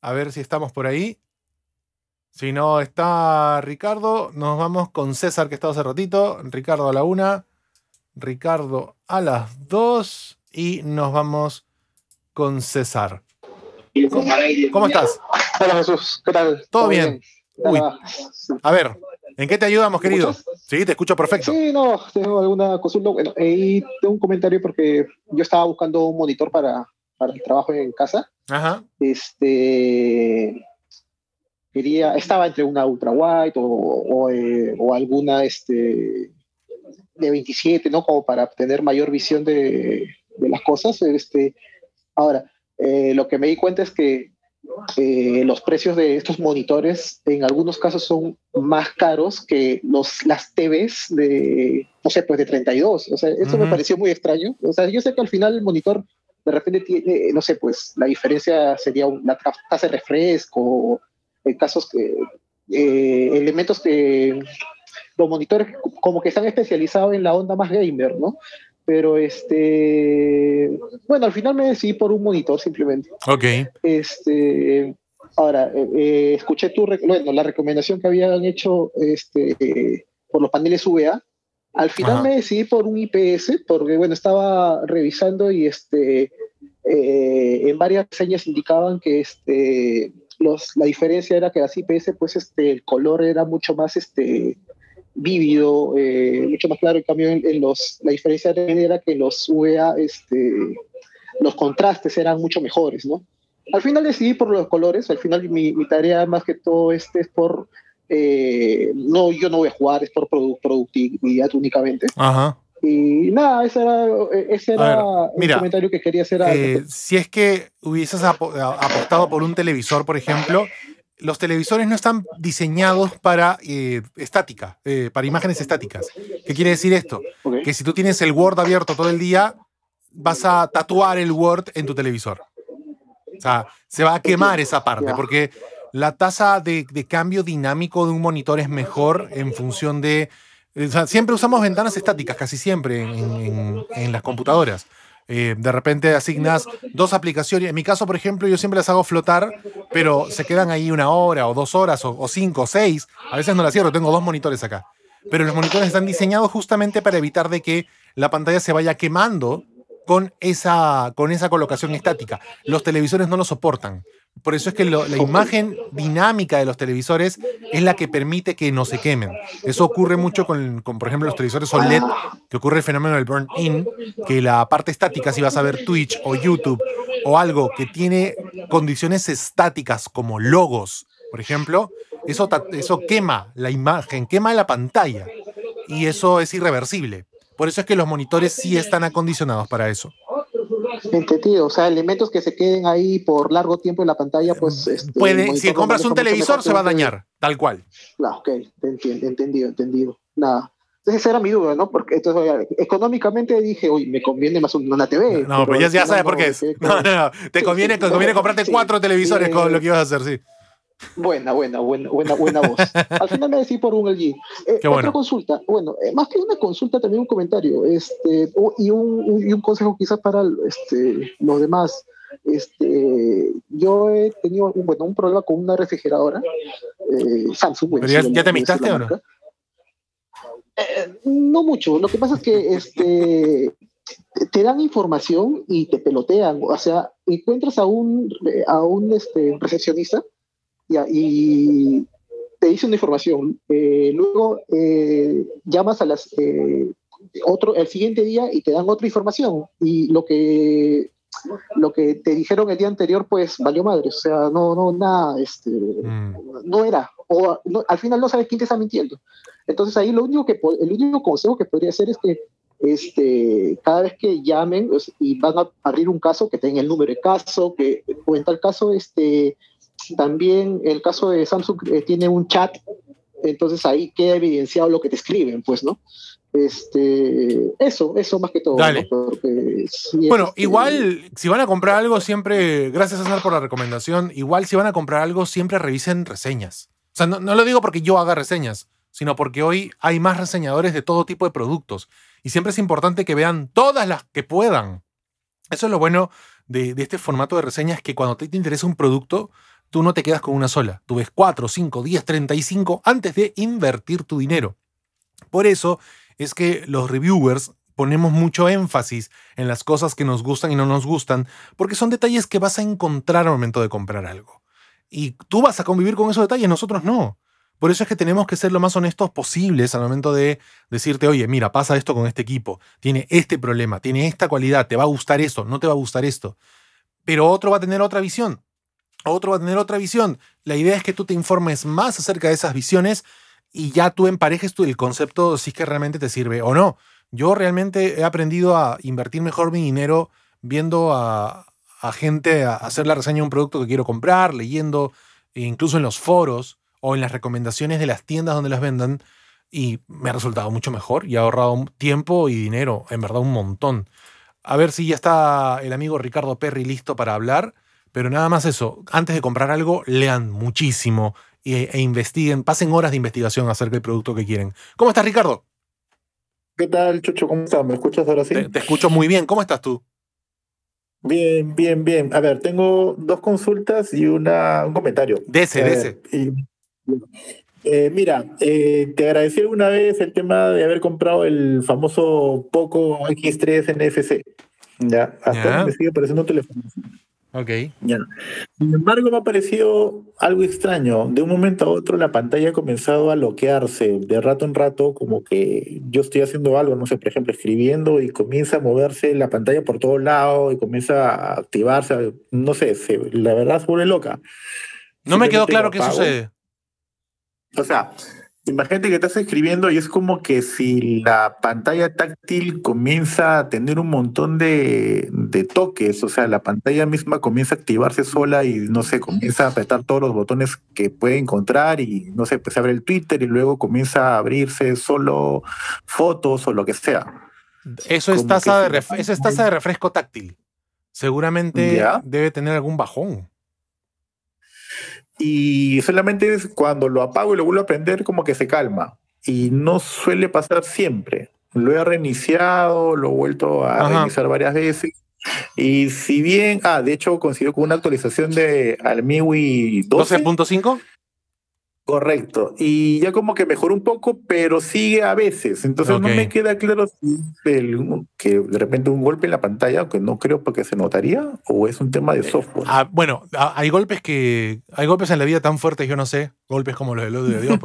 A ver si estamos por ahí. Si no está Ricardo, nos vamos con César, que estaba hace ratito. Ricardo a la 1. Ricardo a las 2. Y nos vamos con César. ¿Cómo estás? Hola, Jesús. ¿Qué tal? ¿Todo bien? Uy. A ver, ¿en qué te ayudamos, querido? Sí, te escucho perfecto. Sí, no, tengo alguna consulta. Bueno, ahí tengo un comentario porque yo estaba buscando un monitor para el trabajo en casa. Ajá. Estaba entre una ultra wide o alguna de 27, ¿no? Como para tener mayor visión de las cosas. Ahora, lo que me di cuenta es que los precios de estos monitores en algunos casos son más caros que las TVs de, no sé, pues de 32. O sea, esto me pareció muy extraño. O sea, yo sé que al final el monitor de repente tiene, no sé, pues la diferencia sería la tasa de refresco o en casos que elementos que los monitores como que están especializados en la onda más gamer, ¿no? Pero bueno, al final me decidí por un monitor simplemente. Ok. Ahora, escuché la recomendación que habían hecho por los paneles UVA. Al final me decidí por un IPS porque, bueno, estaba revisando y en varias reseñas indicaban que la diferencia era que las IPS, pues el color era mucho más vívido, mucho más claro. En cambio, la diferencia era que los UVA, los contrastes eran mucho mejores, ¿no? Al final decidí por los colores. Al final mi tarea más que todo es por... no, yo no voy a jugar, es por productividad únicamente. Ajá. Y nada, ese era el comentario que quería hacer. Si es que hubieses apostado por un televisor, por ejemplo, los televisores no están diseñados para para imágenes estáticas. ¿Qué quiere decir esto? Okay. Que si tú tienes el Word abierto todo el día, vas a tatuar el Word en tu televisor. O sea, se va a quemar esa parte, porque... La tasa de cambio dinámico de un monitor es mejor en función de... O sea, siempre usamos ventanas estáticas, casi siempre, en las computadoras. De repente asignas dos aplicaciones. En mi caso, por ejemplo, yo siempre las hago flotar, pero se quedan ahí 1 hora o 2 horas o 5 o 6. A veces no las cierro, tengo 2 monitores acá. Pero los monitores están diseñados justamente para evitar de que la pantalla se vaya quemando con esa colocación estática. Los televisores no lo soportan. Por eso es que la imagen dinámica de los televisores es la que permite que no se quemen. Eso ocurre mucho con, por ejemplo, los televisores OLED, que ocurre el fenómeno del burn-in, que la parte estática, si vas a ver Twitch o YouTube o algo que tiene condiciones estáticas como logos, por ejemplo, eso quema la imagen, quema la pantalla, y eso es irreversible. Por eso es que los monitores sí están acondicionados para eso. Entendido, o sea, elementos que se queden ahí por largo tiempo en la pantalla, pues... si compras un televisor se va a dañar, tal cual. No, ok, entendido. Nada. Entonces esa era mi duda, ¿no? Porque entonces, económicamente dije, uy, me conviene más una TV. No, pero ya sabes por qué es. No. Te conviene comprarte 4 televisores con lo que ibas a hacer, sí. Buena voz. Al final me decidí por un LG. Otra consulta. Bueno, más que una consulta, también un comentario. Y un consejo quizás para los demás. Yo he tenido un problema con una refrigeradora. Samsung. Bueno, ¿Pero ya te amistaste o no? No mucho. Lo que pasa es que te dan información y te pelotean. O sea, encuentras a un recepcionista y te dice una información, luego llamas a las otro el siguiente día y te dan otra información, y lo que te dijeron el día anterior pues valió madre, o sea, no era, o no, al final no sabes quién te está mintiendo. Entonces ahí el único consejo que podría hacer es que cada vez que llamen y van a abrir un caso, que tengan el número de caso, que cuenta el caso. También el caso de Samsung tiene un chat, entonces ahí queda evidenciado lo que te escriben, pues, ¿no? Eso más que todo. Dale. ¿No? Si bueno, igual, si van a comprar algo siempre, gracias César por la recomendación, igual si van a comprar algo siempre revisen reseñas. O sea, no lo digo porque yo haga reseñas, sino porque hoy hay más reseñadores de todo tipo de productos. Y siempre es importante que vean todas las que puedan. Eso es lo bueno de este formato de reseñas, que cuando te interesa un producto, tú no te quedas con una sola. Tú ves 4, 5, 10, 35 antes de invertir tu dinero. Por eso es que los reviewers ponemos mucho énfasis en las cosas que nos gustan y no nos gustan, porque son detalles que vas a encontrar al momento de comprar algo. Y tú vas a convivir con esos detalles, nosotros no. Por eso es que tenemos que ser lo más honestos posibles al momento de decirte, oye, mira, pasa esto con este equipo, tiene este problema, tiene esta cualidad, te va a gustar esto, no te va a gustar esto. Pero otro va a tener otra visión. Otro va a tener otra visión. La idea es que tú te informes más acerca de esas visiones y ya tú emparejes el concepto si es que realmente te sirve o no. Yo realmente he aprendido a invertir mejor mi dinero viendo a gente a hacer la reseña de un producto que quiero comprar, leyendo, incluso en los foros o en las recomendaciones de las tiendas donde las vendan, y me ha resultado mucho mejor y he ahorrado tiempo y dinero, en verdad un montón. A ver si ya está el amigo Ricardo Perry listo para hablar. Pero nada más eso, antes de comprar algo, lean muchísimo e investiguen, pasen horas de investigación acerca del producto que quieren. ¿Cómo estás, Ricardo? ¿Qué tal, Chucho? ¿Cómo estás? ¿Me escuchas ahora sí? Te escucho muy bien. ¿Cómo estás tú? Bien, bien, bien. A ver, tengo dos consultas y un comentario. Dese. Mira, te agradecí alguna vez el tema de haber comprado el famoso Poco X3 NFC. Ya, hasta ahora me sigue pareciendo un teléfono. Ok. Ya. Sin embargo, me ha parecido algo extraño. De un momento a otro la pantalla ha comenzado a bloquearse de rato en rato, como que yo estoy haciendo algo, no sé, por ejemplo, escribiendo, y comienza a moverse la pantalla por todos lados y comienza a activarse. No sé, la verdad se vuelve loca. No me quedó claro qué sucede. O sea, imagínate que estás escribiendo y es como que si la pantalla táctil comienza a tener un montón de toques, o sea, la pantalla misma comienza a activarse sola y, no sé, comienza a apretar todos los botones que puede encontrar y, no sé, pues abre el Twitter y luego comienza a abrirse solo fotos o lo que sea. Eso es taza de refresco táctil. Seguramente debe tener algún bajón. Y solamente es cuando lo apago y lo vuelvo a prender como que se calma. Y no suele pasar siempre. Lo he reiniciado, lo he vuelto a reiniciar varias veces. Y si bien... de hecho, coincidió con una actualización de al MIUI 12. ¿12.5? Correcto. Y ya como que mejoró un poco, pero sigue a veces. Entonces no me queda claro si que de repente un golpe en la pantalla, que no creo porque se notaría, o es un tema de software. Bueno, hay golpes en la vida tan fuertes, yo no sé, golpes como los del odio de Dios,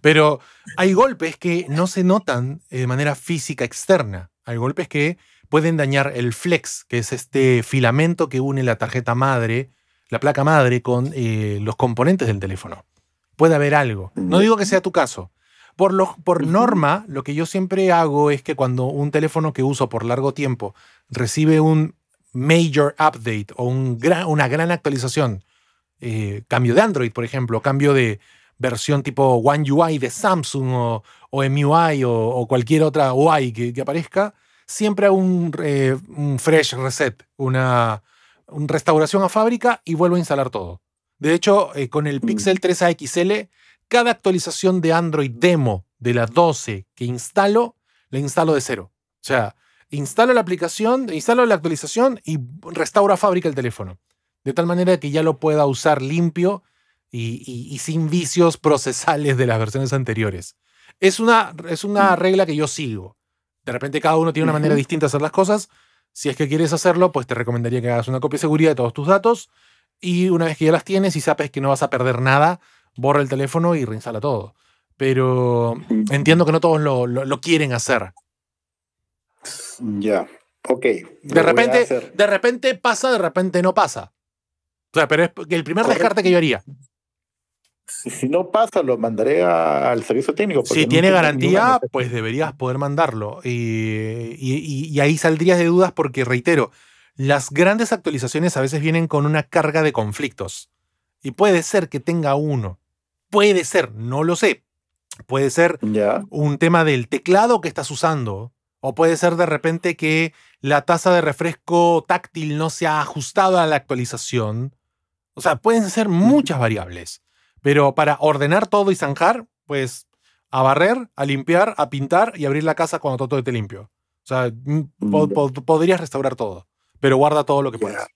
pero hay golpes que no se notan de manera física externa. Hay golpes que pueden dañar el flex, que es este filamento que une la tarjeta madre, la placa madre con los componentes del teléfono. Puede haber algo. No digo que sea tu caso. Por norma, lo que yo siempre hago es que cuando un teléfono que uso por largo tiempo recibe un major update o una gran actualización, cambio de Android, por ejemplo, cambio de versión tipo One UI de Samsung o MIUI o cualquier otra UI que aparezca, siempre hago un fresh reset, una restauración a fábrica y vuelvo a instalar todo. De hecho, con el Pixel 3a XL, cada actualización de Android demo de la 12 que instalo, la instalo de cero. O sea, instalo la aplicación, instalo la actualización y restauro a fábrica el teléfono. De tal manera que ya lo pueda usar limpio y sin vicios procesales de las versiones anteriores. Es una regla que yo sigo. De repente cada uno tiene una manera distinta de hacer las cosas. Si es que quieres hacerlo, pues te recomendaría que hagas una copia de seguridad de todos tus datos. Y una vez que ya las tienes y sabes que no vas a perder nada, borra el teléfono y reinstala todo. Pero entiendo que no todos lo quieren hacer. Ya, ok. De repente pasa, de repente no pasa. O sea, pero es el primer descarte que yo haría. Si no pasa, lo mandaré al servicio técnico. Si tiene garantía, pues deberías poder mandarlo. Y ahí saldrías de dudas porque, reitero, las grandes actualizaciones a veces vienen con una carga de conflictos. Y puede ser que tenga uno. Puede ser, no lo sé. Puede ser un tema del teclado que estás usando. O puede ser de repente que la tasa de refresco táctil no se ha ajustado a la actualización. O sea, pueden ser muchas variables. Pero para ordenar todo y zanjar, pues a barrer, a limpiar, a pintar y abrir la casa cuando todo esté limpio. O sea, podrías restaurar todo, pero guarda todo lo que puedas.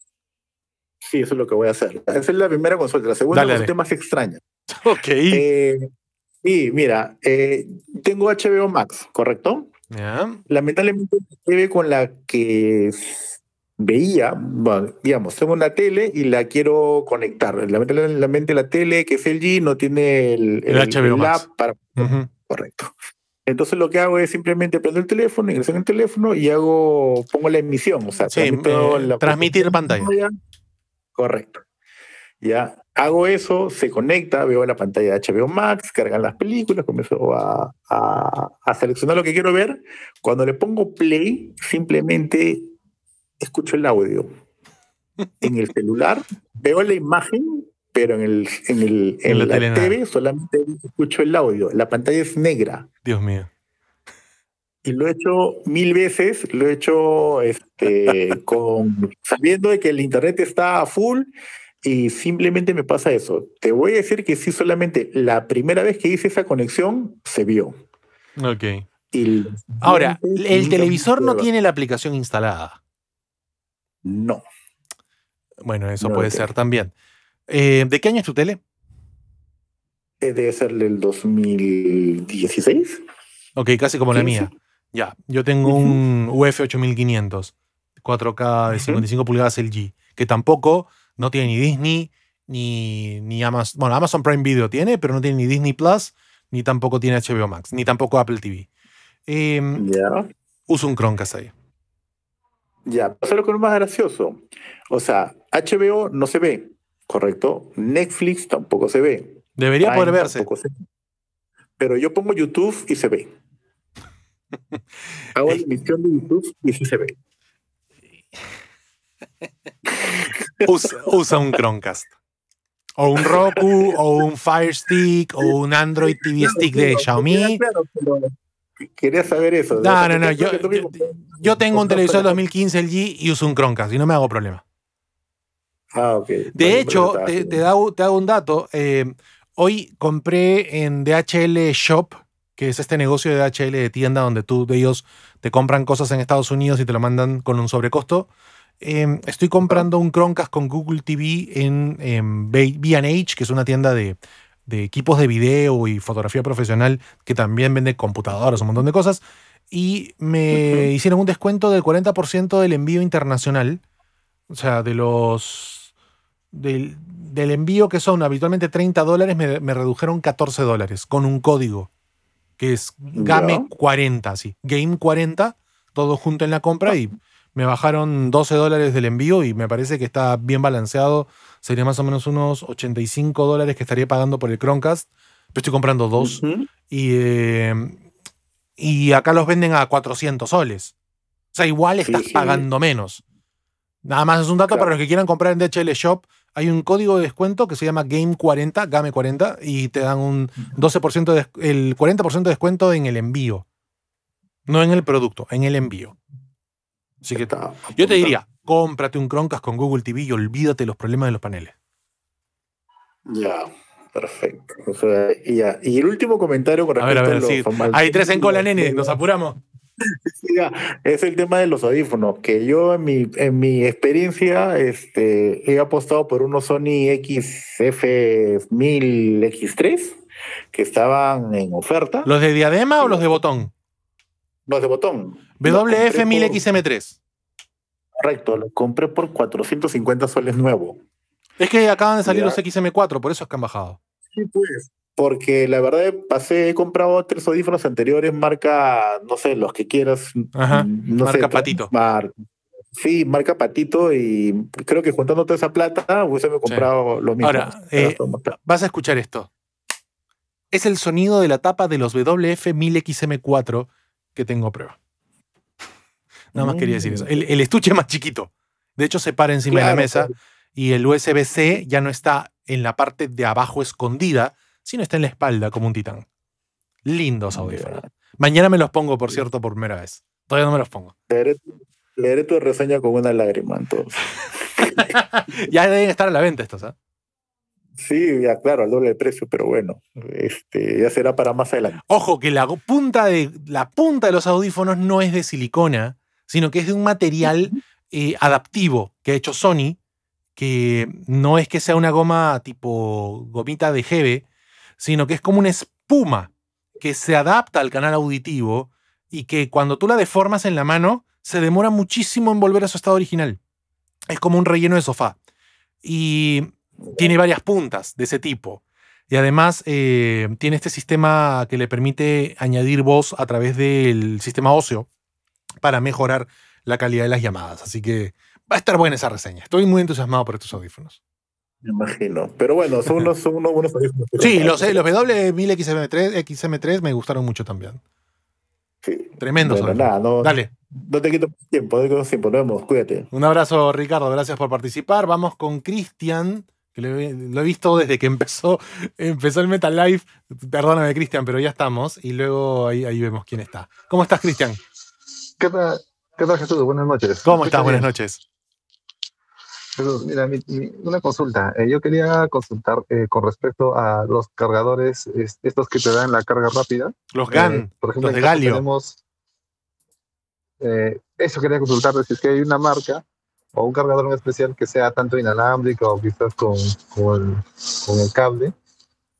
Sí, eso es lo que voy a hacer. Esa es la primera consulta. La segunda consulta más extraña. Ok. Sí, mira, tengo HBO Max, ¿correcto? Yeah. Lamentablemente la TV con la que veía, bueno, digamos, tengo una tele y la quiero conectar. Lamentablemente la tele que es LG no tiene el HBO Max. Para... Correcto. Entonces lo que hago es simplemente prendo el teléfono, ingreso en el teléfono y pongo la emisión. O sea, sí, transmitir pantalla. Correcto. Ya, hago eso, se conecta, veo la pantalla de HBO Max, cargan las películas, comienzo a seleccionar lo que quiero ver. Cuando le pongo play, simplemente escucho el audio. En el celular veo la imagen, pero en la TV solamente escucho el audio. La pantalla es negra. Dios mío. Y lo he hecho 1000 veces, lo he hecho sabiendo de que el internet está a full. Y simplemente me pasa eso. Te voy a decir que sí, solamente la primera vez que hice esa conexión se vio. Ok. Ahora, ¿el televisor no tiene la aplicación instalada? No. Bueno, eso puede ser también. ¿De qué año es tu tele? Debe ser del 2016. Ok, casi como la mía. Ya, yo tengo un UF8500, 4K de 55 pulgadas LG, que tampoco... No tiene ni Disney, ni Amazon. Bueno, Amazon Prime Video tiene, pero no tiene ni Disney Plus, ni tampoco tiene HBO Max, ni tampoco Apple TV. Uso un Chromecast ahí. Ya, pero lo que es más gracioso. O sea, HBO no se ve, ¿correcto? Netflix tampoco se ve. Debería Prime poder verse. Pero yo pongo YouTube y se ve. Hago la emisión de YouTube y sí se ve. Usa un Chromecast o un Roku o un Fire Stick o un Android TV Stick de Xiaomi. Quería saber eso. No, yo tengo un televisor 2015 LG y uso un Chromecast y no me hago problema. Ah, ok. De hecho, te hago un dato. Hoy compré en DHL Shop, que es este negocio de DHL de tienda donde ellos te compran cosas en Estados Unidos y te lo mandan con un sobrecosto. Estoy comprando un Chromecast con Google TV en B&H, que es una tienda de equipos de video y fotografía profesional que también vende computadoras, un montón de cosas, y me hicieron un descuento del 40% del envío internacional, o sea, del envío que son habitualmente $30, me redujeron $14 con un código que es GAME40, sí, Game40, todo junto en la compra, y me bajaron $12 del envío y me parece que está bien balanceado. Sería más o menos unos $85 que estaría pagando por el Chromecast. Pero estoy comprando dos. Y acá los venden a 400 soles. O sea, igual estás pagando menos. Nada más es un dato para los que quieran comprar en DHL Shop. Hay un código de descuento que se llama Game40, Game40, y te dan un 12% el 40% de descuento en el envío. No en el producto, en el envío. Así que yo te diría, cómprate un Chromecast con Google TV y olvídate los problemas de los paneles. Ya, perfecto. O sea, y el último comentario con respecto a los hay 3 en cola, nene, nos apuramos. Es el tema de los audífonos, que yo en mi experiencia he apostado por unos Sony XF1000X3 que estaban en oferta. ¿Los de diadema o los de botón? Los de botón. WF1000XM3. Correcto, lo compré por 450 soles nuevo. Es que acaban de salir los XM4, por eso es que han bajado. Sí, pues. Porque la verdad pasé, he comprado 3 audífonos anteriores, marca, no sé, los que quieras. Ajá. No marca sé, Patito. Sí, marca Patito, y creo que juntando toda esa plata hubiese comprado lo mismo. Ahora, vas a escuchar esto. Es el sonido de la tapa de los WF-1000XM4 que tengo a prueba. Nada más quería decir eso. El estuche más chiquito. De hecho, se para encima de la mesa, y el USB-C ya no está en la parte de abajo escondida, sino está en la espalda como un titán. Lindos audífonos. Mañana me los pongo, por cierto, por primera vez. Todavía no me los pongo. Leeré tu reseña con una lágrima, entonces. Ya deben estar a la venta estos, ¿ah? Sí, ya, claro, al doble de precio, pero bueno, ya será para más adelante. Ojo, que la punta de los audífonos no es de silicona, sino que es de un material adaptivo que ha hecho Sony, que no es que sea una goma tipo gomita de jeve, sino que es como una espuma que se adapta al canal auditivo y que cuando tú la deformas en la mano se demora muchísimo en volver a su estado original. Es como un relleno de sofá. Y tiene varias puntas de ese tipo. Y además tiene este sistema que le permite añadir voz a través del sistema óseo para mejorar la calidad de las llamadas. Así que va a estar buena esa reseña. Estoy muy entusiasmado por estos audífonos. Me imagino. Pero bueno, son unos buenos audífonos. Sí, los W1000XM3 me gustaron mucho también. Sí. Tremendos. Bueno, nada, dale. No te quito tiempo, nos vemos, cuídate. Un abrazo, Ricardo, gracias por participar. Vamos con Cristian, que lo he visto desde que empezó el Metal Live. Perdóname, Cristian, pero ya estamos, y luego ahí vemos quién está. ¿Cómo estás, Cristian? ¿Qué tal, Jesús? Buenas noches. ¿Cómo estás? Buenas noches. Jesús, mira, una consulta. Yo quería consultar con respecto a los cargadores, estos que te dan la carga rápida. Los GAN, por ejemplo, los de Galio. Eso quería consultarte, si es que hay una marca o un cargador en especial que sea tanto inalámbrico o quizás con el cable,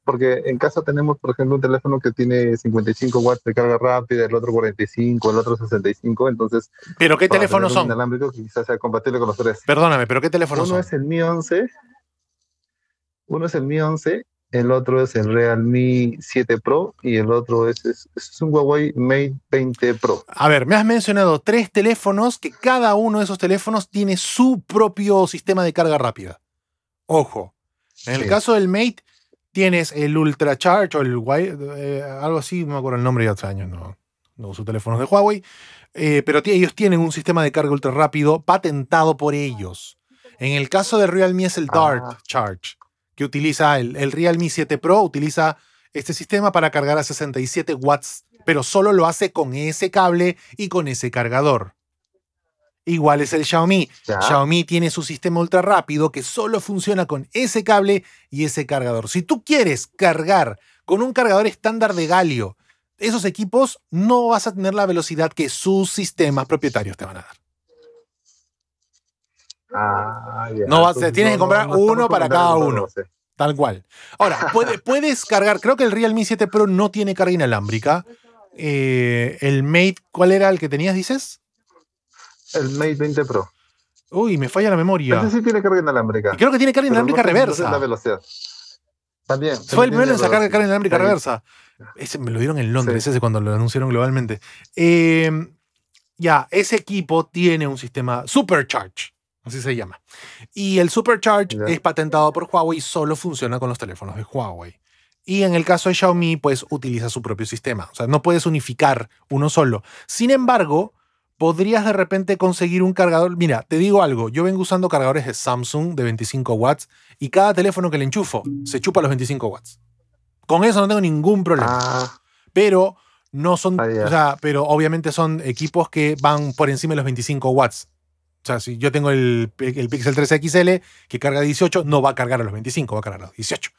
porque en casa tenemos, por ejemplo, un teléfono que tiene 55 watts de carga rápida, el otro 45, el otro 65, entonces... ¿Pero qué teléfonos son? Inalámbrico quizás sea compatible con los tres. Perdóname, ¿pero qué teléfonos son? Uno es el Mi 11, el otro es el Realme 7 Pro y el otro es un Huawei Mate 20 Pro. A ver, me has mencionado 3 teléfonos que cada uno de esos teléfonos tiene su propio sistema de carga rápida. Ojo, en el caso del Mate tienes el Ultra Charge o el algo así, no me acuerdo el nombre, ya hace años no uso teléfonos de Huawei, pero ellos tienen un sistema de carga ultra rápido patentado por ellos. En el caso de Realme es el Dart Charge, que utiliza el Realme 7 Pro, utiliza este sistema para cargar a 67 watts, pero solo lo hace con ese cable y con ese cargador. Igual es el Xiaomi. ¿Ya? Xiaomi tiene su sistema ultra rápido que solo funciona con ese cable y ese cargador. Si tú quieres cargar con un cargador estándar de Galio, esos equipos no vas a tener la velocidad que sus sistemas propietarios te van a dar. Tienes que comprar uno para cada uno. Tal cual. Ahora, puedes cargar. Creo que el Realme 7 Pro no tiene carga inalámbrica. El Mate, ¿cuál era el que tenías, dices? El Mate 20 Pro. Uy, me falla la memoria. Ese sí tiene carga inalámbrica. Y creo que tiene carga inalámbrica reversa. La velocidad. También. Fue el primero en sacar carga inalámbrica reversa. Ese me lo dieron en Londres, ese cuando lo anunciaron globalmente. Ese equipo tiene un sistema Supercharge. Así se llama. Y el Supercharge es patentado por Huawei y solo funciona con los teléfonos de Huawei. Y en el caso de Xiaomi, pues utiliza su propio sistema. O sea, no puedes unificar uno solo. Sin embargo, podrías de repente conseguir un cargador. Mira, te digo algo. Yo vengo usando cargadores de Samsung de 25 watts y cada teléfono que le enchufo se chupa los 25 watts. Con eso no tengo ningún problema. Pero no son... O sea, pero obviamente son equipos que van por encima de los 25 watts. O sea, si yo tengo el Pixel 3 XL que carga 18, no va a cargar a los 25, va a cargar a los 18.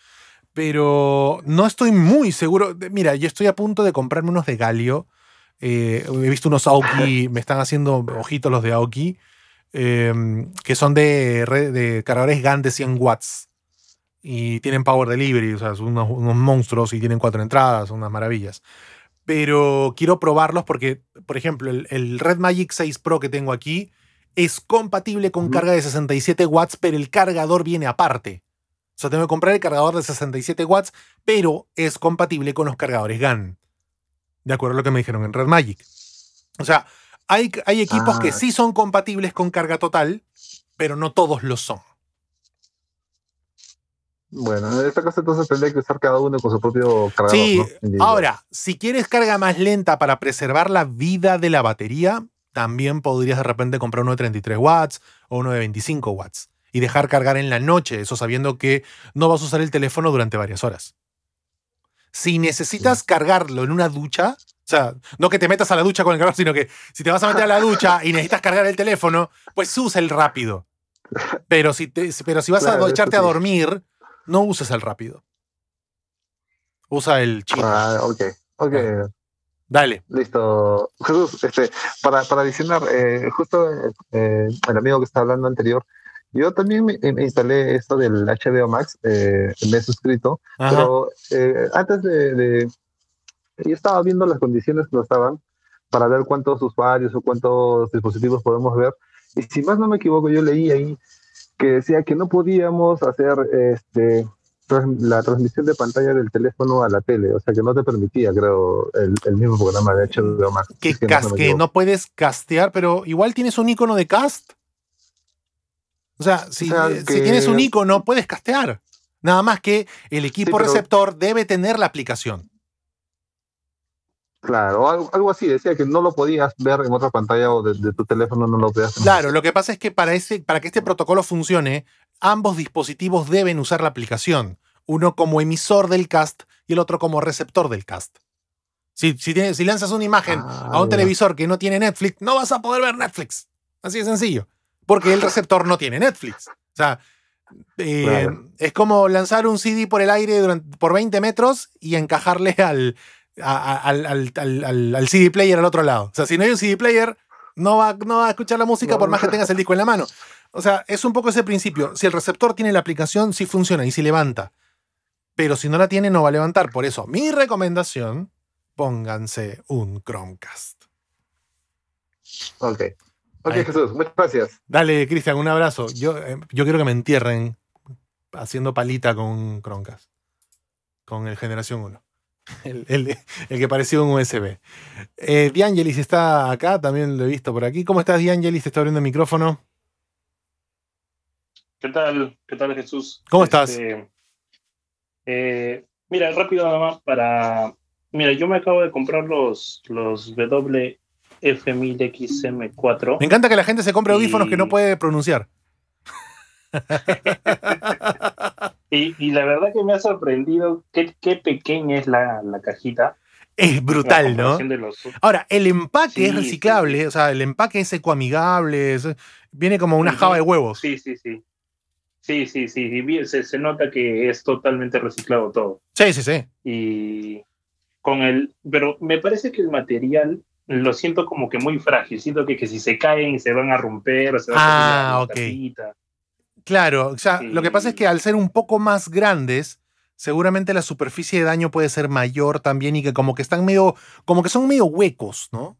Pero no estoy muy seguro. Mira, yo estoy a punto de comprarme unos de Galio. He visto unos Aoki, me están haciendo ojitos los de Aoki, que son de cargadores GAN de 100 watts. Y tienen power delivery, o sea, son unos monstruos y tienen 4 entradas, unas maravillas. Pero quiero probarlos porque, por ejemplo, el Red Magic 6 Pro que tengo aquí es compatible con carga de 67 watts, pero el cargador viene aparte. O sea, tengo que comprar el cargador de 67 watts, pero es compatible con los cargadores GAN. De acuerdo a lo que me dijeron en Red Magic. O sea, hay equipos que sí son compatibles con carga total, pero no todos lo son. Bueno, en este caso entonces tendría que usar cada uno con su propio cargador. Sí, ¿no? Ahora, si quieres carga más lenta para preservar la vida de la batería, también podrías de repente comprar uno de 33 watts o uno de 25 watts y dejar cargar en la noche, eso sabiendo que no vas a usar el teléfono durante varias horas. Si necesitas cargarlo en una ducha, o sea, no que te metas a la ducha con el cargador, sino que si te vas a meter a la ducha y necesitas cargar el teléfono, pues usa el rápido. Pero si vas a echarte a dormir, no uses el rápido. Usa el chino. Ah, ok. Dale. Listo. Jesús, para adicionar, justo el amigo que estaba hablando anterior, yo también me instalé esto del HBO Max, me he suscrito. Ajá. Pero antes yo estaba viendo las condiciones que nos daban para ver cuántos usuarios o cuántos dispositivos podemos ver. Y si más no me equivoco, yo leí ahí que decía que no podíamos hacer la transmisión de pantalla del teléfono a la tele. O sea, que no te permitía, creo, el mismo programa de HBO Max. Que no puedes castear, pero igual tienes un icono de cast. O sea, si tienes un icono, puedes castear. Nada más que el equipo receptor debe tener la aplicación. Claro, algo así. Decía que no lo podías ver en otra pantalla o de tu teléfono no lo podías ver. Claro, lo que pasa es que para que este protocolo funcione, ambos dispositivos deben usar la aplicación. Uno como emisor del cast y el otro como receptor del cast. Si lanzas una imagen a un televisor que no tiene Netflix, no vas a poder ver Netflix. Así de sencillo. Porque el receptor no tiene Netflix. O sea, claro. Es como lanzar un CD por el aire por 20 metros y encajarle al CD player al otro lado. O sea, si no hay un CD player, no va a escuchar la música por más que tengas el disco en la mano. O sea, es un poco ese principio. Si el receptor tiene la aplicación, sí funciona y sí levanta. Pero si no la tiene, no va a levantar. Por eso, mi recomendación, pónganse un Chromecast. Ok, Jesús, muchas gracias. Dale, Cristian, un abrazo. Yo quiero que me entierren haciendo palita con Chromecast. Con el Generación 1. El que parecía un USB. Diangelis está acá, también lo he visto por aquí. ¿Cómo estás, Diangelis? Te está abriendo el micrófono. ¿Qué tal? ¿Qué tal, Jesús? ¿Cómo estás? Mira, rápido nada más para... Mira, yo me acabo de comprar los F1000XM4. Me encanta que la gente se compre audífonos que no puede pronunciar. y la verdad que me ha sorprendido qué pequeña es la cajita. Es brutal, ¿no? Ahora, el empaque es reciclable, o sea, el empaque es ecoamigable, viene como una java de huevos. Sí. Se nota que es totalmente reciclado todo. Sí. Y pero me parece que el material lo siento como que muy frágil. Siento que si se caen y se van a romper o se van a caer una tapita. Claro, o sea, lo que pasa es que al ser un poco más grandes, seguramente la superficie de daño puede ser mayor también y que como que están medio, como que son medio huecos, ¿no?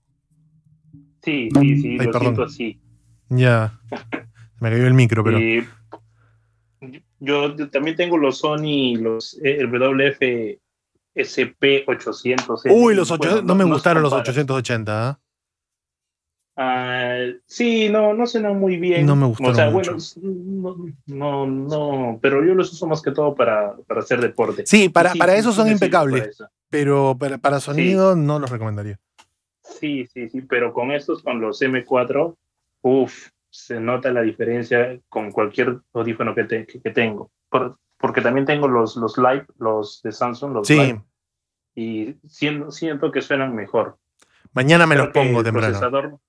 Sí, ay, lo siento así. Ya. Me cayó el micro, pero... Yo también tengo los Sony, el WF... SP800. Uy, los 800, no me gustaron los 880. Sí, no suenan muy bien. No me gustaron. O sea, mucho. Bueno, no, pero yo los uso más que todo para hacer deporte. Sí, para eso son impecables. Eso. Pero para sonido no los recomendaría. Sí, pero con estos, con los M4, se nota la diferencia con cualquier audífono que tengo. Porque también tengo los Live, los de Samsung, los Live, y siento que suenan mejor. Mañana me los pongo temprano.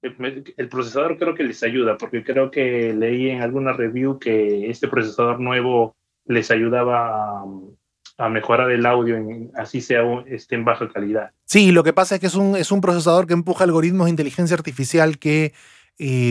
El procesador creo que les ayuda, porque creo que leí en alguna review que este procesador nuevo les ayudaba a mejorar el audio, así sea en baja calidad. Sí, lo que pasa es que es un procesador que empuja algoritmos de inteligencia artificial que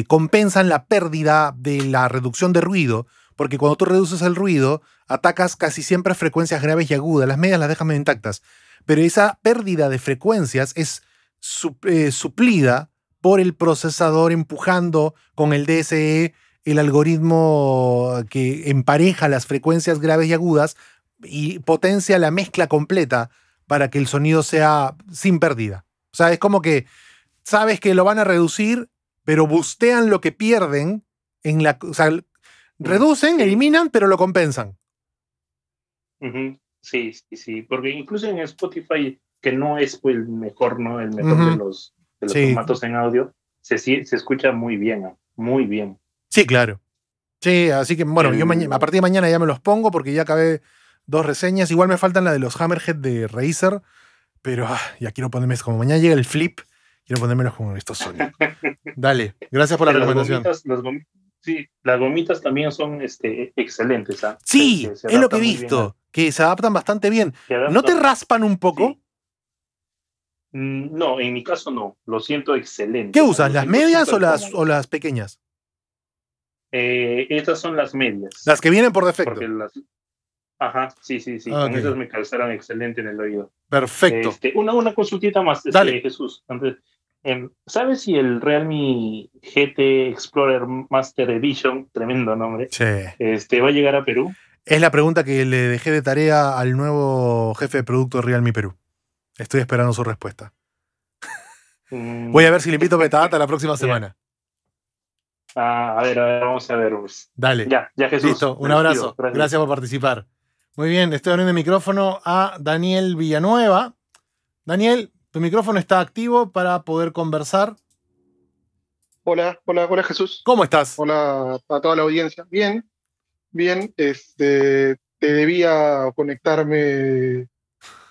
compensan la pérdida de la reducción de ruido. Porque cuando tú reduces el ruido, atacas casi siempre frecuencias graves y agudas. Las medias las dejas medio intactas. Pero esa pérdida de frecuencias es suplida por el procesador empujando con el DSE el algoritmo que empareja las frecuencias graves y agudas y potencia la mezcla completa para que el sonido sea sin pérdida. O sea, es como que sabes que lo van a reducir, pero bustean lo que pierden en la... O sea, reducen, eliminan, pero lo compensan. Sí, sí, sí. Porque incluso en Spotify, que no es el mejor, ¿no? El mejor de los formatos en audio, se escucha muy bien, muy bien. Sí, claro. Sí, así que bueno, yo a partir de mañana ya me los pongo porque ya acabé 2 reseñas. Igual me faltan la de los Hammerhead de Razer, pero ya quiero ponerme, como mañana llega el flip, quiero ponérmelos con estos sonidos. Dale, gracias por la recomendación. Sí, las gomitas también son excelentes. Sí, se es lo que he visto, que se adaptan bastante bien. ¿No te raspan un poco? Sí. No, en mi caso no, lo siento excelente. ¿Qué usas, las medias o las pequeñas? Estas son las medias. Las que vienen por defecto. Ajá, sí, sí, sí. Okay. Con esas me calzaron excelente en el oído. Perfecto. Una consultita más, dale. Jesús. Antes, ¿sabes si el Realme GT Explorer Master Edition, tremendo nombre, va a llegar a Perú? Es la pregunta que le dejé de tarea al nuevo jefe de producto de Realme Perú. Estoy esperando su respuesta. Voy a ver si le invito a Metadata la próxima semana. A ver, vamos a ver. Dale. Ya, Jesús. Listo, un abrazo. Gracias. Gracias por participar. Muy bien, estoy abriendo el micrófono a Daniel Villanueva. Daniel, tu micrófono está activo para poder conversar. Hola, Jesús. ¿Cómo estás? Hola a toda la audiencia. Bien, bien. Te debía conectarme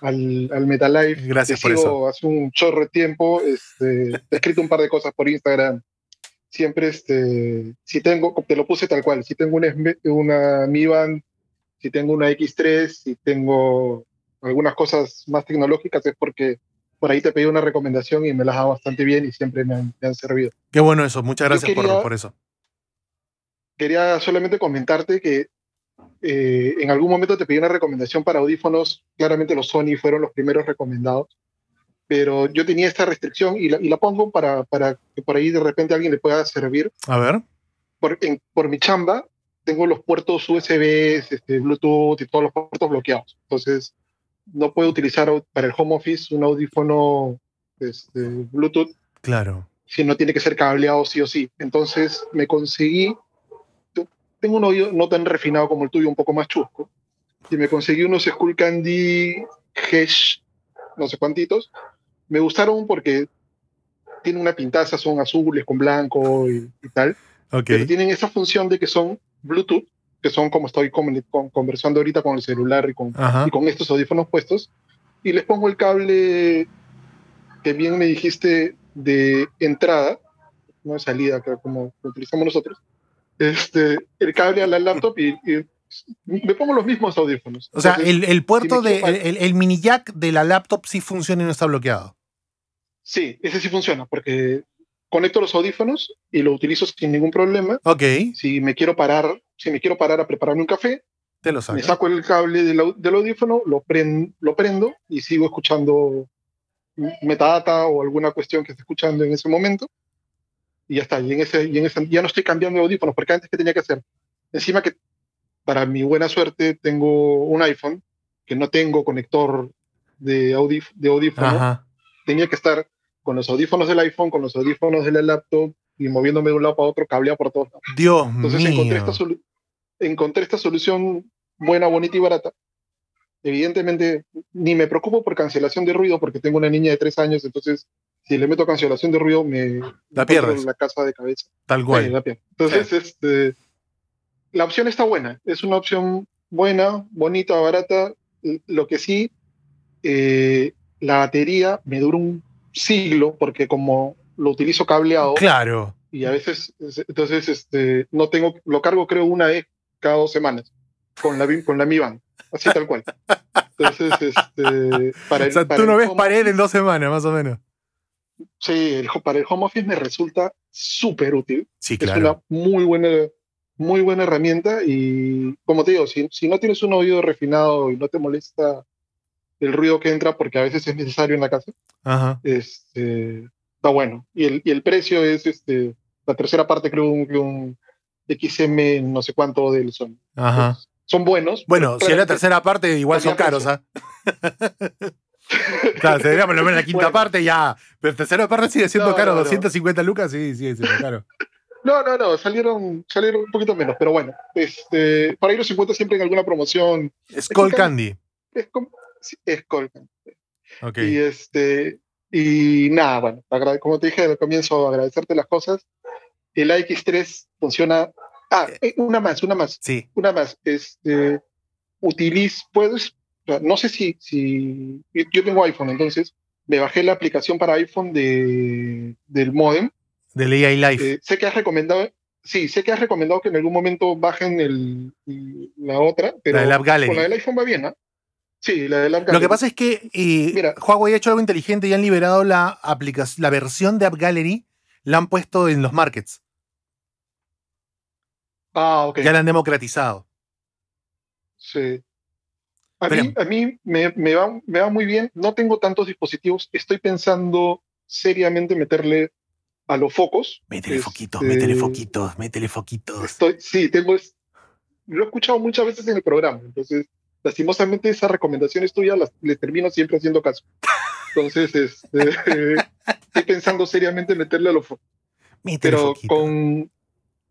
al MetaLive. Gracias por eso. Hace un chorro de tiempo. He escrito un par de cosas por Instagram. Siempre, si tengo, te lo puse tal cual, si tengo una Mi Band, si tengo una X3, si tengo algunas cosas más tecnológicas, es porque por ahí te pedí una recomendación y me las hago bastante bien y siempre me han servido. Qué bueno eso, muchas gracias por eso. Quería solamente comentarte que en algún momento te pedí una recomendación para audífonos, claramente los Sony fueron los primeros recomendados, pero yo tenía esta restricción y la pongo para que por ahí de repente alguien le pueda servir. A ver. Por mi chamba, tengo los puertos USB, Bluetooth y todos los puertos bloqueados. Entonces, no puedo utilizar para el home office un audífono Bluetooth. Claro. Si no tiene que ser cableado sí o sí. Entonces, me conseguí... Tengo un oído no tan refinado como el tuyo, un poco más chusco. Y me conseguí unos Skullcandy Hesh, no sé cuántitos. Me gustaron porque tienen una pintaza, son azules con blanco y tal. Okay. Pero tienen esa función de que son Bluetooth, que son como estoy conversando ahorita con el celular y con estos audífonos puestos. Y les pongo el cable que bien me dijiste de entrada, no de salida, como lo utilizamos nosotros. El cable a la laptop y me pongo los mismos audífonos. O sea, el puerto si el mini jack de la laptop sí funciona y no está bloqueado. Sí, ese sí funciona porque conecto los audífonos y lo utilizo sin ningún problema. Ok. Si me quiero parar a prepararme un café, me saco el cable del audífono, lo prendo y sigo escuchando Metadata o alguna cuestión que esté escuchando en ese momento. Y ya está. Y ya no estoy cambiando de audífonos porque antes que tenía que hacer. Encima que para mi buena suerte, tengo un iPhone que no tengo conector de audífono. Ajá. Tenía que estar con los audífonos del iPhone, con los audífonos de la laptop y moviéndome de un lado para otro, cableado por todos lados. Dios mío. Entonces encontré esta solución buena, bonita y barata. Evidentemente, ni me preocupo por cancelación de ruido porque tengo una niña de 3 años, entonces si le meto cancelación de ruido me pierdes la casa de cabeza. Tal cual. Sí, la pierdo. Entonces, la opción está buena, es una opción buena, bonita, barata. Lo que sí, la batería me dura un siglo porque como lo utilizo cableado. Claro. Y a veces, entonces, lo cargo creo una vez cada 2 semanas con la Mi Band, así tal cual. Entonces, para tú no ves pared en 2 semanas, más o menos. Sí, para el home office me resulta súper útil. Sí, claro. Es una muy buena herramienta y, como te digo, si no tienes un oído refinado y no te molesta el ruido que entra, porque a veces es necesario en la casa, está bueno. Y el precio es la tercera parte creo de un de XM no sé cuánto del Sony. Ajá. Pues son buenos. Bueno, si es la tercera parte, igual son caros, ¿ah? ¿Eh? Claro, se diría por lo menos la quinta parte ya. Pero la tercera parte sigue siendo caro, no. 250 lucas, sí, sigue siendo caro. No, salieron un poquito menos, pero bueno, por ahí los 50 siempre en alguna promoción. Skull Candy. Es Skull Candy. Ok. Y y nada, bueno, como te dije al comienzo, agradecerte las cosas. El AX3 funciona. Una más. Sí. Una más. No sé si yo tengo iPhone, entonces me bajé la aplicación para iPhone del modem. Del AI Life. Sé que has recomendado que en algún momento bajen la otra, pero la del App Gallery. Con la del iPhone va bien, ¿no? Sí, la del App Gallery. Lo que pasa es que Huawei ha hecho algo inteligente y han liberado la versión de App Gallery, la han puesto en los markets. Ah, ok. Ya la han democratizado. Sí. A mí me va muy bien. No tengo tantos dispositivos. Estoy pensando seriamente meterle a los focos. Métele foquitos. Lo he escuchado muchas veces en el programa. Entonces, lastimosamente, esas recomendaciones tuyas les termino siempre haciendo caso. Entonces, estoy pensando seriamente meterle a los focos. Pero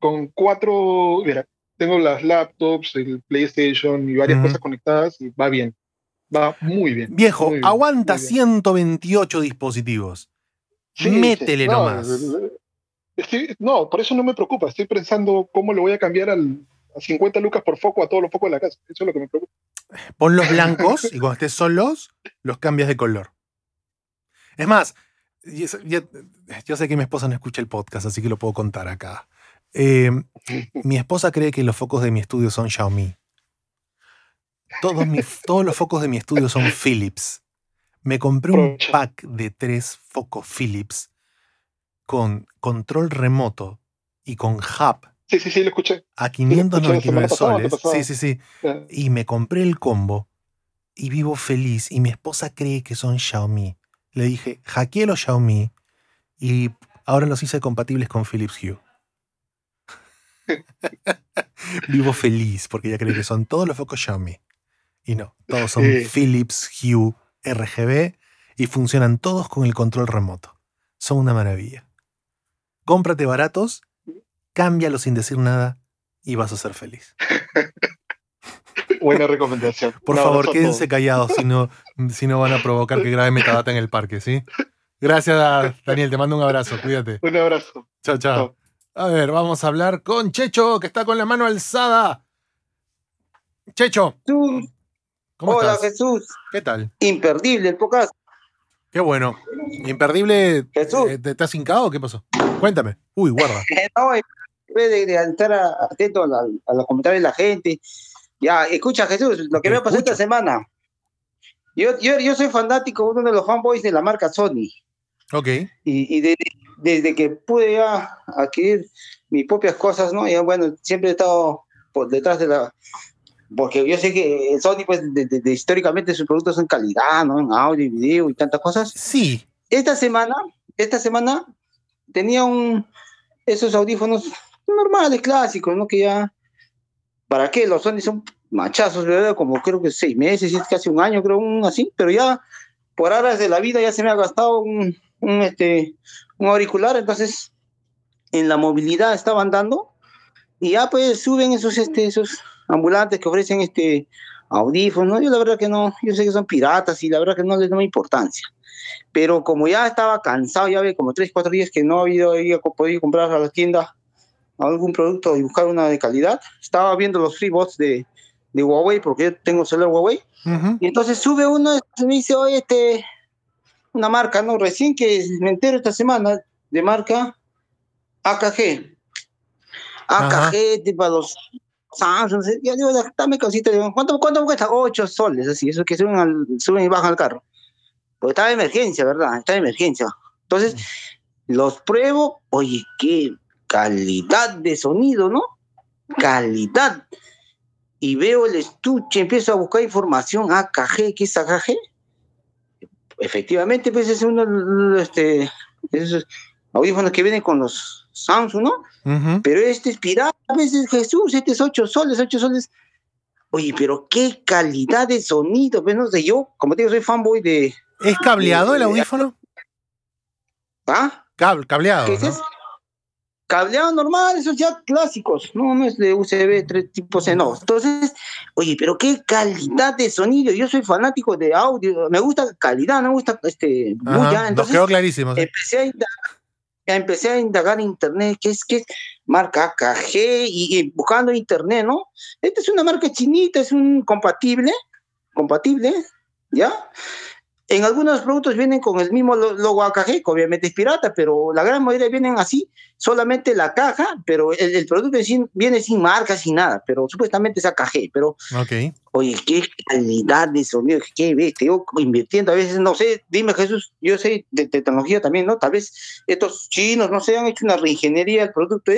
con 4... Mira, tengo las laptops, el PlayStation y varias cosas conectadas y va bien. Va muy bien. Viejo, muy bien, aguanta 128 dispositivos. Sí, métele nomás. No, por eso no me preocupa. Estoy pensando cómo le voy a cambiar a 50 lucas por foco a todos los focos de la casa. Eso es lo que me preocupa. Pon los blancos y cuando estés solos, los cambias de color. Es más, yo sé que mi esposa no escucha el podcast, así que lo puedo contar acá. Mi esposa cree que los focos de mi estudio son Xiaomi. Todos los focos de mi estudio son Philips. Me compré un pack de 3 focos Philips con control remoto y con hub. Sí, lo escuché. A 599 soles. Sí. Y me compré el combo y vivo feliz. Y mi esposa cree que son Xiaomi. Le dije, hackeé los Xiaomi y ahora los hice compatibles con Philips Hue. Vivo feliz porque ya creo que son todos los focos Xiaomi y no, todos son Philips Hue RGB y funcionan todos con el control remoto. Son una maravilla. Cómprate baratos, cámbialos sin decir nada y vas a ser feliz. Buena recomendación. Por favor, quédense callados si no van a provocar que grabe metadata en el parque, ¿sí? Gracias, Daniel, te mando un abrazo, cuídate. Un abrazo. Chao. A ver, vamos a hablar con Checho, que está con la mano alzada. Checho. ¿Cómo estás? Hola, Jesús. ¿Qué tal? Imperdible el podcast. Qué bueno. Imperdible. Jesús. ¿Te has hincado o qué pasó? Cuéntame. Uy, guarda. No, de estar atento a los comentarios de la gente. Ya, escucha, Jesús, lo que me pasó esta semana. Yo soy fanático, uno de los fanboys de la marca Sony. Ok. Y desde que pude ya adquirir mis propias cosas, ¿no? Yo, bueno, siempre he estado por detrás de la... Porque yo sé que Sony, pues, históricamente sus productos son calidad, ¿no? En audio y video y tantas cosas. Sí. Esta semana tenía esos audífonos normales, clásicos, ¿no? Que ya... ¿Para qué? Los Sony son machazos, ¿verdad? Como creo que 6 meses, casi un año, creo, así. Pero ya, por horas de la vida, ya se me ha gastado un auricular, entonces en la movilidad estaban dando y ya pues suben esos ambulantes que ofrecen audífonos, ¿no? Yo la verdad que no, yo sé que son piratas y la verdad que no les da importancia, pero como ya estaba cansado, ya ve como 3-4 días que no había podido comprar a la tienda algún producto y buscar una de calidad, estaba viendo los freebots de Huawei, porque yo tengo celular Huawei, y entonces sube uno y me dice, oye, una marca, ¿no? Recién que me entero esta semana de marca AKG. Tipo los Samsung. Ya digo, dame cosita. ¿Cuánto cuesta? 8 soles, así. Eso que suben y bajan al carro. Porque está de emergencia, ¿verdad? Está de emergencia. Entonces, los pruebo. Oye, qué calidad de sonido, ¿no? Calidad. Y veo el estuche, empiezo a buscar información. AKG, ¿qué es AKG? Efectivamente, pues es uno de esos audífonos que vienen con los Samsung, ¿no? Pero este es pirata, a veces Jesús, este es 8 soles. Oye, pero qué calidad de sonido, pues no sé, yo, como te digo, soy fanboy de... ¿Es cableado el audífono? ¿Ah? Cableado, ¿no? Cableado normal, esos ya clásicos, no es de USB 3 tipo C, no. Entonces, oye, pero qué calidad de sonido, yo soy fanático de audio, me gusta calidad, no me gusta bulla. Entonces, quedó clarísimo. Empecé a indagar en internet, qué es marca AKG, y buscando en internet, ¿no? Esta es una marca chinita, es un compatible, ¿ya? En algunos productos vienen con el mismo logo AKG, que obviamente es pirata, pero la gran mayoría vienen así, solamente la caja, pero el producto viene sin marca, sin nada, pero supuestamente es AKG, pero... Okay. Oye, qué calidad de sonido, qué bestia, yo invirtiendo a veces, no sé, dime Jesús, yo sé de tecnología también, ¿no? Tal vez estos chinos, no sé, han hecho una reingeniería del producto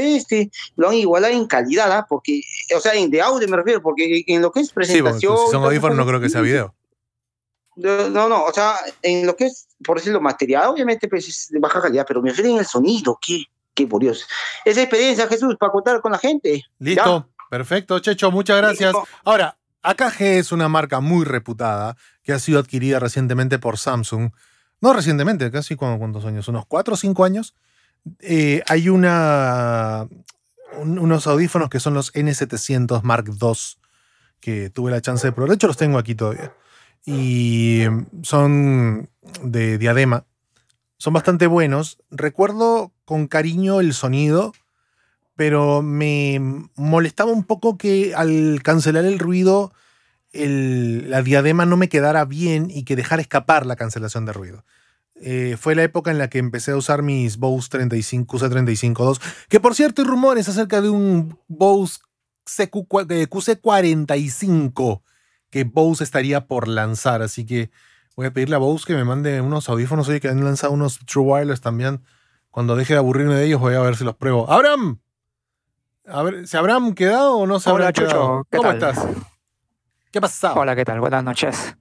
lo han igualado en calidad, ¿ah? Porque, o sea, de audio me refiero, porque en lo que es presentación... Sí, bueno, si son audífonos no creo que sea video. No, o sea, en lo que es, por decirlo, material, obviamente pues, es de baja calidad, pero me refiero en el sonido, qué por Dios. Esa experiencia, Jesús, para contar con la gente. Listo, ¿ya? Perfecto, Checho, muchas gracias. Listo. Ahora, AKG es una marca muy reputada que ha sido adquirida recientemente por Samsung. No recientemente, casi ¿cuántos años? Unos 4 o 5 años. Hay unos audífonos que son los N700 Mark II que tuve la chance de probar. De hecho, los tengo aquí todavía. Y son de diadema. Son bastante buenos. Recuerdo con cariño el sonido, pero me molestaba un poco que al cancelar el ruido, la diadema no me quedara bien y que dejara escapar la cancelación de ruido. Fue la época en la que empecé a usar mis Bose QC35-2, que por cierto hay rumores acerca de un Bose QC45 que Bose estaría por lanzar, así que voy a pedirle a Bose que me mande unos audífonos, oye, que han lanzado unos True Wireless también. Cuando deje de aburrirme de ellos voy a ver si los pruebo. ¡Abraham! A ver, ¿se habrán quedado o no se habrán quedado? Hola, Chucho, ¿cómo estás? ¿Qué pasa? Hola, ¿qué tal? Buenas noches.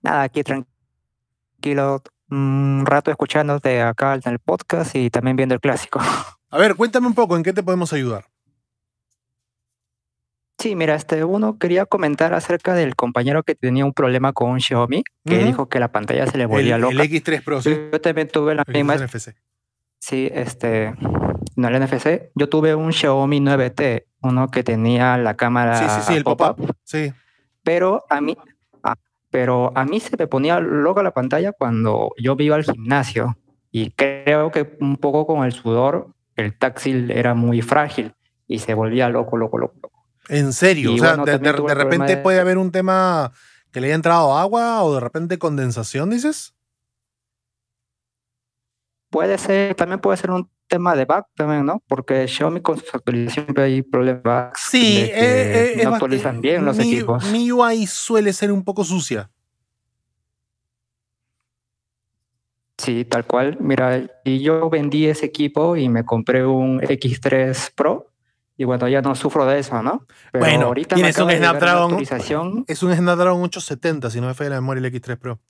Nada, aquí tranquilo, un rato escuchándote acá en el podcast y también viendo el clásico. A ver, cuéntame un poco, ¿en qué te podemos ayudar? Sí, mira, uno quería comentar acerca del compañero que tenía un problema con un Xiaomi, que dijo que la pantalla se le volvía loca. El X3 Pro, sí. Yo también tuve la misma... NFC. Sí, no el NFC. Yo tuve un Xiaomi 9T, uno que tenía la cámara... Sí, el pop-up. Sí. Pero a mí se me ponía loca la pantalla cuando yo iba al gimnasio. Y creo que un poco con el sudor, el táctil era muy frágil y se volvía loco. ¿En serio? Y o sea, bueno, de repente puede haber un tema que le haya entrado agua o de repente condensación, ¿dices? También puede ser un tema de bug también, ¿no? Porque Xiaomi con sus actualizaciones siempre hay problemas. Sí, no actualizan bien los equipos. MIUI suele ser un poco sucia. Sí, tal cual. Mira, y yo vendí ese equipo y me compré un X3 Pro. Y bueno, ya no sufro de eso, ¿no? Pero bueno, ahorita tienes un Snapdragon. Es un Snapdragon 870, si no me falla la memoria, el X3 Pro.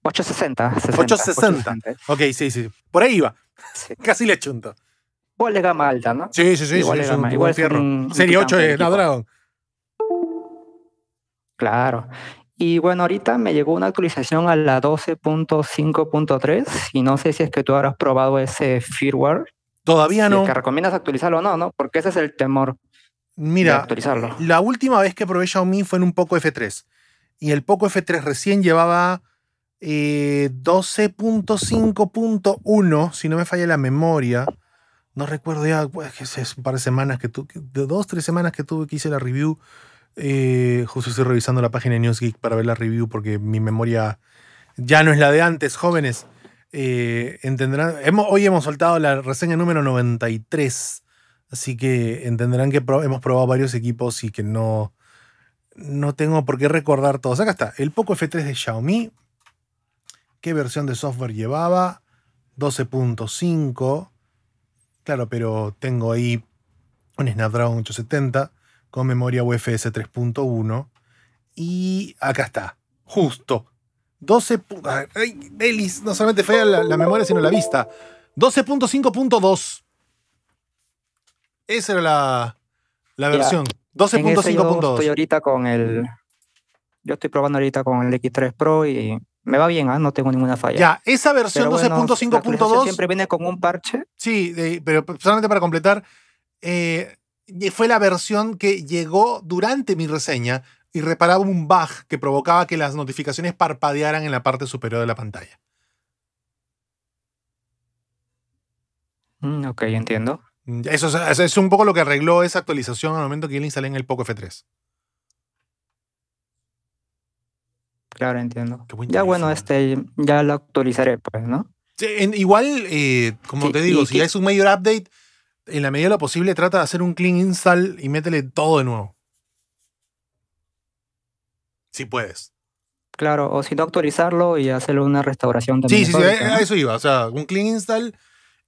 860. Ok, sí. Por ahí iba. Sí. Casi le chunto. Igual de gama alta, ¿no? Sí. Igual de gama. Igual fierro. Serie 8 de Snapdragon. Claro. Y bueno, ahorita me llegó una actualización a la 12.5.3 y no sé si es que tú habrás probado ese firmware. Todavía no. Si es que recomiendas actualizarlo o no, porque ese es el temor. Mira, de actualizarlo. La última vez que probé Xiaomi fue en un Poco F3. Y el Poco F3 recién llevaba 12.5.1, si no me falla la memoria. No recuerdo ya, pues, que es un par de semanas que tuve, de 2 o 3 semanas que tuve que hice la review. Justo estoy revisando la página de NewsGeek para ver la review porque mi memoria ya no es la de antes, jóvenes. Entenderán, hoy hemos soltado la reseña número 93, así que entenderán que hemos probado varios equipos y que no tengo por qué recordar todos. Acá está, el Poco F3 de Xiaomi, qué versión de software llevaba, 12.5, claro, pero tengo ahí un Snapdragon 870 con memoria UFS 3.1 y acá está, justo. 12. Ay, Elis, no solamente falla la memoria, sino la vista. 12.5.2. Esa era la versión. 12.5.2. Yo estoy probando ahorita con el X3 Pro y me va bien, ¿eh? No tengo ninguna falla. Ya, esa versión 12.5.2... Bueno, siempre viene con un parche. Sí, pero solamente para completar, fue la versión que llegó durante mi reseña y reparaba un bug que provocaba que las notificaciones parpadearan en la parte superior de la pantalla. Ok, entiendo. Eso es un poco lo que arregló esa actualización al momento que yo la instalé en el Poco F3. Claro, entiendo. Ya bueno, ya lo actualizaré, pues, ¿no? Sí, igual, como sí, te digo, si es un mayor update, en la medida de lo posible trata de hacer un clean install y métele todo de nuevo. Si puedes. Claro, o si no, actualizarlo y hacerle una restauración también. Sí, a eso iba. O sea, un clean install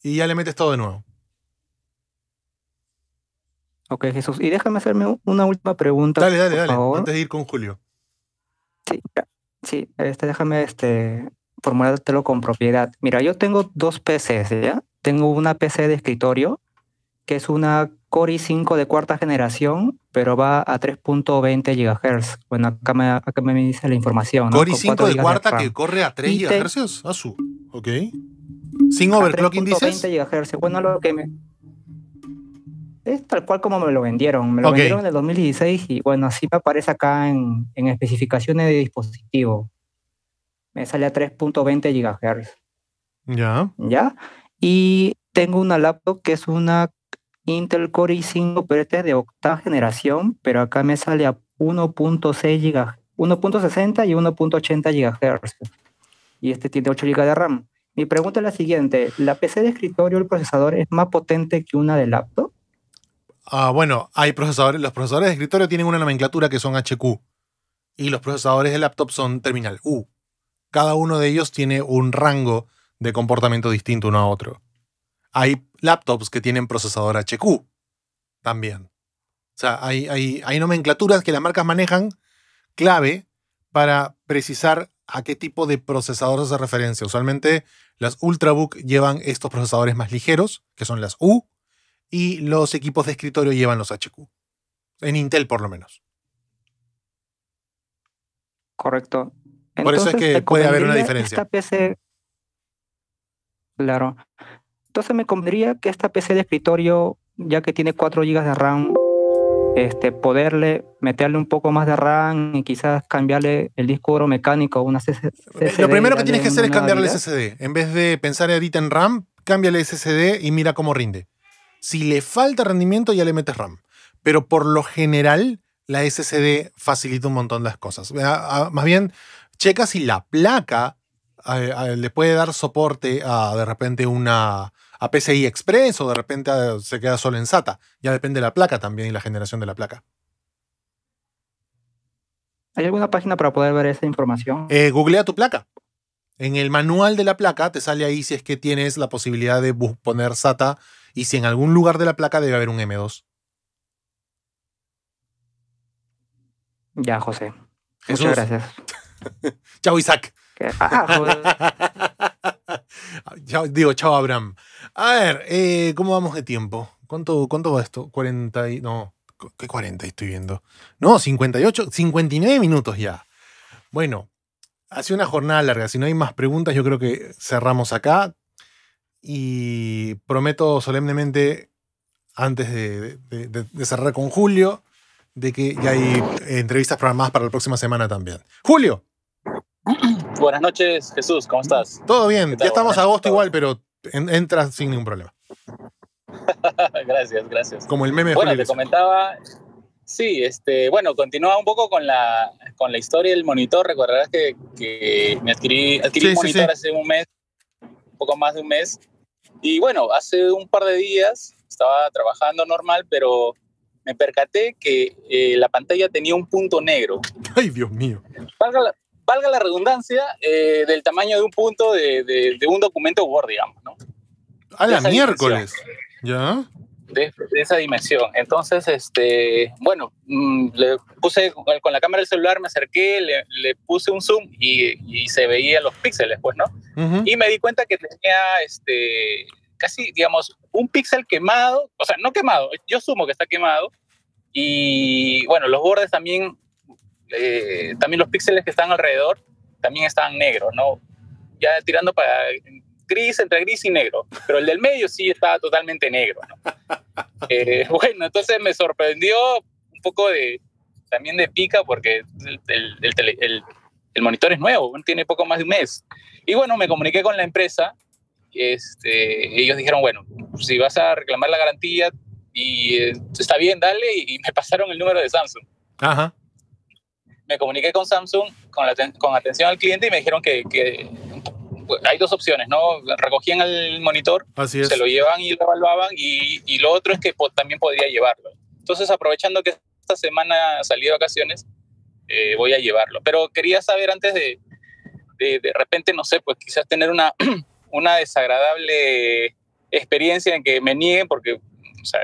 y ya le metes todo de nuevo. Ok, Jesús. Y déjame hacerme una última pregunta. Dale, por favor. Antes de ir con Julio. Sí, déjame formulártelo con propiedad. Mira, yo tengo dos PCs, ¿ya? Tengo una PC de escritorio, que es una Core i5 de cuarta generación, pero va a 3.20 GHz. Bueno, acá me dice la información. ¿No? Core i5 de cuarta que corre a 3 GHz. Ok. ¿Sin overclocking dices? 3.20 GHz. Bueno, es tal cual como me lo vendieron. Me lo vendieron en el 2016 y bueno, así me aparece acá en especificaciones de dispositivo. Me sale a 3.20 GHz. Ya. Y tengo una laptop que es una Intel Core i5, pero esta es de octava generación, pero acá me sale a 1.6 GHz, 1.60 y 1.80 GHz. Y este tiene 8 GB de RAM. Mi pregunta es la siguiente. ¿La PC de escritorio, el procesador, es más potente que una de laptop? Bueno, hay procesadores. Los procesadores de escritorio tienen una nomenclatura que son HQ. Y los procesadores de laptop son terminal U. Cada uno de ellos tiene un rango de comportamiento distinto uno a otro. Hay laptops que tienen procesador HQ también. O sea, hay nomenclaturas que las marcas manejan clave para precisar a qué tipo de procesador se hace referencia. Usualmente las Ultrabook llevan estos procesadores más ligeros, que son las U. Y los equipos de escritorio llevan los HQ. En Intel, por lo menos. Correcto. Por eso es que puede haber una diferencia. Esta PC... Claro. Entonces me convendría que esta PC de escritorio, ya que tiene 4 GB de RAM, meterle un poco más de RAM y quizás cambiarle el disco duro mecánico a una SSD. Lo primero que tienes que hacer es cambiarle el SSD. En vez de pensar ahorita en RAM, cámbiale SSD y mira cómo rinde. Si le falta rendimiento, ya le metes RAM. Pero por lo general, la SSD facilita un montón las cosas. Más bien, checa si la placa le puede dar soporte a, de repente, a PCI Express o de repente se queda solo en SATA. Ya depende de la placa también y la generación de la placa. ¿Hay alguna página para poder ver esa información? Googlea tu placa. En el manual de la placa te sale ahí si es que tienes la posibilidad de poner SATA. Y si en algún lugar de la placa debe haber un M2. Ya, José. Jesús. Muchas gracias. Chao, Isaac. Chao, Abraham. A ver, ¿cómo vamos de tiempo? ¿Cuánto va esto? 40 y... No, ¿qué 40 estoy viendo? No, 58, 59 minutos ya. Bueno, ha sido una jornada larga. Si no hay más preguntas, yo creo que cerramos acá. Y prometo solemnemente, antes de cerrar con Julio, de que ya hay entrevistas programadas para la próxima semana también. ¡Julio! Buenas noches, Jesús. ¿Cómo estás? Todo bien. Ya estamos a agosto igual, pero entras sin ningún problema. Gracias. Como el meme de Julio. Bueno, te comentaba... Sí, bueno, continúa un poco con la historia del monitor. Recordarás que me adquirí un monitor hace un mes. Poco más de un mes, y bueno, hace un par de días estaba trabajando normal, pero me percaté que la pantalla tenía un punto negro. ¡Ay, Dios mío! Valga la redundancia, del tamaño de un punto de un documento Word, digamos, ¿no? ¡A la miércoles! ¿Ya? De esa dimensión. Entonces, bueno, le puse con la cámara del celular, me acerqué, le puse un zoom y se veía los píxeles, pues, ¿no? Y me di cuenta que tenía casi, digamos, un píxel quemado, o sea, no quemado, yo asumo que está quemado, y bueno, los bordes también, también los píxeles que están alrededor también están negros, ¿no? Ya tirando para gris, entre gris y negro, pero el del medio sí estaba totalmente negro, ¿no? Bueno, entonces me sorprendió un poco de, también de pica, porque el monitor es nuevo, tiene poco más de un mes. Y bueno, me comuniqué con la empresa, ellos dijeron, bueno, si vas a reclamar la garantía, y está bien, dale, y me pasaron el número de Samsung. Ajá. Me comuniqué con Samsung, con atención al cliente, y me dijeron que hay dos opciones, ¿no? Recogían el monitor, así es, se lo llevan y lo evaluaban, y lo otro es que también podría llevarlo. Entonces, aprovechando que esta semana salí de vacaciones, voy a llevarlo. Pero quería saber antes de repente, no sé, pues quizás tener una desagradable experiencia en que me nieguen, porque, o sea,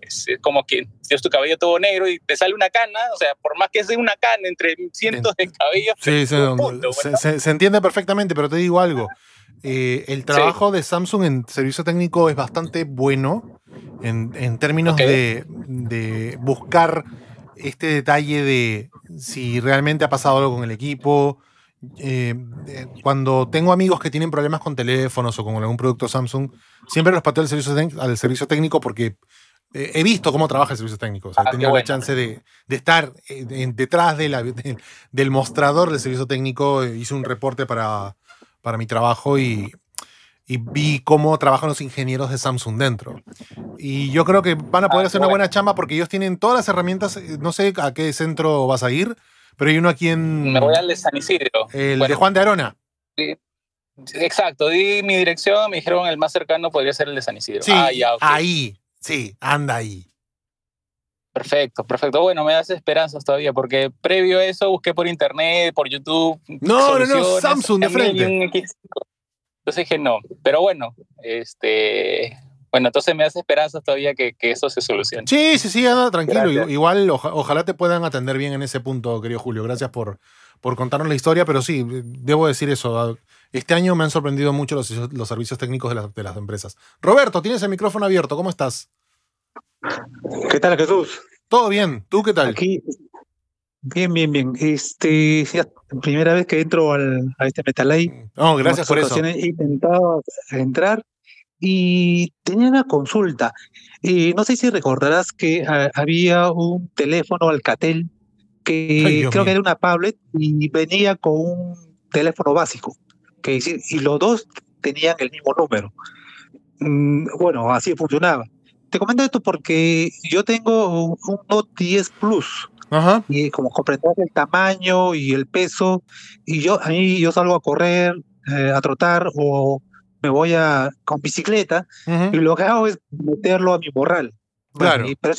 es como que tienes tu cabello todo negro y te sale una cana, o sea, por más que sea una cana entre cientos de cabellos. Sí, se entiende perfectamente, pero te digo algo. El trabajo de Samsung en servicio técnico es bastante bueno en términos de buscar este detalle de si realmente ha pasado algo con el equipo. Cuando tengo amigos que tienen problemas con teléfonos o con algún producto Samsung, siempre los pateo al servicio técnico, porque he visto cómo trabaja el servicio técnico. O sea, he tenido la chance de estar detrás del mostrador del servicio técnico. Hice un reporte para mi trabajo y vi cómo trabajan los ingenieros de Samsung dentro. Y yo creo que van a poder hacer una buena chamba, porque ellos tienen todas las herramientas. No sé a qué centro vas a ir, pero hay uno aquí en... Me voy al de San Isidro. De Juan de Arona. Sí. Exacto. Di mi dirección, me dijeron el más cercano podría ser el de San Isidro. Sí, ya, okay. Ahí. Sí, anda ahí. Perfecto, perfecto. Bueno, me das esperanzas todavía, porque previo a eso busqué por internet, por YouTube. No, Samsung de frente. Entonces dije no, pero bueno, bueno, entonces me das esperanzas todavía que eso se solucione. Sí, anda tranquilo. Gracias. Igual, ojalá te puedan atender bien en ese punto, querido Julio. Gracias por contarnos la historia, pero sí, debo decir eso. Este año me han sorprendido mucho los servicios técnicos de las empresas. Roberto, tienes el micrófono abierto. ¿Cómo estás? ¿Qué tal, Jesús? Todo bien. ¿Tú qué tal? Aquí. Bien. Primera vez que entro a este Metalay. No, gracias por eso. He intentado entrar y tenía una consulta. No sé si recordarás que había un teléfono Alcatel que creo que era una tablet y venía con un teléfono básico. Y los dos tenían el mismo número. Bueno, así funcionaba. Te comento esto porque yo tengo un Note 10 Plus. Ajá. Y como comprenderás el tamaño y el peso, y yo salgo a correr, a trotar, o me voy con bicicleta, y lo que hago es meterlo a mi morral. Claro. Pero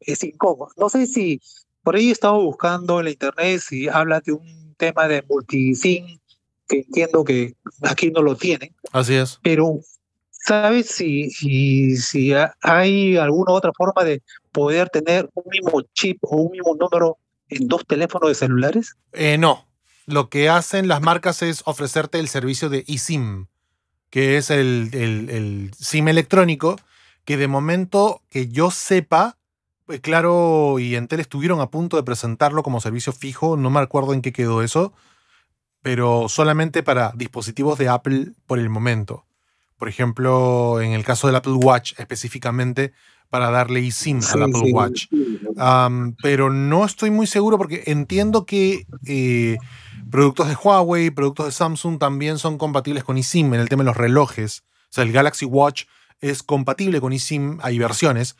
es incómodo. No sé si por ahí he estado buscando en la internet si hablas de un tema de multisim, que entiendo que aquí no lo tienen. Así es. Pero ¿sabes si hay alguna otra forma de poder tener un mismo chip o un mismo número en dos teléfonos de celulares? No. Lo que hacen las marcas es ofrecerte el servicio de eSIM, que es el SIM electrónico, que de momento que yo sepa, Claro y Entel estuvieron a punto de presentarlo como servicio fijo, no me acuerdo en qué quedó eso, pero solamente para dispositivos de Apple por el momento. Por ejemplo, en el caso del Apple Watch específicamente, para darle eSIM al Apple Watch. Pero no estoy muy seguro, porque entiendo que productos de Huawei, productos de Samsung también son compatibles con eSIM en el tema de los relojes. O sea, el Galaxy Watch es compatible con eSIM, hay versiones,